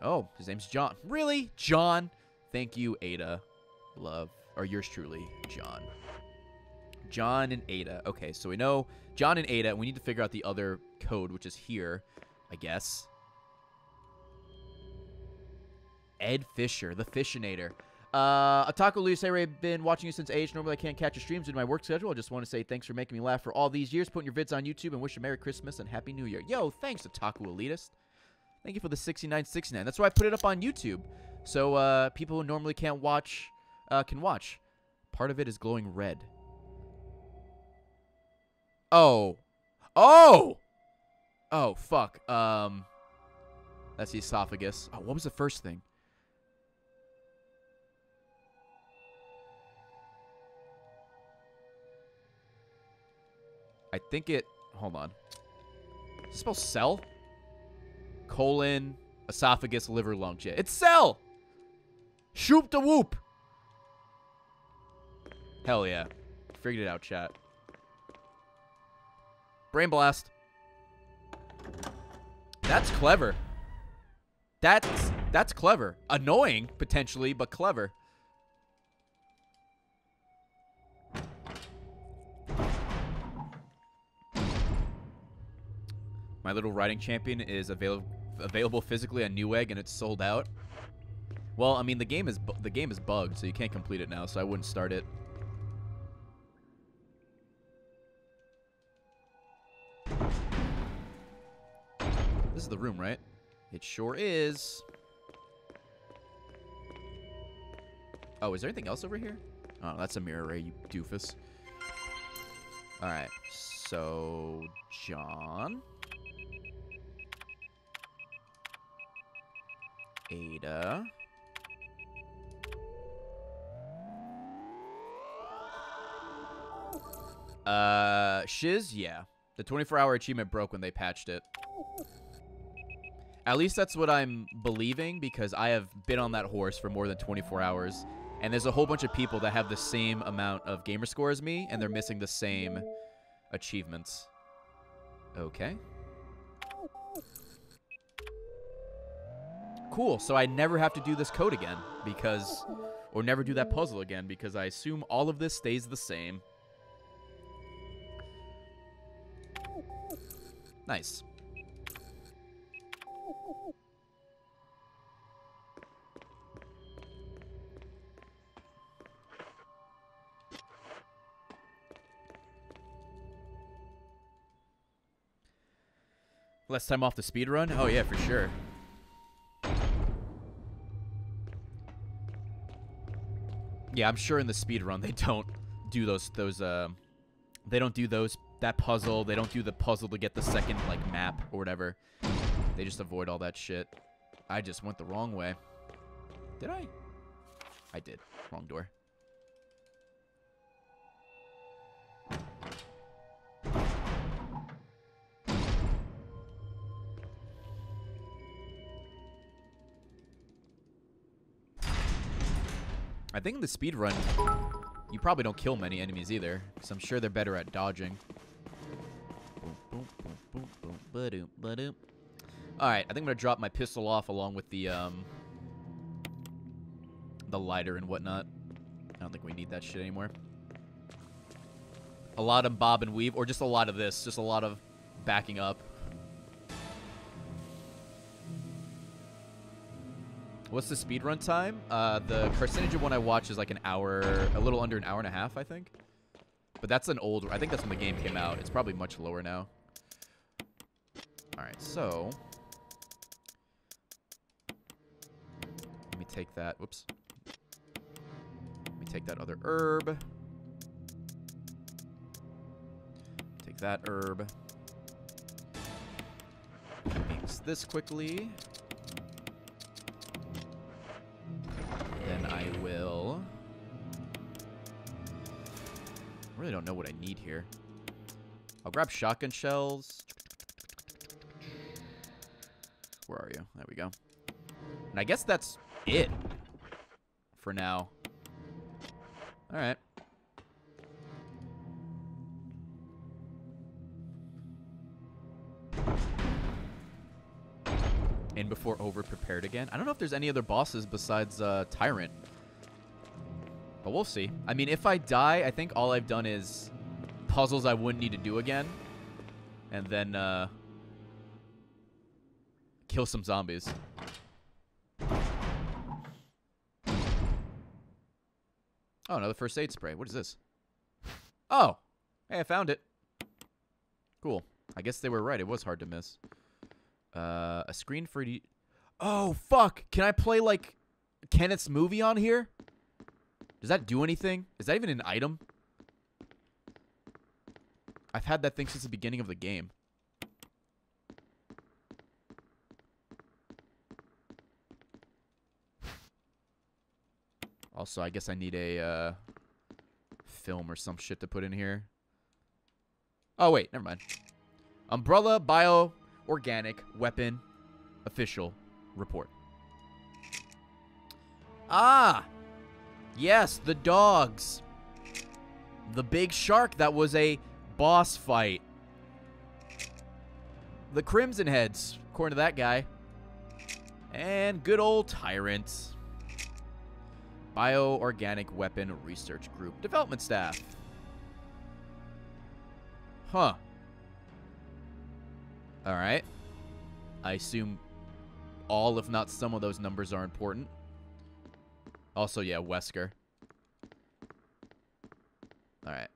Oh, his name's John. Really? John? Thank you, Ada. Love. Or yours truly, John. John and Ada. Okay, so we know John and Ada. We need to figure out the other code, which is here, I guess. Ed Fisher, the Fishinator. Otaku Luis, I've been watching you since age. Normally I can't catch your streams due to my work schedule. I just want to say thanks for making me laugh for all these years, putting your vids on YouTube, and wish you Merry Christmas and Happy New Year. Yo, thanks, Otaku Elitist. Thank you for the 6969. That's why I put it up on YouTube. So people who normally can't watch can watch. Part of it is glowing red. Oh. Oh! Oh, fuck. That's the esophagus. Oh, what was the first thing? I think it... Hold on. Does it spell cell? Colon, esophagus, liver, lung, shit. It's cell! Shoop to whoop! Hell yeah. Figured it out, chat. Brain blast. That's clever. That's clever. Annoying, potentially, but clever. My little riding champion is available physically on Newegg, and it's sold out. Well, I mean, the game is bugged, so you can't complete it now. So I wouldn't start it. This is the room, right? It sure is. Oh, is there anything else over here? Oh, that's a mirror ray, you doofus. All right, so John. Ada. Shiz, yeah. The 24-hour achievement broke when they patched it. At least that's what I'm believing, because I have been on that horse for more than 24 hours, and there's a whole bunch of people that have the same amount of gamer score as me, and they're missing the same achievements. Okay. Cool, so I never have to do this code again because, or never do that puzzle again because I assume all of this stays the same. Nice. Less time off the speedrun? Oh yeah, for sure. Yeah, I'm sure in the speedrun they don't do that puzzle. They don't do the puzzle to get the second like map or whatever. They just avoid all that shit. I just went the wrong way. Did I? I did. Wrong door. I think in the speed run, you probably don't kill many enemies either, because I'm sure they're better at dodging. Alright, I think I'm going to drop my pistol off along with the lighter and whatnot. I don't think we need that shit anymore. A lot of bob and weave, or just a lot of this. Just a lot of backing up. What's the speedrun time? The carcinogen one I watch is like an hour, a little under an hour and a half, I think. But that's an old, I think that's when the game came out. It's probably much lower now. Alright, so. Let me take that, whoops. Let me take that other herb. Take that herb. Mix this quickly. I will. I really don't know what I need here. I'll grab shotgun shells. Where are you? There we go. And I guess that's it for now. All right. In before over prepared again. I don't know if there's any other bosses besides Tyrant. But we'll see. I mean, if I die, I think all I've done is puzzles I wouldn't need to do again. And then kill some zombies. Oh, another first aid spray. What is this? Oh! Hey, I found it. Cool. I guess they were right. It was hard to miss. A screen for... Oh, fuck! Can I play, like, Kenneth's movie on here? Does that do anything? Is that even an item? I've had that thing since the beginning of the game. Also, I guess I need a, film or some shit to put in here. Oh, wait. Never mind. Umbrella Bio... Organic weapon official report. Ah! Yes, the dogs. The big shark that was a boss fight. The Crimson Heads, according to that guy. And good old Tyrant. Bioorganic Weapon Research Group Development Staff. Huh. All right. I assume all, if not some of those numbers are important. Also, yeah, Wesker. All right.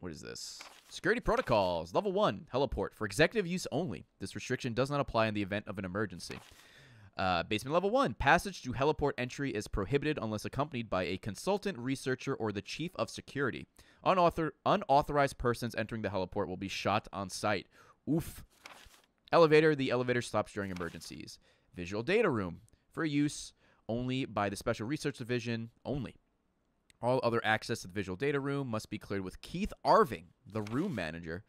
What is this? Security protocols. Level 1. Heliport. For executive use only. This restriction does not apply in the event of an emergency. Basement level 1. Passage to heliport entry is prohibited unless accompanied by a consultant, researcher, or the chief of security. Unauthorized persons entering the heliport will be shot on sight. Oof. Elevator. The elevator stops during emergencies. Visual data room. For use only by the Special Research Division only. All other access to the visual data room must be cleared with Keith Arving, the room manager.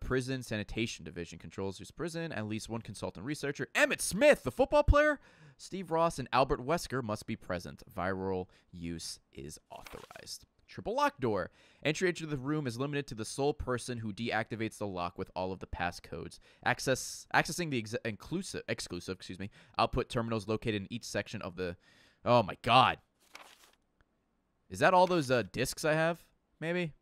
Prison Sanitation Division controls whose prison. At least one consultant researcher. Emmett Smith, the football player. Steve Ross and Albert Wesker must be present. Viral use is authorized. Triple lock door. Entry into the room is limited to the sole person who deactivates the lock with all of the passcodes. Accessing the exclusive output terminals located in each section of the... Oh, my God. Is that all those discs I have? Maybe?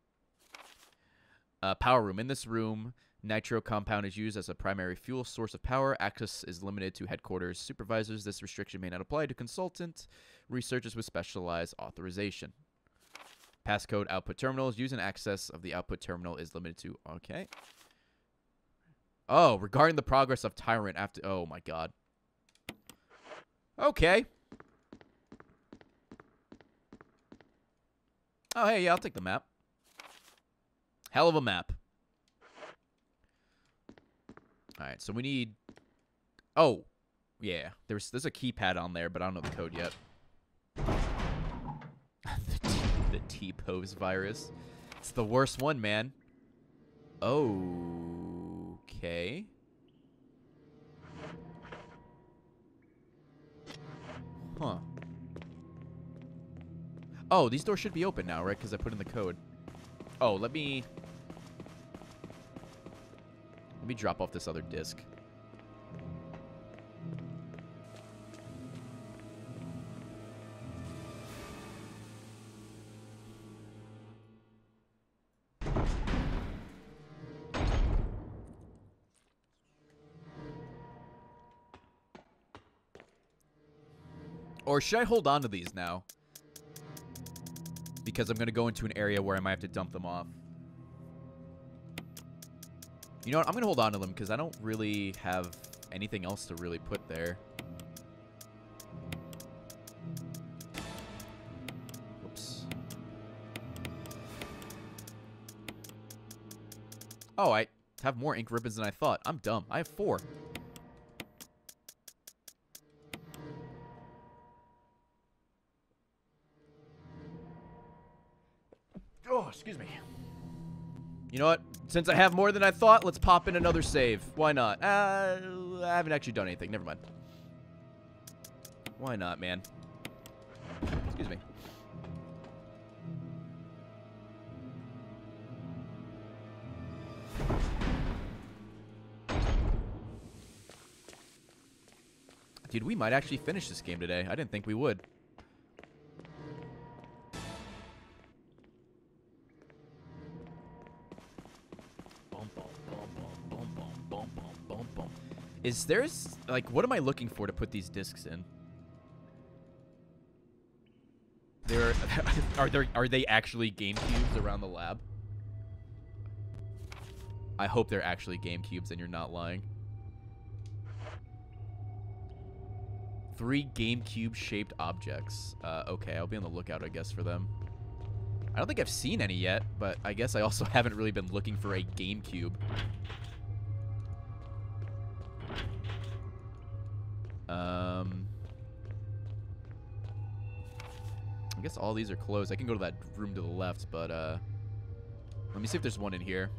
Power room. In this room, nitro compound is used as a primary fuel source of power. Access is limited to headquarters supervisors. This restriction may not apply to consultant researchers with specialized authorization. Passcode output terminals. Use and access of the output terminal is limited to... Okay. Oh, regarding the progress of Tyrant after... Oh, my God. Okay. Oh, hey, yeah, I'll take the map. Hell of a map. All right, so we need... Oh, Yeah, there's a keypad on there, but I don't know the code yet. The T-pose virus. It's the worst one, man. Okay. Huh. Oh, these doors should be open now, right? Because I put in the code. Oh, let me drop off this other disc. Or should I hold on to these now? Because I'm going to go into an area where I might have to dump them off. You know what? I'm going to hold on to them because I don't really have anything else to really put there. Oops. Oh, I have more ink ribbons than I thought. I'm dumb. I have 4. Excuse me. You know what? Since I have more than I thought, let's pop in another save. Why not? I haven't actually done anything. Never mind. Why not, man? Excuse me. Dude, we might actually finish this game today. I didn't think we would. Is there, like, what am I looking for to put these discs in? Are they actually Game Cubes around the lab? I hope they're actually Game Cubes and you're not lying. 3 Game Cube shaped objects. Okay, I'll be on the lookout, I guess, for them. I don't think I've seen any yet, but I guess I also haven't really been looking for a Game Cube. I guess all these are closed. I can go to that room to the left, but let me see if there's one in here.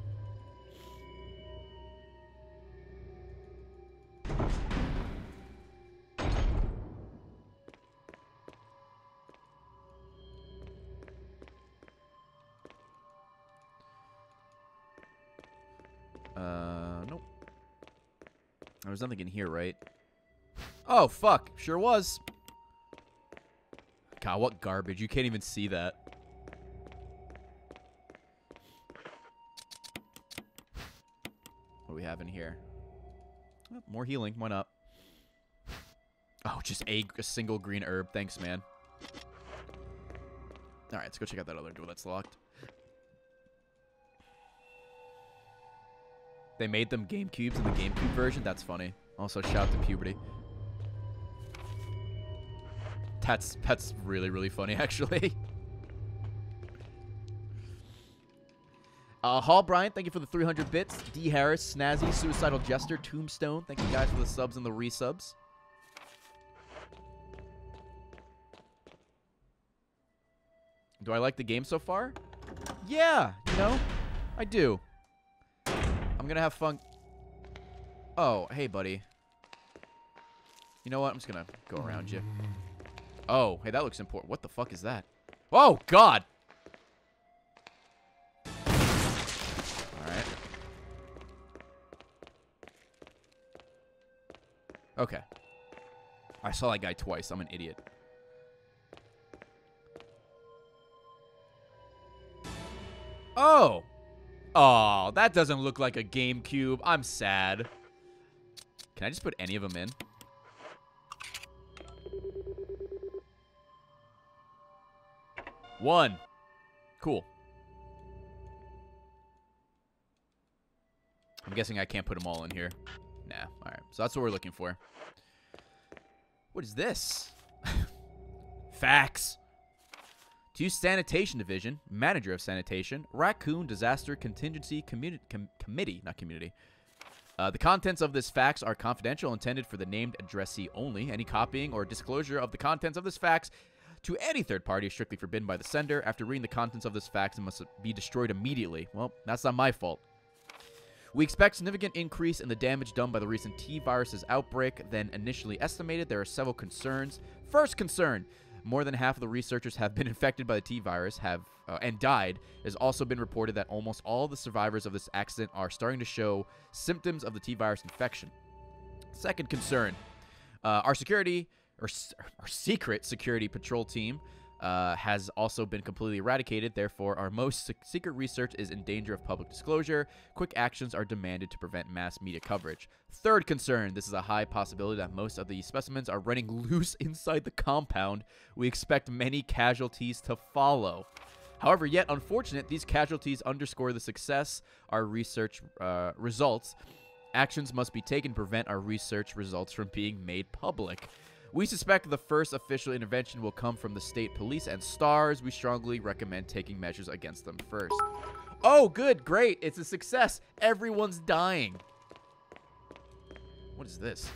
Nope. There's nothing in here, right? Oh, fuck. Sure was. God, what garbage. You can't even see that. What do we have in here? Oh, more healing. Why not? Oh, just a single green herb. Thanks, man. All right, let's go check out that other door that's locked. They made them Game Cubes in the GameCube version? That's funny. Also, shout out to puberty. That's really, really funny, actually. Hall Brian, thank you for the 300 bits. D. Harris, Snazzy, Suicidal Jester, Tombstone. Thank you guys for the subs and the resubs. Do I like the game so far? Yeah, you know, I do. I'm going to have fun. Oh, hey, buddy. You know what? I'm just going to go around you. Oh, hey, that looks important. What the fuck is that? Oh, God! Alright. Okay. I saw that guy twice. I'm an idiot. Oh! Oh, that doesn't look like a GameCube. I'm sad. Can I just put any of them in? One. Cool. I'm guessing I can't put them all in here. Nah. All right. So that's what we're looking for. What is this? Facts. To Sanitation Division, Manager of Sanitation, Raccoon Disaster Contingency Committee, not Community, The contents of this fax are confidential, intended for the named addressee only. Any copying or disclosure of the contents of this fax to any third party is strictly forbidden by the sender. After reading the contents of this fax, it must be destroyed immediately. Well, that's not my fault. We expect significant increase in the damage done by the recent T-virus's outbreak than initially estimated. There are several concerns. First concern, more than half of the researchers have been infected by the T-virus and died. It has also been reported that almost all the survivors of this accident are starting to show symptoms of the T-virus infection. Second concern, our secret security patrol team has also been completely eradicated. Therefore, our most secret research is in danger of public disclosure. Quick actions are demanded to prevent mass media coverage. Third concern, this is a high possibility that most of the specimens are running loose inside the compound. We expect many casualties to follow. However, yet unfortunate, these casualties underscore the success our research results. Actions must be taken to prevent our research results from being made public. We suspect the first official intervention will come from the state police and STARS. We strongly recommend taking measures against them first. Oh, good, great. It's a success. Everyone's dying. What is this?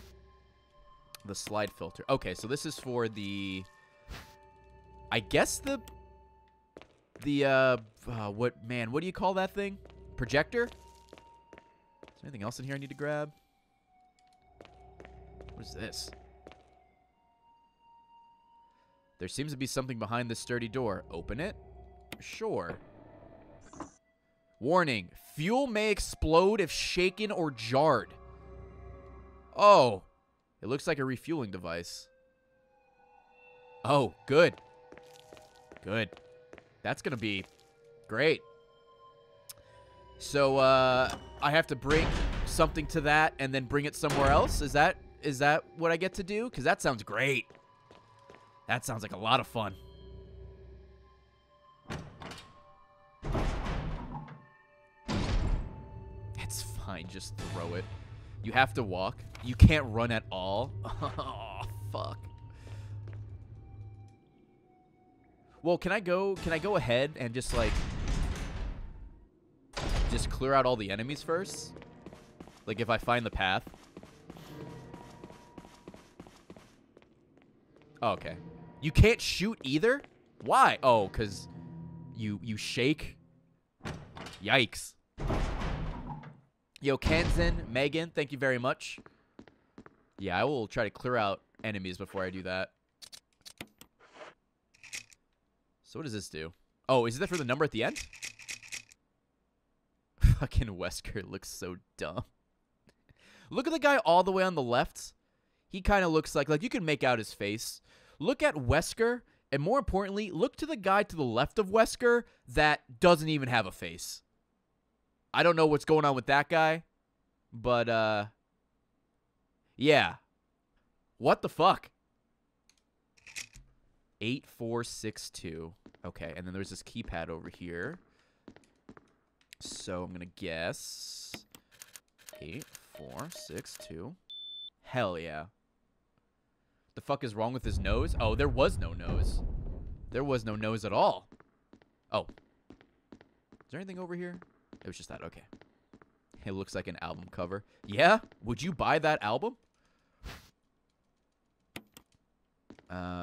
The slide filter. Okay, so this is for the... I guess the... what do you call that thing? Projector? Is there anything else in here I need to grab? What is this? There seems to be something behind this sturdy door. Open it? Sure. Warning. Fuel may explode if shaken or jarred. Oh. It looks like a refueling device. Oh, good. Good. That's gonna be great. So, I have to bring something to that and then bring it somewhere else? Is that what I get to do? Because that sounds great. That sounds like a lot of fun. It's fine, just throw it. You have to walk. You can't run at all. Oh, fuck. Well, can I go ahead and just like clear out all the enemies first? Like if I find the path. Oh, okay. You can't shoot either? Why? Oh, because you shake? Yikes. Yo, Kanzen, Megan, thank you very much. Yeah, I will try to clear out enemies before I do that. So what does this do? Oh, is that for the number at the end? Fucking Wesker looks so dumb. Look at the guy all the way on the left. He kind of looks like you can make out his face. Look at Wesker, and more importantly, look to the guy to the left of Wesker that doesn't even have a face. I don't know what's going on with that guy, but, yeah. What the fuck? 8462. Okay, and then there's this keypad over here. So I'm gonna guess... 8462. Hell yeah. The fuck is wrong with his nose? Oh, there was no nose. There was no nose at all. Oh. Is there anything over here? It was just that. Okay. It looks like an album cover. Yeah? Would you buy that album?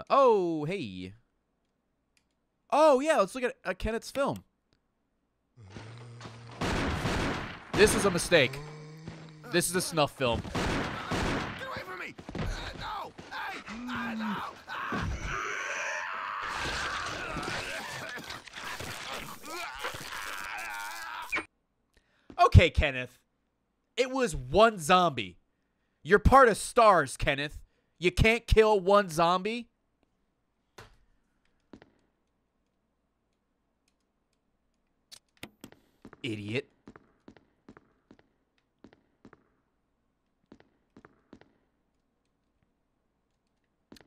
Oh, hey. Oh, yeah. Let's look at Kenneth's film. This is a mistake. This is a snuff film. Okay, Kenneth. It was one zombie. You're part of STARS, Kenneth. You can't kill one zombie. Idiot.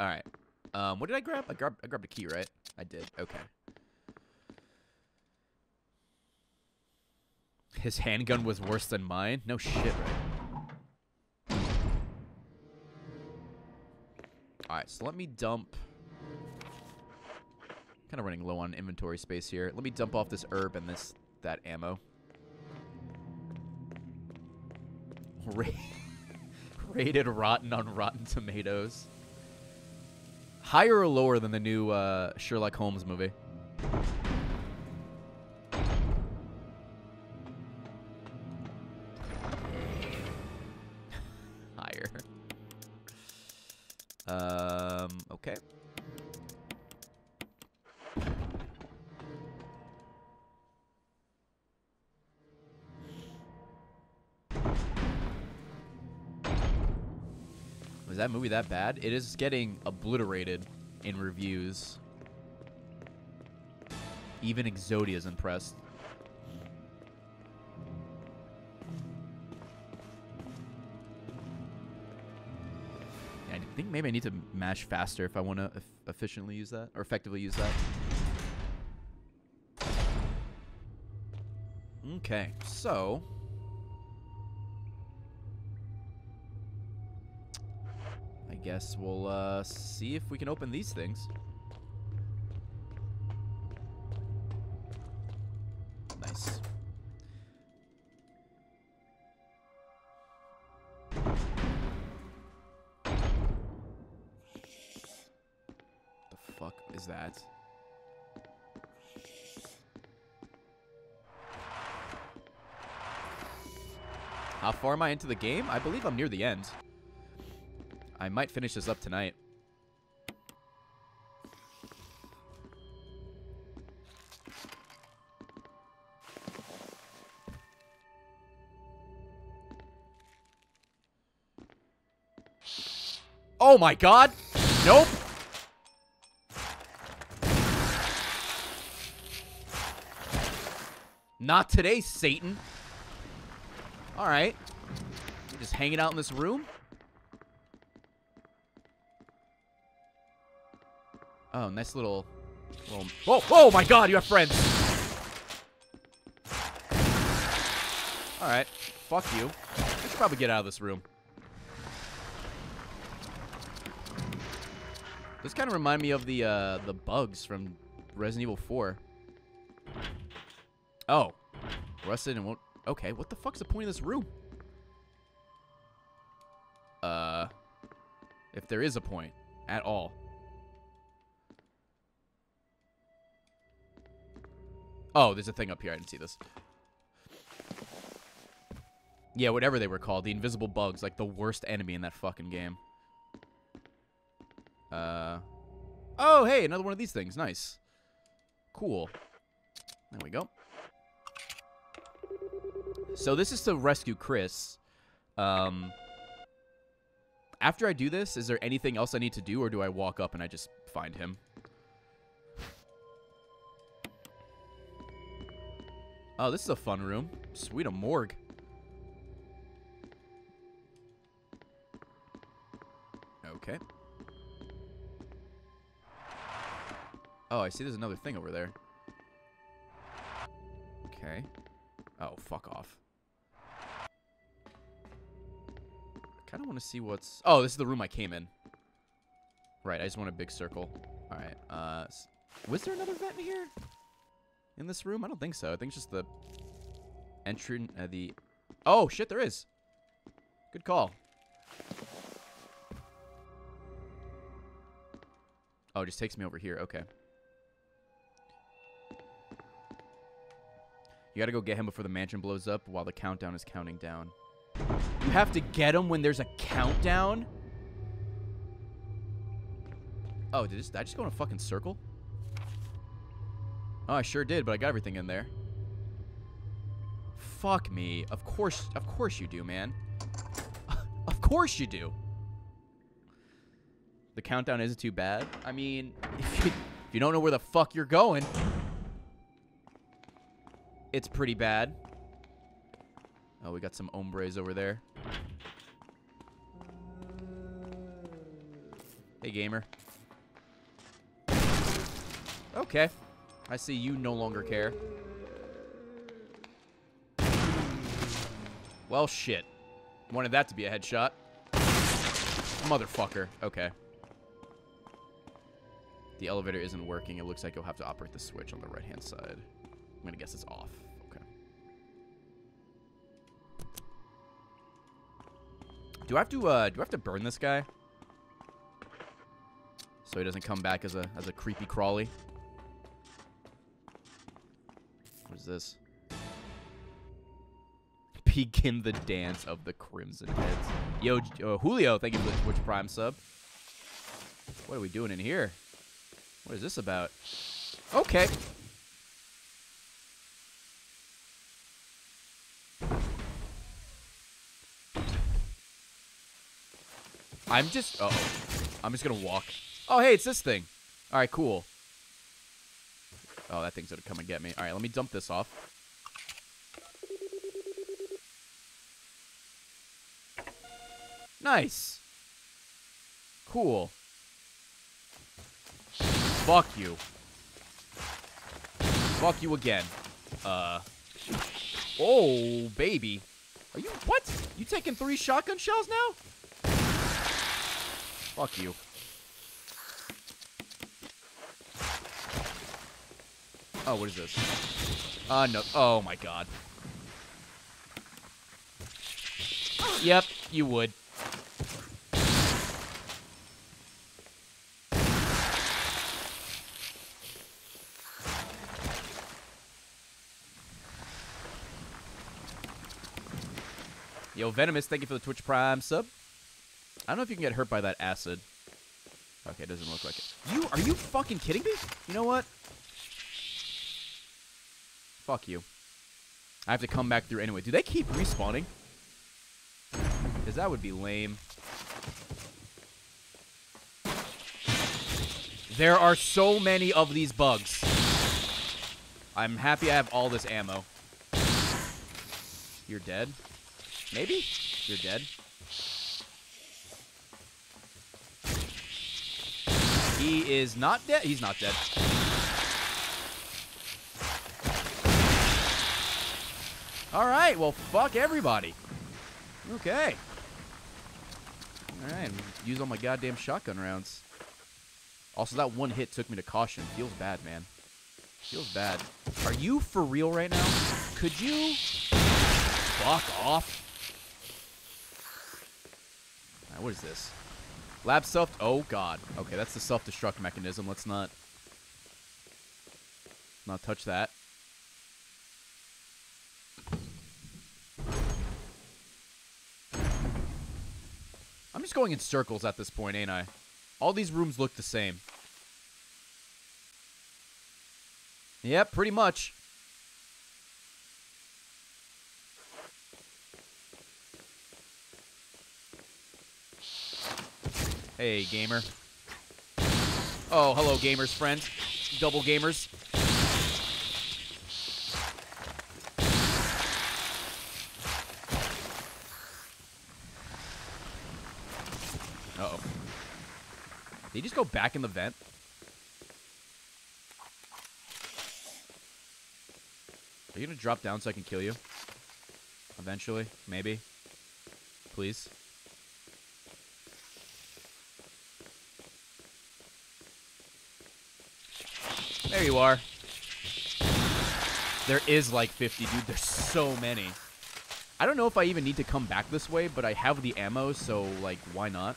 All right. What did I grab? I grabbed a key, right? I did. Okay. His handgun was worse than mine? No shit, right? Alright, so let me dump... Kind of running low on inventory space here. Let me dump off this herb and that ammo. Rated rotten on Rotten Tomatoes. Higher or lower than the new Sherlock Holmes movie? Higher. Okay. Is that movie that bad? It is getting obliterated in reviews. Even Exodia is impressed. Yeah, I think maybe I need to mash faster if I want to efficiently use that, or effectively use that. Okay, so... I guess we'll see if we can open these things. Nice. The fuck is that? How far am I into the game? I believe I'm near the end. I might finish this up tonight. Oh my God! Nope! Not today, Satan. All right. Just hanging out in this room. Oh, nice little... Whoa! Oh my God, you have friends! Alright, fuck you. I should probably get out of this room. This kind of reminds me of the bugs from Resident Evil 4. Oh. Rusted and won't... Okay, what the fuck's the point of this room? If there is a point at all. Oh, there's a thing up here. I didn't see this. Yeah, whatever they were called. The invisible bugs. Like, the worst enemy in that fucking game. Oh, hey, another one of these things. Nice. Cool. There we go. So, this is to rescue Chris. After I do this, is there anything else I need to do? Or do I walk up and I just find him? Oh, this is a fun room. Sweet a morgue. Okay. Oh, I see there's another thing over there. Okay. Oh, fuck off. I kind of want to see what's... Oh, this is the room I came in. Right, I just want a big circle. All right. Was there another vent in here? In this room? I don't think so. I think it's just the entrance, the... Oh, shit, there is. Good call. Oh, it just takes me over here. Okay. You gotta go get him before the mansion blows up while the countdown is counting down. You have to get him when there's a countdown? Oh, did I just go in a fucking circle? Oh, I sure did, but I got everything in there. Fuck me. Of course you do, man. Of course you do. The countdown isn't too bad. I mean, if you don't know where the fuck you're going, it's pretty bad. Oh, we got some hombres over there. Hey, gamer. Okay. I see you no longer care. Well, shit. Wanted that to be a headshot. Motherfucker. Okay. The elevator isn't working. It looks like you'll have to operate the switch on the right-hand side. I'm gonna guess it's off. Okay. Do I have to burn this guy? So he doesn't come back as a creepy crawly. What is this? Begin the dance of the Crimson Heads. Yo, Julio, thank you for the Twitch Prime sub. What are we doing in here? What is this about? Okay. I'm just... uh-oh. I'm just gonna walk. Oh, hey, it's this thing. All right, cool. Oh, that thing's gonna come and get me. All right, let me dump this off. Nice. Cool. Fuck you. Fuck you again. Oh, baby. Are you... what? You taking 3 shotgun shells now? Fuck you. Oh, what is this? No. Oh, my God. Yep, you would. Yo, Venomous, thank you for the Twitch Prime sub. I don't know if you can get hurt by that acid. Okay, it doesn't look like it. Are you fucking kidding me? You know what? Fuck you. I have to come back through anyway. Do they keep respawning? Because that would be lame. There are so many of these bugs. I'm happy I have all this ammo. You're dead? Maybe? You're dead? He is not dead. He's not dead. All right. Well, fuck everybody. Okay. All right. Use all my goddamn shotgun rounds. Also, that one hit took me to caution. Feels bad, man. Feels bad. Are you for real right now? Could you fuck off? All right, what is this? Lab self... oh, God. Okay, that's the self-destruct mechanism. Let's not touch that. I'm just going in circles at this point, ain't I? All these rooms look the same. Yep, pretty much. Hey, gamer. Oh, hello, gamers, friend. Double gamers. Uh-oh. Did he just go back in the vent? Are you gonna drop down so I can kill you? Eventually? Maybe? Please? There you are. There is like 50, dude. There's so many. I don't know if I even need to come back this way, but I have the ammo, so, like, why not?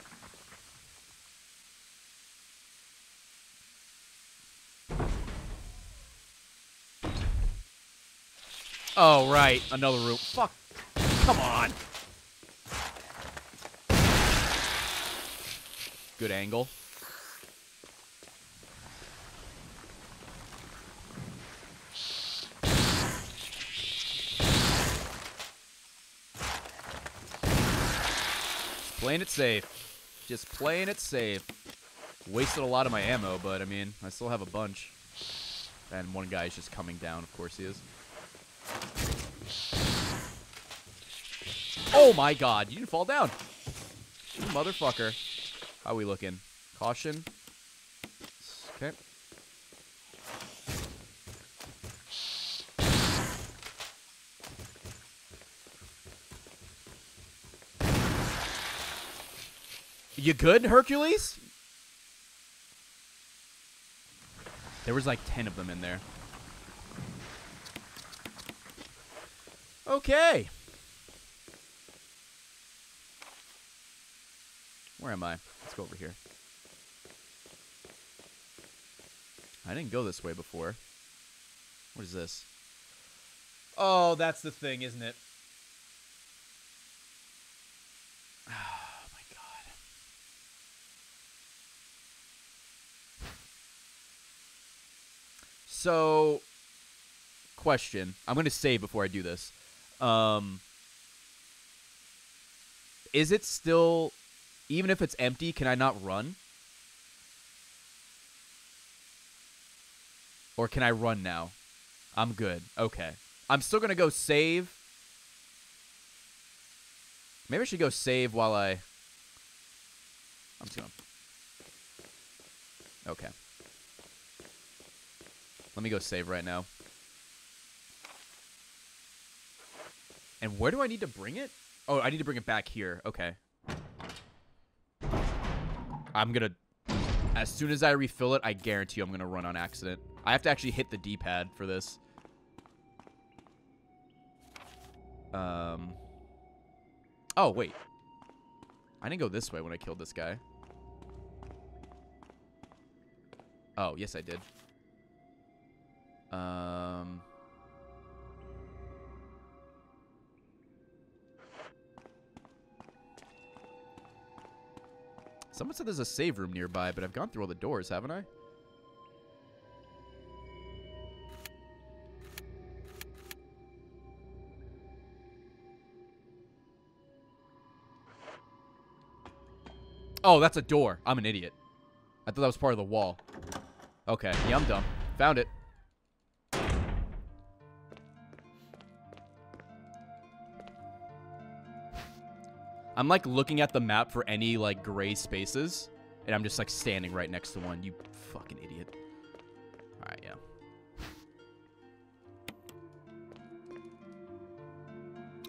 Oh, right. Another room. Fuck. Come on. Good angle. Playing it safe. Just playing it safe. Wasted a lot of my ammo, but, I mean, I still have a bunch. And one guy is just coming down. Of course he is. Oh, my God. You didn't fall down. You motherfucker. How are we looking? Caution. Okay. You good, Hercules? There was like 10 of them in there. Okay. Where am I? Let's go over here. I didn't go this way before. What is this? Oh, that's the thing, isn't it? Oh, my God. So, question. I'm going to save before I do this. Is it still... Even if it's empty, can I not run? Or can I run now? I'm good. Okay. I'm still going to go save. Maybe I should go save while I... I'm just going to... Okay. Let me go save right now. And where do I need to bring it? Oh, I need to bring it back here. Okay. I'm going to... As soon as I refill it, I guarantee you I'm going to run on accident. I have to actually hit the D-pad for this. Oh, wait. I didn't go this way when I killed this guy. Oh, yes, I did. Someone said there's a save room nearby, but I've gone through all the doors, haven't I? Oh, that's a door. I'm an idiot. I thought that was part of the wall. Okay. Yeah, I'm dumb. Found it. I'm, like, looking at the map for any, like, gray spaces, and I'm just, like, standing right next to one. You fucking idiot. All right,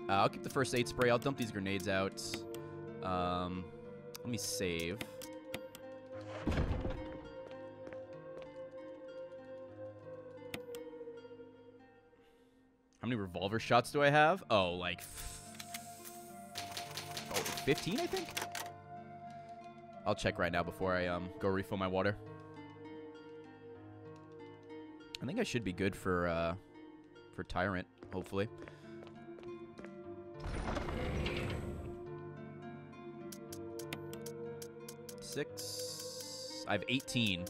yeah. I'll keep the first aid spray. I'll dump these grenades out. Let me save. How many revolver shots do I have? Oh, like... 15, I think? I'll check right now before I go refill my water. I think I should be good for Tyrant, hopefully. Six. I have 18.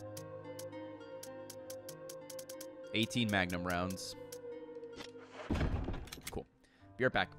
18 Magnum rounds. Cool. Be right back.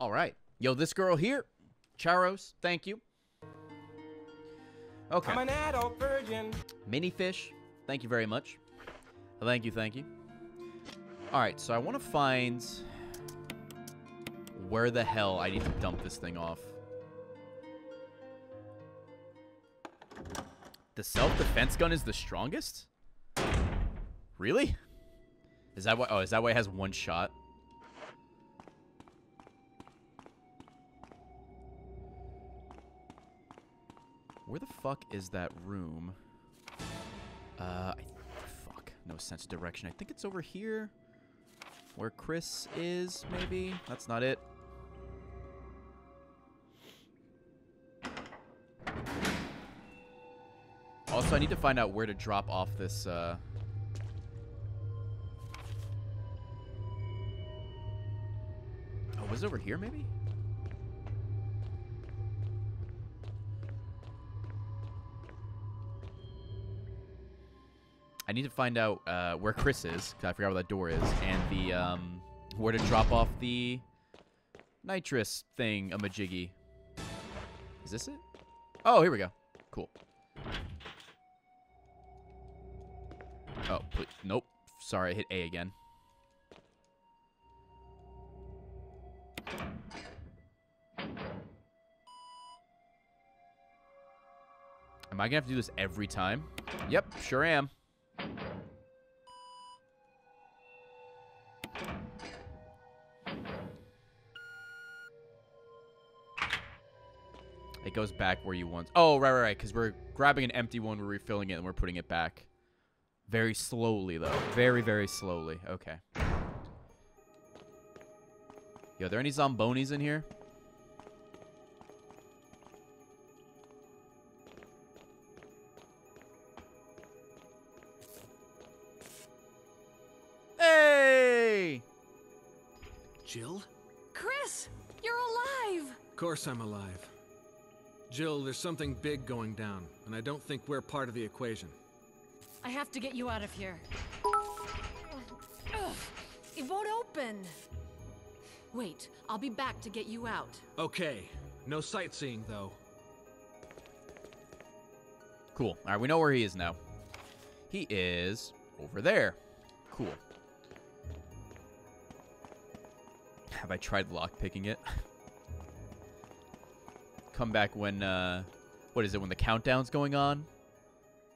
All right. Yo, this girl here. Charos, thank you. Okay. I'm an adult virgin. Mini fish, thank you very much. Thank you, thank you. All right, so I want to find where the hell I need to dump this thing off. The self-defense gun is the strongest? Really? Is that why? Oh, is that why it has one shot? Where the fuck is that room? Fuck. No sense of direction. I think it's over here. Where Chris is, maybe? That's not it. Also, I need to find out where to drop off this, Oh, was it over here, maybe? I need to find out where Chris is, because I forgot where that door is, and the where to drop off the nitrous thing, a-majiggy. Is this it? Oh, here we go. Cool. Oh, please. Nope. Sorry, I hit A again. Am I gonna have to do this every time? Yep, sure am. It goes back where you want. Oh, right, right, right. Because we're grabbing an empty one, we're refilling it, and we're putting it back. Very slowly, though. Very, very slowly. Okay. Yo, are there any zombonis in here? Hey! Jill? Chris, you're alive! Of course I'm alive. Jill, there's something big going down, and I don't think we're part of the equation. I have to get you out of here. Ugh, it won't open. Wait, I'll be back to get you out. Okay. No sightseeing, though. Cool. All right, we know where he is now. He is over there. Cool. Have I tried lockpicking it? Come back when, what is it, when the countdown's going on?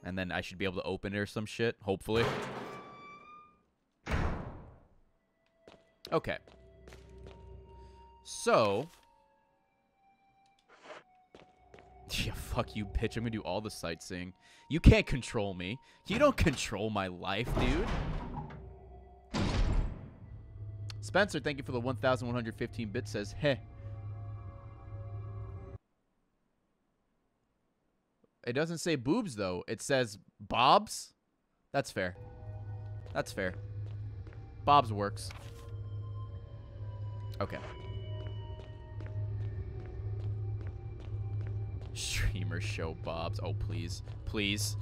And then I should be able to open it or some shit, hopefully. Okay. So. Yeah, fuck you, bitch. I'm gonna do all the sightseeing. You can't control me. You don't control my life, dude. Spencer, thank you for the 1,115 bits, says, heh. It doesn't say boobs, though. It says bobs. That's fair. That's fair. Bobs works. Okay. Streamer show bobs. Oh, please. Please.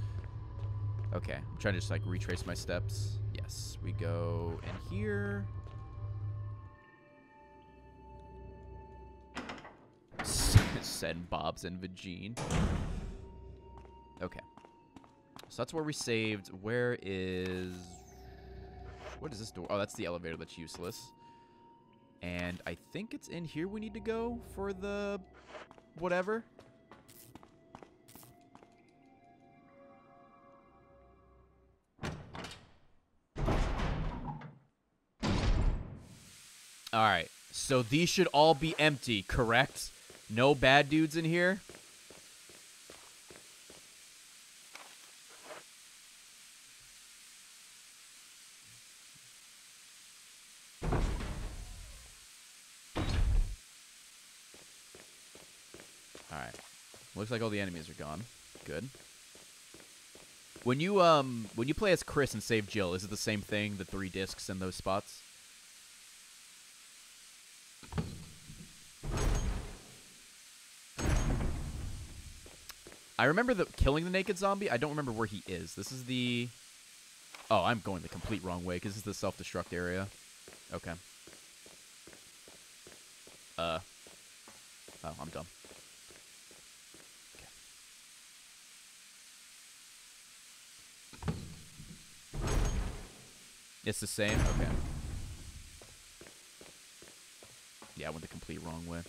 Okay. I'm trying to just, like, retrace my steps. Yes. We go in here. Send bobs and vagine. Okay. So that's where we saved. Where is... What is this door? Oh, that's the elevator that's useless. And I think it's in here we need to go for the... whatever. Alright. So these should all be empty, correct? No bad dudes in here? Looks like all the enemies are gone. Good. When you play as Chris and save Jill, is it the same thing, the three discs in those spots? I remember killing the naked zombie. I don't remember where he is. This is the... Oh, I'm going the complete wrong way because this is the self-destruct area. Okay. Oh, I'm dumb. Okay. It's the same? Okay. Yeah, I went the complete wrong way.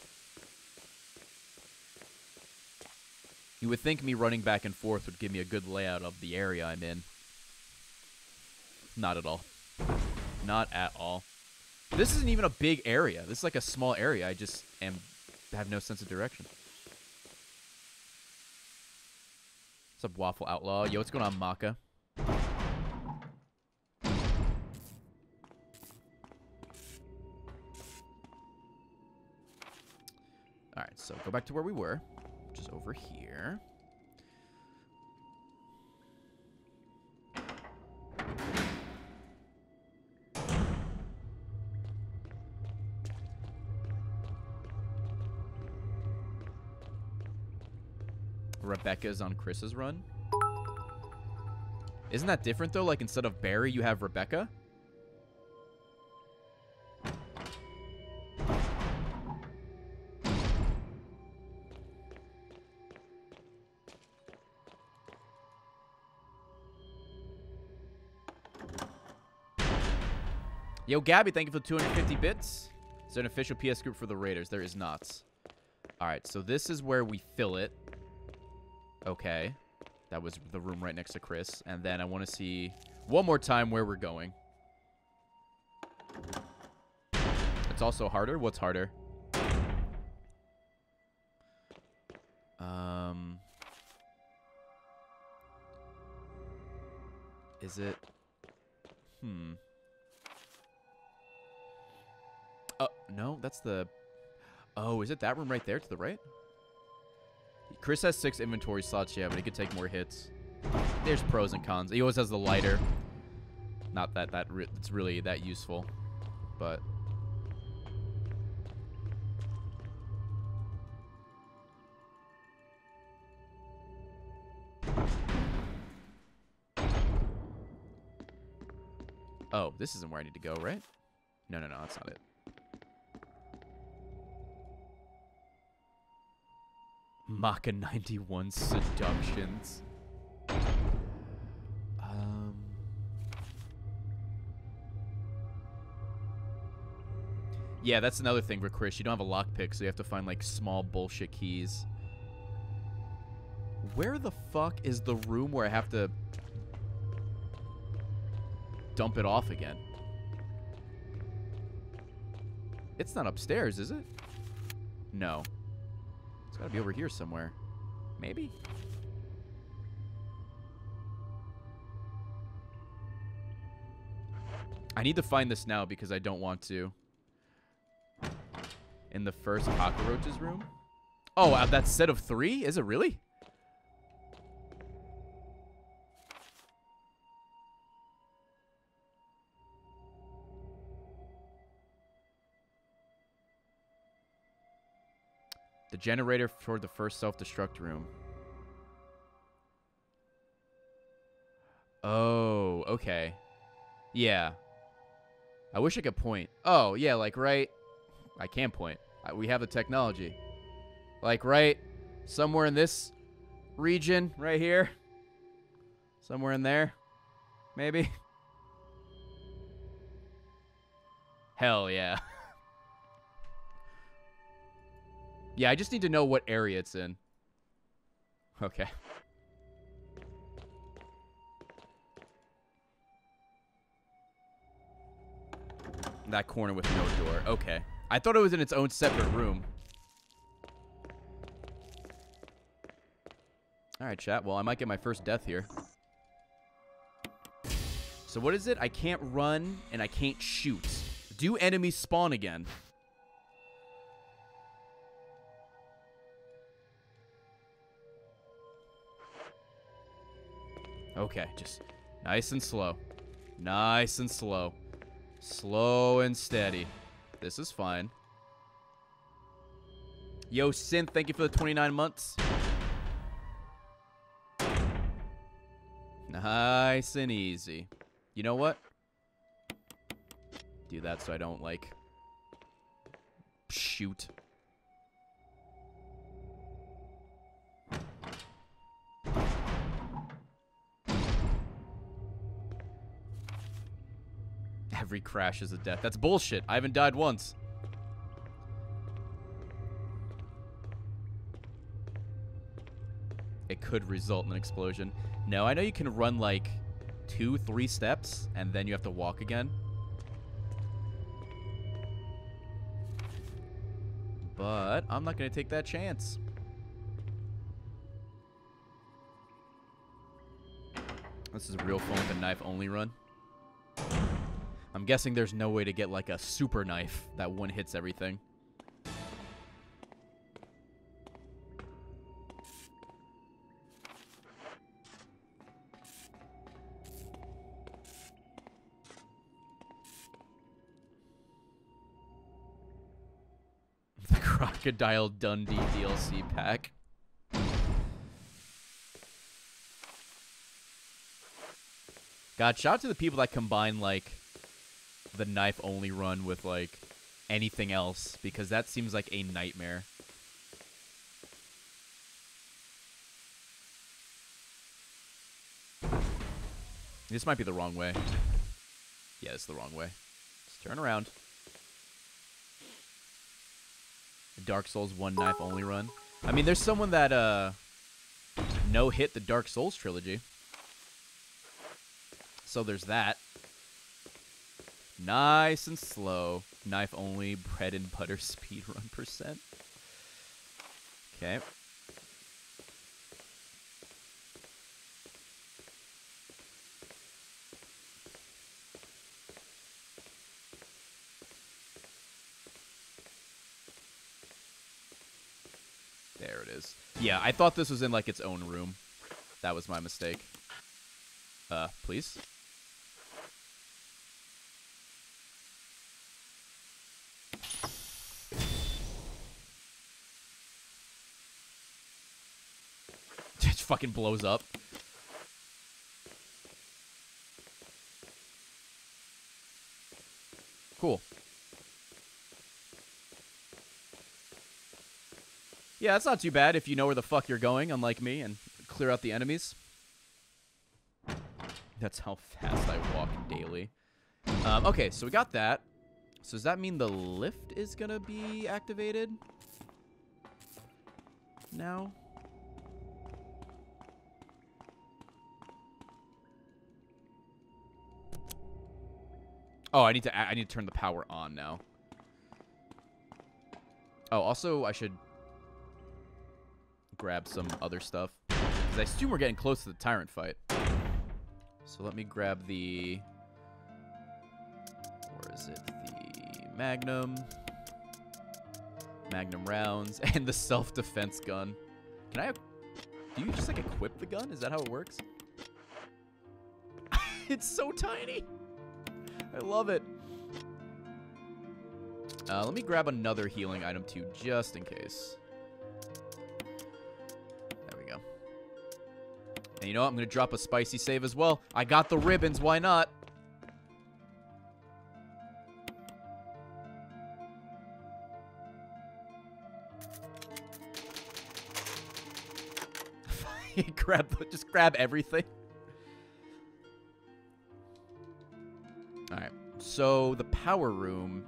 You would think me running back and forth would give me a good layout of the area I'm in. Not at all. Not at all. This isn't even a big area. This is like a small area. I just have no sense of direction. What's up, Waffle Outlaw? Yo, what's going on, Maka? Alright, so go back to where we were, which is over here. Rebecca's on Chris's run. Isn't that different, though? Like, instead of Barry, you have Rebecca? Yo, Gabby, thank you for the 250 bits. Is there an official PS group for the Raiders? There is not. All right, so this is where we fill it. Okay, that was the room right next to Chris. And then I want to see one more time where we're going. It's also harder. What's harder? Is it? Oh, no, that's the... Oh, is it that room right there to the right? Chris has 6 inventory slots, yeah, but he could take more hits. There's pros and cons. He always has the lighter. Not that it's really that useful, but... Oh, this isn't where I need to go, right? No, no, no, that's not it. Maka 91 seductions. Yeah, that's another thing for Chris. You don't have a lockpick, so you have to find like small bullshit keys. Where the fuck is the room where I have to dump it off again? It's not upstairs, is it? No. It's gotta be over here somewhere. Maybe? I need to find this now because I don't want to. In the first cockroaches room? Oh, wow, that's set of 3? Is it really? The generator toward the first self-destruct room. Oh, okay. Yeah. I wish I could point. Oh, yeah, like right... I can point. We have the technology. Like right somewhere in this region right here. Somewhere in there. Maybe. Hell yeah. Yeah, I just need to know what area it's in. Okay. That corner with no door. Okay. I thought it was in its own separate room. Alright, chat. Well, I might get my first death here. So what is it? I can't run and I can't shoot. Do enemies spawn again? Okay, just nice and slow. Nice and slow. Slow and steady. This is fine. Yo, Synth, thank you for the 29 months. Nice and easy. You know what? Do that so I don't, like, Shoot. Every crash is a death. That's bullshit. I haven't died once. It could result in an explosion. No, I know you can run like 2-3 steps and then you have to walk again. But I'm not going to take that chance. This is a real phone with a knife only run. I'm guessing there's no way to get like a super knife that one hits everything. Crocodile Dundee DLC pack. God, shout out to the people that combine, like, the knife only run with, like, anything else, because that seems like a nightmare. This might be the wrong way. Yeah, it's the wrong way. Let's turn around. Dark Souls one knife only run. I mean, there's someone that no-hit the Dark Souls trilogy. So there's that. Nice and slow. Knife only bread and butter speedrun percent. Okay. Yeah, I thought this was in, like, its own room. That was my mistake. Please? It fucking blows up. Cool. Yeah, that's not too bad if you know where the fuck you're going, unlike me, and clear out the enemies. That's how fast I walk daily. Okay, so we got that. So does that mean the lift is gonna be activated? Now? Oh, I need to turn the power on now. Oh, also I should grab some other stuff, because I assume we're getting close to the Tyrant fight. So let me grab the... Or is it the Magnum? Magnum rounds and the self-defense gun. Can I... Do you just, like, equip the gun? Is that how it works? It's so tiny! I love it. Let me grab another healing item, too, just in case. And you know what? I'm going to drop a spicy save as well. I got the ribbons. Why not? Just grab everything. All right. So the power room.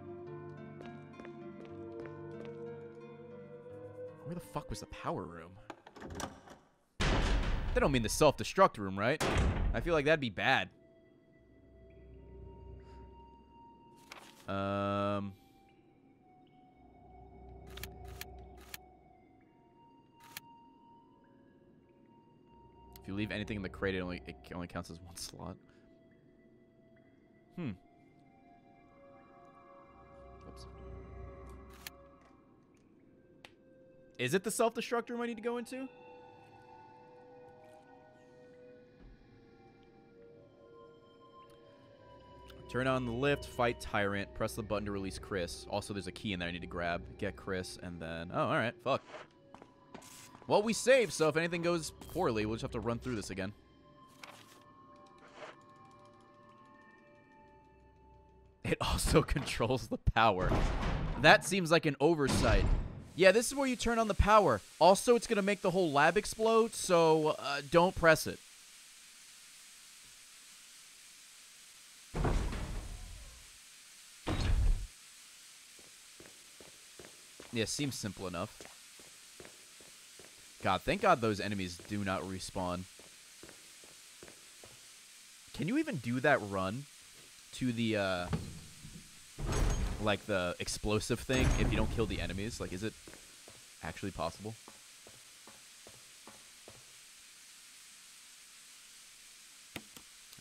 Where the fuck was the power room? They don't mean the self-destruct room, right? I feel like that'd be bad. If you leave anything in the crate, it only counts as one slot. Hmm. Oops. Is it the self-destruct room I need to go into? Turn on the lift, fight Tyrant, press the button to release Chris. Also, there's a key in there I need to grab. Get Chris, and then... Oh, alright, fuck. Well, we saved, so if anything goes poorly, we'll just have to run through this again. It also controls the power. That seems like an oversight. Yeah, this is where you turn on the power. Also, it's going to make the whole lab explode, so don't press it. Yeah, seems simple enough. God, thank God those enemies do not respawn. Can you even do that run to the, like, the explosive thing if you don't kill the enemies? Like, is it actually possible?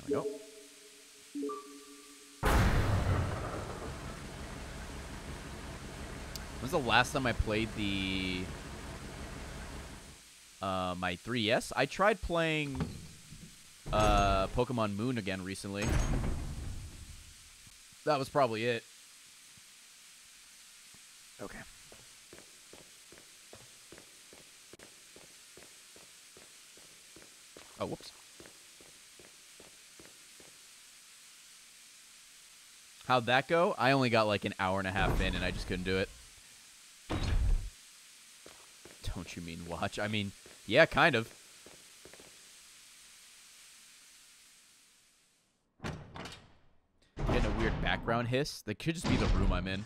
There we go. When's the last time I played the my 3DS? I tried playing Pokemon Moon again recently. That was probably it. Okay. Oh, whoops. How'd that go? I only got like an hour and a half in and I just couldn't do it. Don't you mean watch? I mean, yeah, kind of. Getting a weird background hiss. That could just be the room I'm in.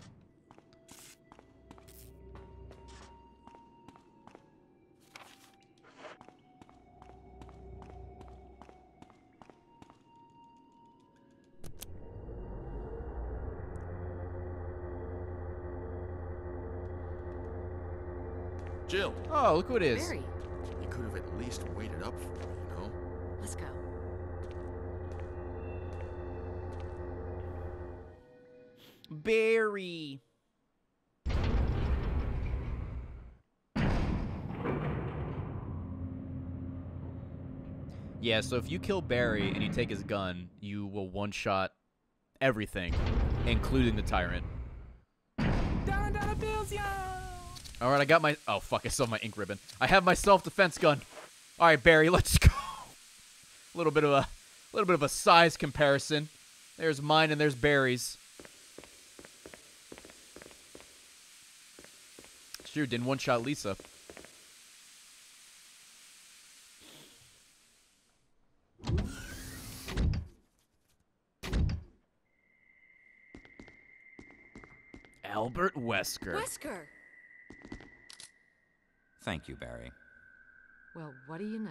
Jill. Oh, look who it is. Barry. You could have at least waited up for me, you know? Let's go. Barry. Yeah, so if you kill Barry and you take his gun, you will one-shot everything, including the Tyrant. All right, I got my... Oh, fuck, I still have my ink ribbon. I have my self-defense gun. All right, Barry, let's go. A little bit of a size comparison. There's mine and there's Barry's. Sure, didn't one-shot Lisa. Albert Wesker. Wesker! Thank you, Barry. Well, what do you know?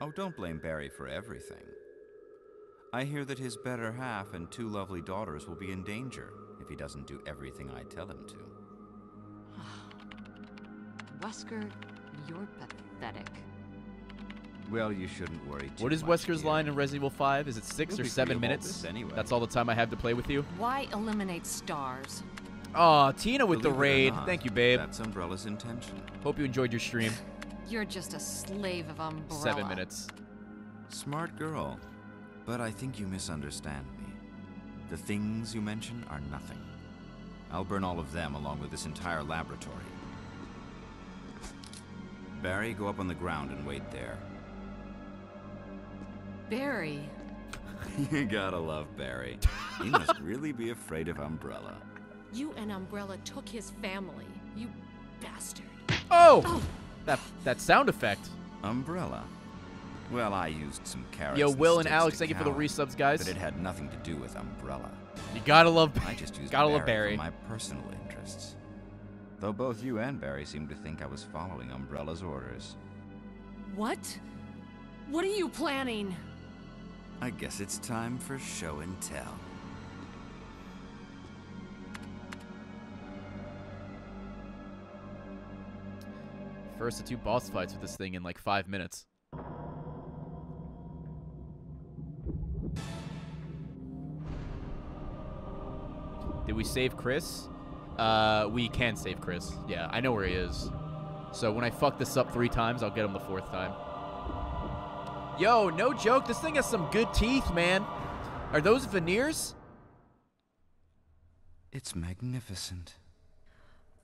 Oh, don't blame Barry for everything. I hear that his better half and two lovely daughters will be in danger if he doesn't do everything I tell him to. Wesker, you're pathetic. Well, you shouldn't worry too much. What is Wesker's line in Resident Evil 5? Is it 6 or 7 minutes? Anyway. That's all the time I have to play with you? Why eliminate STARS? Aw, Tina with the raid. Thank you, babe. That's Umbrella's intention. Hope you enjoyed your stream. You're just a slave of Umbrella. 7 minutes. Smart girl. But I think you misunderstand me. The things you mention are nothing. I'll burn all of them along with this entire laboratory. Barry, go up on the ground and wait there. Barry? You gotta love Barry. You must really be afraid of Umbrella. You and Umbrella took his family, you bastard. Oh! That sound effect. Umbrella. Well, I used some carrots. Yo, Will and Alex, thank you for the resubs, guys. But it had nothing to do with Umbrella. You gotta love Barry. I just used Barry for my personal interests. Though both you and Barry seemed to think I was following Umbrella's orders. What? What are you planning? I guess it's time for show and tell. First of two boss fights with this thing in like 5 minutes. Did we save Chris? We can save Chris. Yeah, I know where he is. So when I fuck this up 3 times, I'll get him the 4th time. Yo, no joke. This thing has some good teeth, man. Are those veneers? It's magnificent.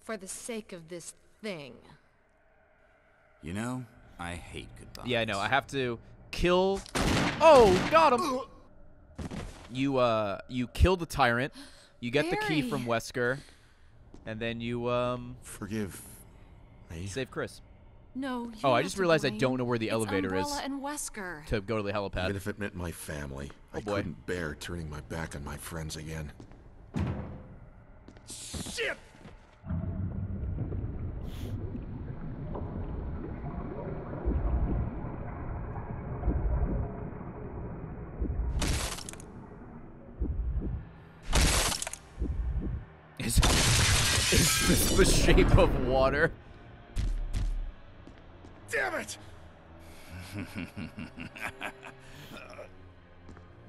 For the sake of this thing. You know, I hate goodbyes. Yeah, I know. I have to kill... Oh, got him! You kill the Tyrant. You get Barry. The key from Wesker. And then you forgive me. Save Chris. No. Oh, I just realized I don't know where the elevator is. Umbrella and Wesker. To go to the helipad. Even if it meant my family, I couldn't bear turning my back on my friends again. Shit! Is this the shape of water? Damn it!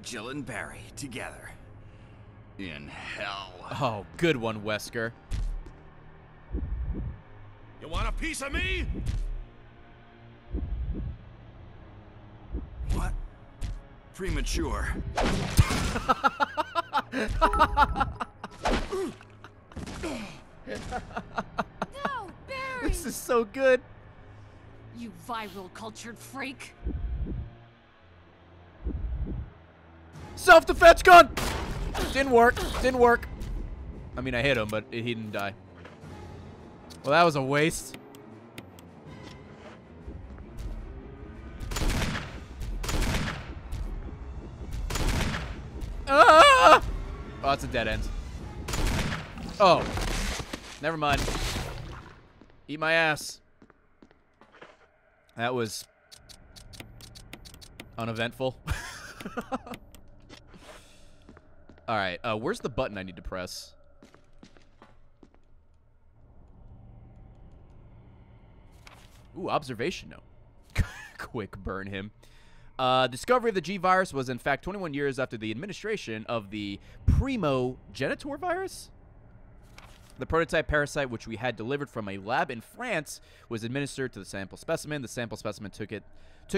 Jill and Barry together. In hell. Oh, good one, Wesker. You want a piece of me? What? Premature. No, Barry! This is so good. You viral cultured freak. Self-defense gun! Didn't work. Didn't work. I mean, I hit him, but he didn't die. Well, that was a waste. Ah! Oh, it's a dead end. Oh. Never mind. Eat my ass. That was uneventful. All right, where's the button I need to press? Ooh, observation note. Quick burn him. Discovery of the G-virus was, in fact, 21 years after the administration of the primogenitor virus. The prototype parasite, which we had delivered from a lab in France, was administered to the sample specimen. The sample specimen took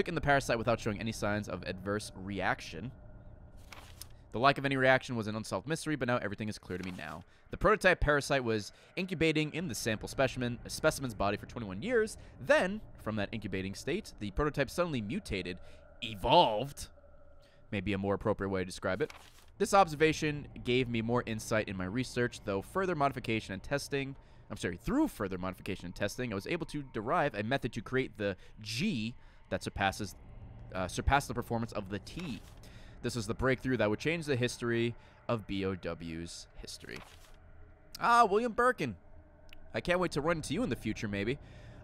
in the parasite without showing any signs of adverse reaction. The lack of any reaction was an unsolved mystery, but now everything is clear to me now. The prototype parasite was incubating in the sample specimen, a specimen's body for 21 years. Then, from that incubating state, the prototype suddenly mutated, evolved, maybe a more appropriate way to describe it. This observation gave me more insight in my research, though further modification and testing, through further modification and testing, I was able to derive a method to create the G that surpassed the performance of the T. This was the breakthrough that would change the history of BOW's history. Ah, William Birkin. I can't wait to run into you in the future, maybe.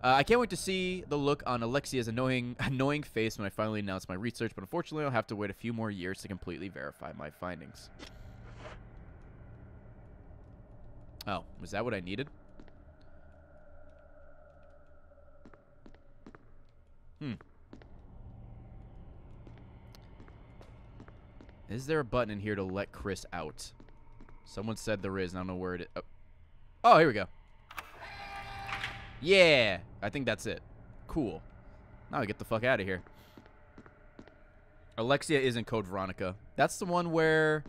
I can't wait to see the look on Alexia's annoying face when I finally announce my research, but unfortunately I'll have to wait a few more years to completely verify my findings. Oh, was that what I needed? Hmm. Is there a button in here to let Chris out? Someone said there is, and I don't know where it is. Oh. Oh, here we go. Yeah, I think that's it. Cool. Now we get the fuck out of here. Alexia is in Code Veronica. That's the one where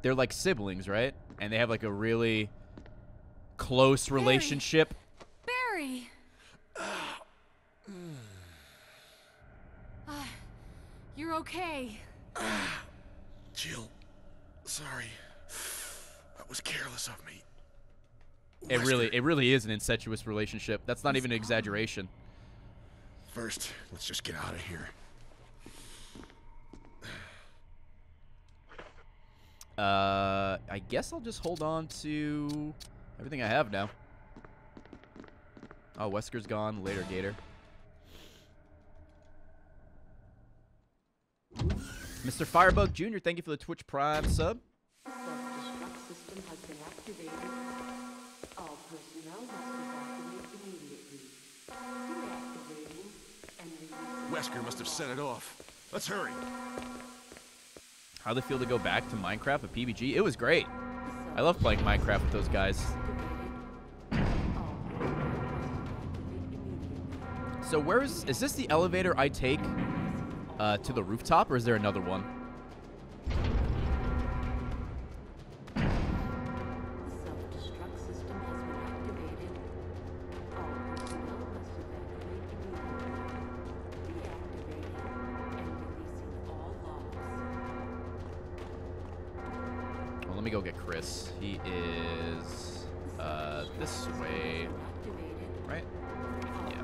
they're like siblings, right? And they have like a really close relationship. Barry! You're okay. Jill, sorry, that was careless of me. Wesker. It really is an incestuous relationship. That's not even an exaggeration. First, let's just get out of here. I guess I'll just hold on to everything I have now. Oh, Wesker's gone. Later, Gator. Mr. Firebug Jr., thank you for the Twitch Prime sub. Self-destruct system has been activated. All personnel must evacuate immediately. Deactivating and releasing. Wesker must have set it off. Let's hurry. How'd it feel to go back to Minecraft with PBG? It was great. I love playing Minecraft with those guys. So where is this the elevator I take? To the rooftop, or is there another one? Self-destruct system has been activated. All personnel must evacuate immediately. Deactivating and releasing all logs. Well, let me go get Chris. He is this way, right? Yeah.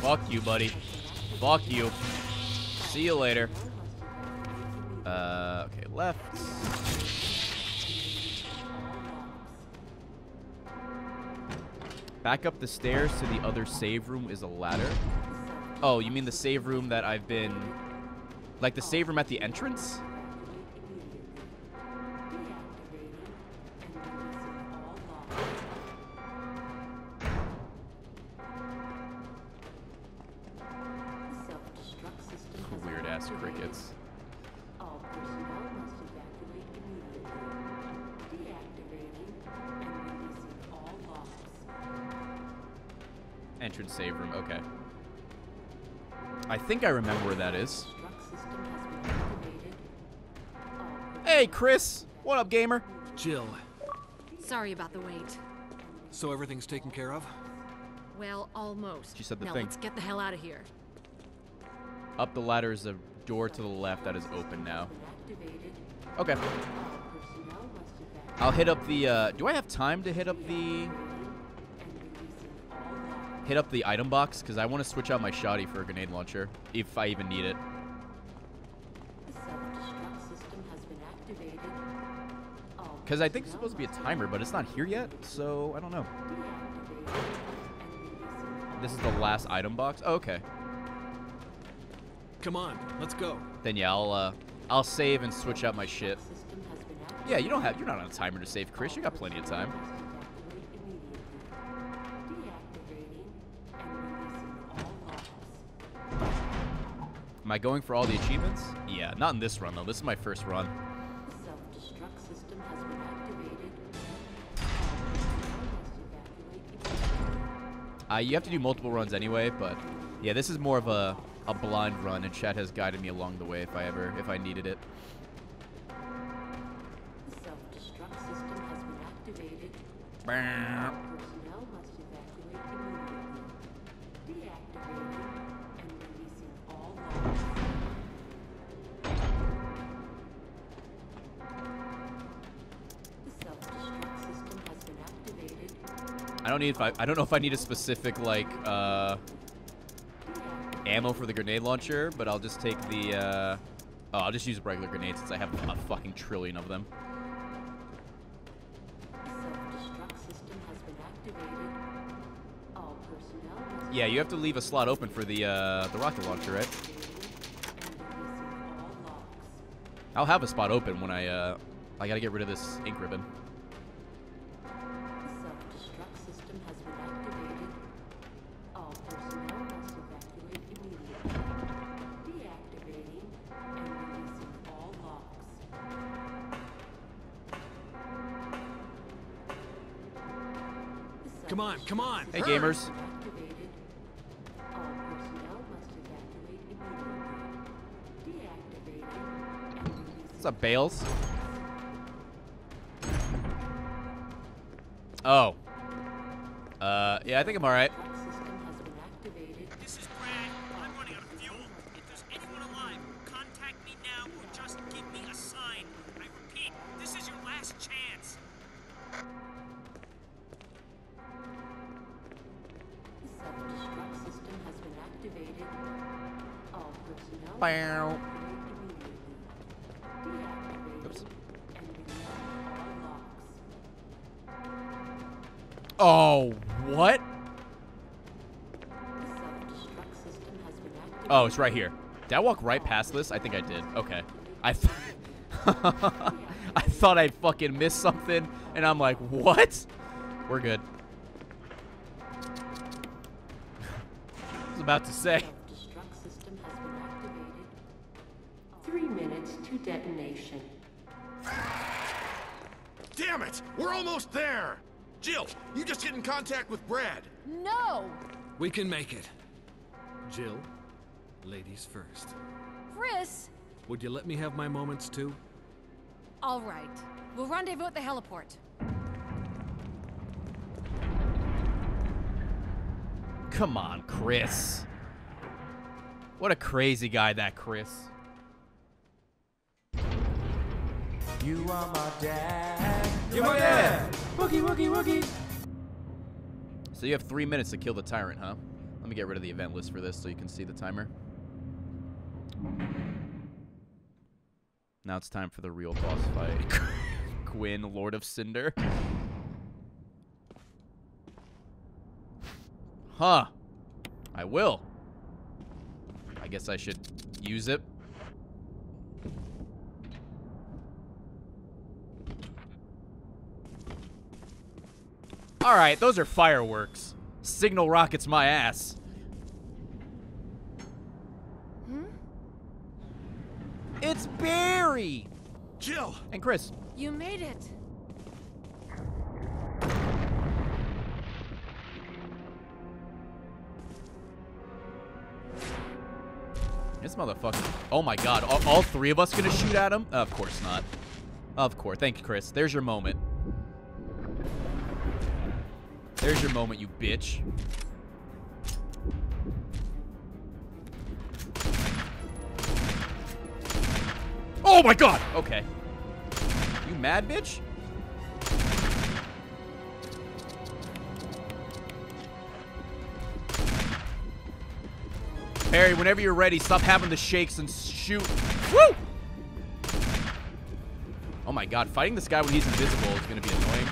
Fuck you, buddy. Fuck you. See you later. Okay, left. Back up the stairs to the other save room is a ladder. Oh, you mean the save room that I've been... Like the save room at the entrance? Weird-ass crickets. Entrance save room, okay. I think I remember where that is. Hey, Chris! What up, gamer? Jill. Sorry about the wait. So everything's taken care of? Well, almost. She said the thing. Now let's get the hell out of here. Up the ladder is a door to the left that is open now. Okay. I'll hit up the, do I have time to hit up the... Hit up the item box, because I want to switch out my shotty for a grenade launcher, if I even need it. Because I think it's supposed to be a timer, but it's not here yet, so I don't know. This is the last item box? Oh, okay. Come on, let's go. Then yeah, I'll save and switch out my shit. Yeah, you don't have, you're not on a timer to save, Chris. You got plenty of time. Am I going for all the achievements? Yeah, not in this run, though. This is my first run. Self-destruct system has been activated. You have to do multiple runs anyway, but yeah, this is more of a blind run, and chat has guided me along the way if I ever, if I needed it. Self-destruct system has been activated. Bam. I don't need. I don't know if I need a specific like ammo for the grenade launcher, but I'll just take the. Oh, I'll just use regular grenades since I have a fucking trillion of them. Self-destruct system has been activated. All personnel. Yeah, you have to leave a slot open for the rocket launcher, right? I'll have a spot open when I gotta get rid of this ink ribbon. Come on, come on! Hey, gamers. What's up, Bales? Oh. Yeah, I think I'm alright. This is Brad. I'm running out of fuel. If there's anyone alive, contact me now or just give me a sign. I repeat, this is your last chance. Bow. Oops. Oh, what? Oh, it's right here. Did I walk right past this? I think I did. Okay. I thought I'd fucking missed something, and I'm like, what? We're good. I was about to say. Detonation. Damn it! We're almost there! Jill, you just get in contact with Brad. No! We can make it. Jill, ladies first. Chris! Would you let me have my moments too? All right. We'll rendezvous at the heliport. Come on, Chris. What a crazy guy that Chris. You are my dad. You're my dad. Wookie, wookie, wookie. So you have 3 minutes to kill the tyrant, huh? Let me get rid of the event list for this so you can see the timer. Now it's time for the real boss fight. Gwyn, Lord of Cinder. Huh. I will. I guess I should use it. Alright, those are fireworks. Signal rockets my ass. Hmm? It's Barry! Jill! And Chris. You made it. This motherfucker. Oh my god, all three of us gonna shoot at him? Of course not. Of course. Thank you, Chris. There's your moment. There's your moment, you bitch. Oh my god! Okay. You mad, bitch? Barry, whenever you're ready, stop having the shakes and shoot. Woo! Oh my god, fighting this guy when he's invisible is gonna be annoying.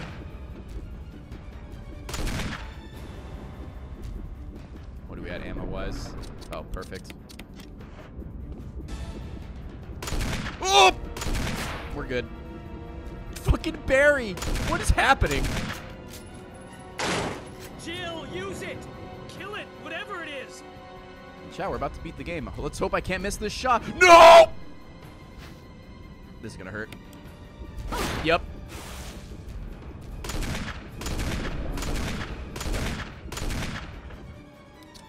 What do we at ammo-wise? Oh, perfect. Oh! We're good. Fucking Barry! What is happening? Jill, use it! Kill it, whatever it is! Chat, we're about to beat the game. Let's hope I can't miss this shot. No! This is gonna hurt. Yep.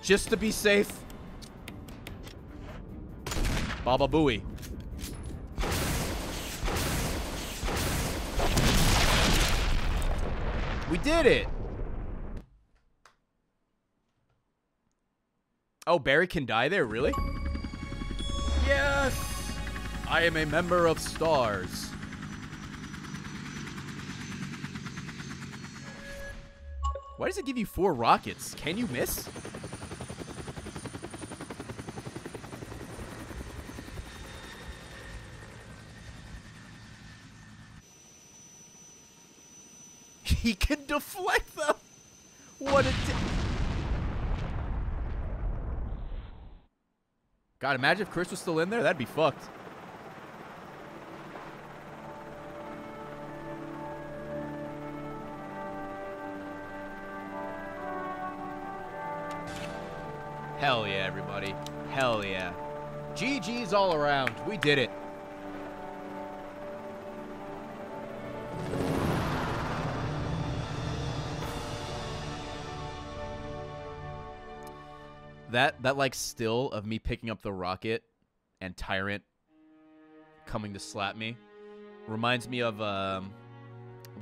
Just to be safe. Baba Booey. We did it! Oh, Barry can die there, really? Yes! I am a member of STARS. Why does it give you 4 rockets? Can you miss? He can deflect them! What a... God, imagine if Chris was still in there. That'd be fucked. Hell yeah, everybody. Hell yeah. GG's all around. We did it. That like still of me picking up the rocket and Tyrant coming to slap me reminds me of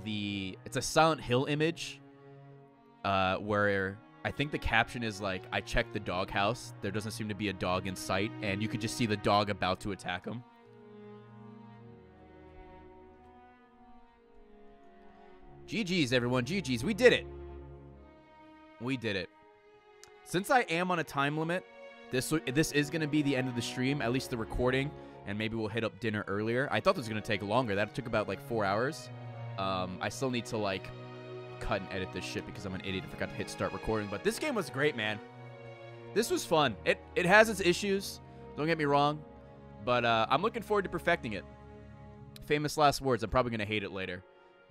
it's a Silent Hill image where I think the caption is like, I checked the doghouse, there doesn't seem to be a dog in sight, and you could just see the dog about to attack him. GG's everyone, GG's, we did it. We did it. Since I am on a time limit, this is going to be the end of the stream, at least the recording, and maybe we'll hit up dinner earlier. I thought this was going to take longer. That took about, like, 4 hours. I still need to, like, cut and edit this shit because I'm an idiot. I forgot to hit start recording, but this game was great, man. This was fun. It has its issues. Don't get me wrong, but I'm looking forward to perfecting it. Famous last words. I'm probably going to hate it later,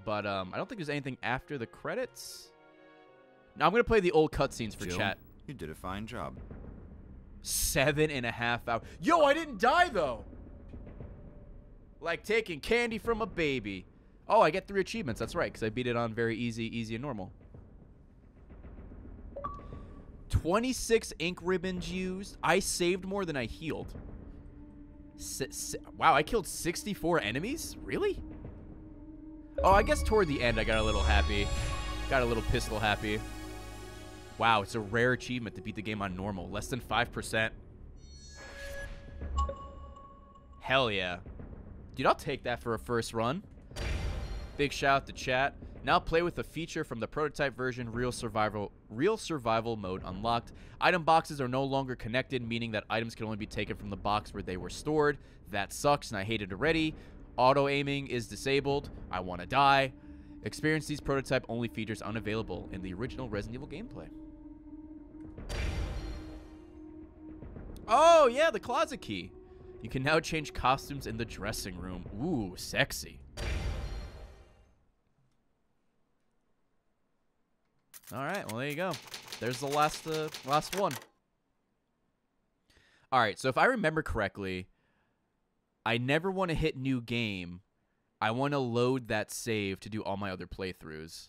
but I don't think there's anything after the credits. Now, I'm going to play the old cutscenes for Jill. Chat. You did a fine job. 7.5 hours. Yo, I didn't die, though. Like taking candy from a baby. Oh, I get 3 achievements. That's right, because I beat it on very easy, and normal. 26 ink ribbons used. I saved more than I healed. Wow, I killed 64 enemies? Really? Oh, I guess toward the end I got a little happy. Got a little pistol happy. Wow, it's a rare achievement to beat the game on normal. Less than 5%. Hell yeah. Dude, I'll take that for a first run. Big shout out to chat. Now play with a feature from the prototype version, real survival mode unlocked. Item boxes are no longer connected, meaning that items can only be taken from the box where they were stored. That sucks, and I hate it already. Auto-aiming is disabled. I want to die. Experience these prototype-only features unavailable in the original Resident Evil gameplay. Oh, yeah, the closet key. You can now change costumes in the dressing room. Ooh, sexy. All right, well, there you go. There's the last one. All right, so if I remember correctly, I never want to hit new game. I want to load that save to do all my other playthroughs.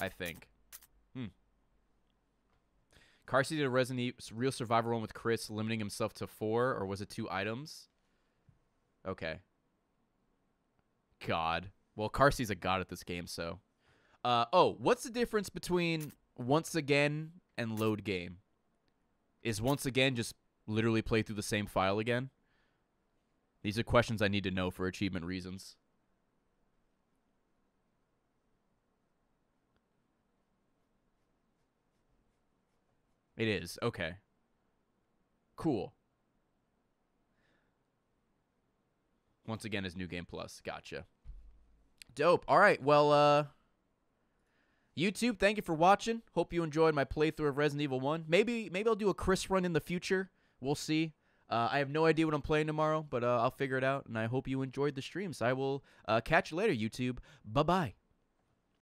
I think. Carsey did a Resident Evil real survival run with Chris, limiting himself to 4, or was it 2 items? Okay. God. Well, Carsey's a god at this game, so. Oh, what's the difference between once again and load game? Is once again just literally play through the same file again? These are questions I need to know for achievement reasons. It is. Okay. Cool. Once again is New Game Plus. Gotcha. Dope. All right. Well, YouTube, thank you for watching. Hope you enjoyed my playthrough of Resident Evil 1. Maybe I'll do a Chris run in the future. We'll see. I have no idea what I'm playing tomorrow, but I'll figure it out, and I hope you enjoyed the streams. I will catch you later, YouTube. Bye-bye.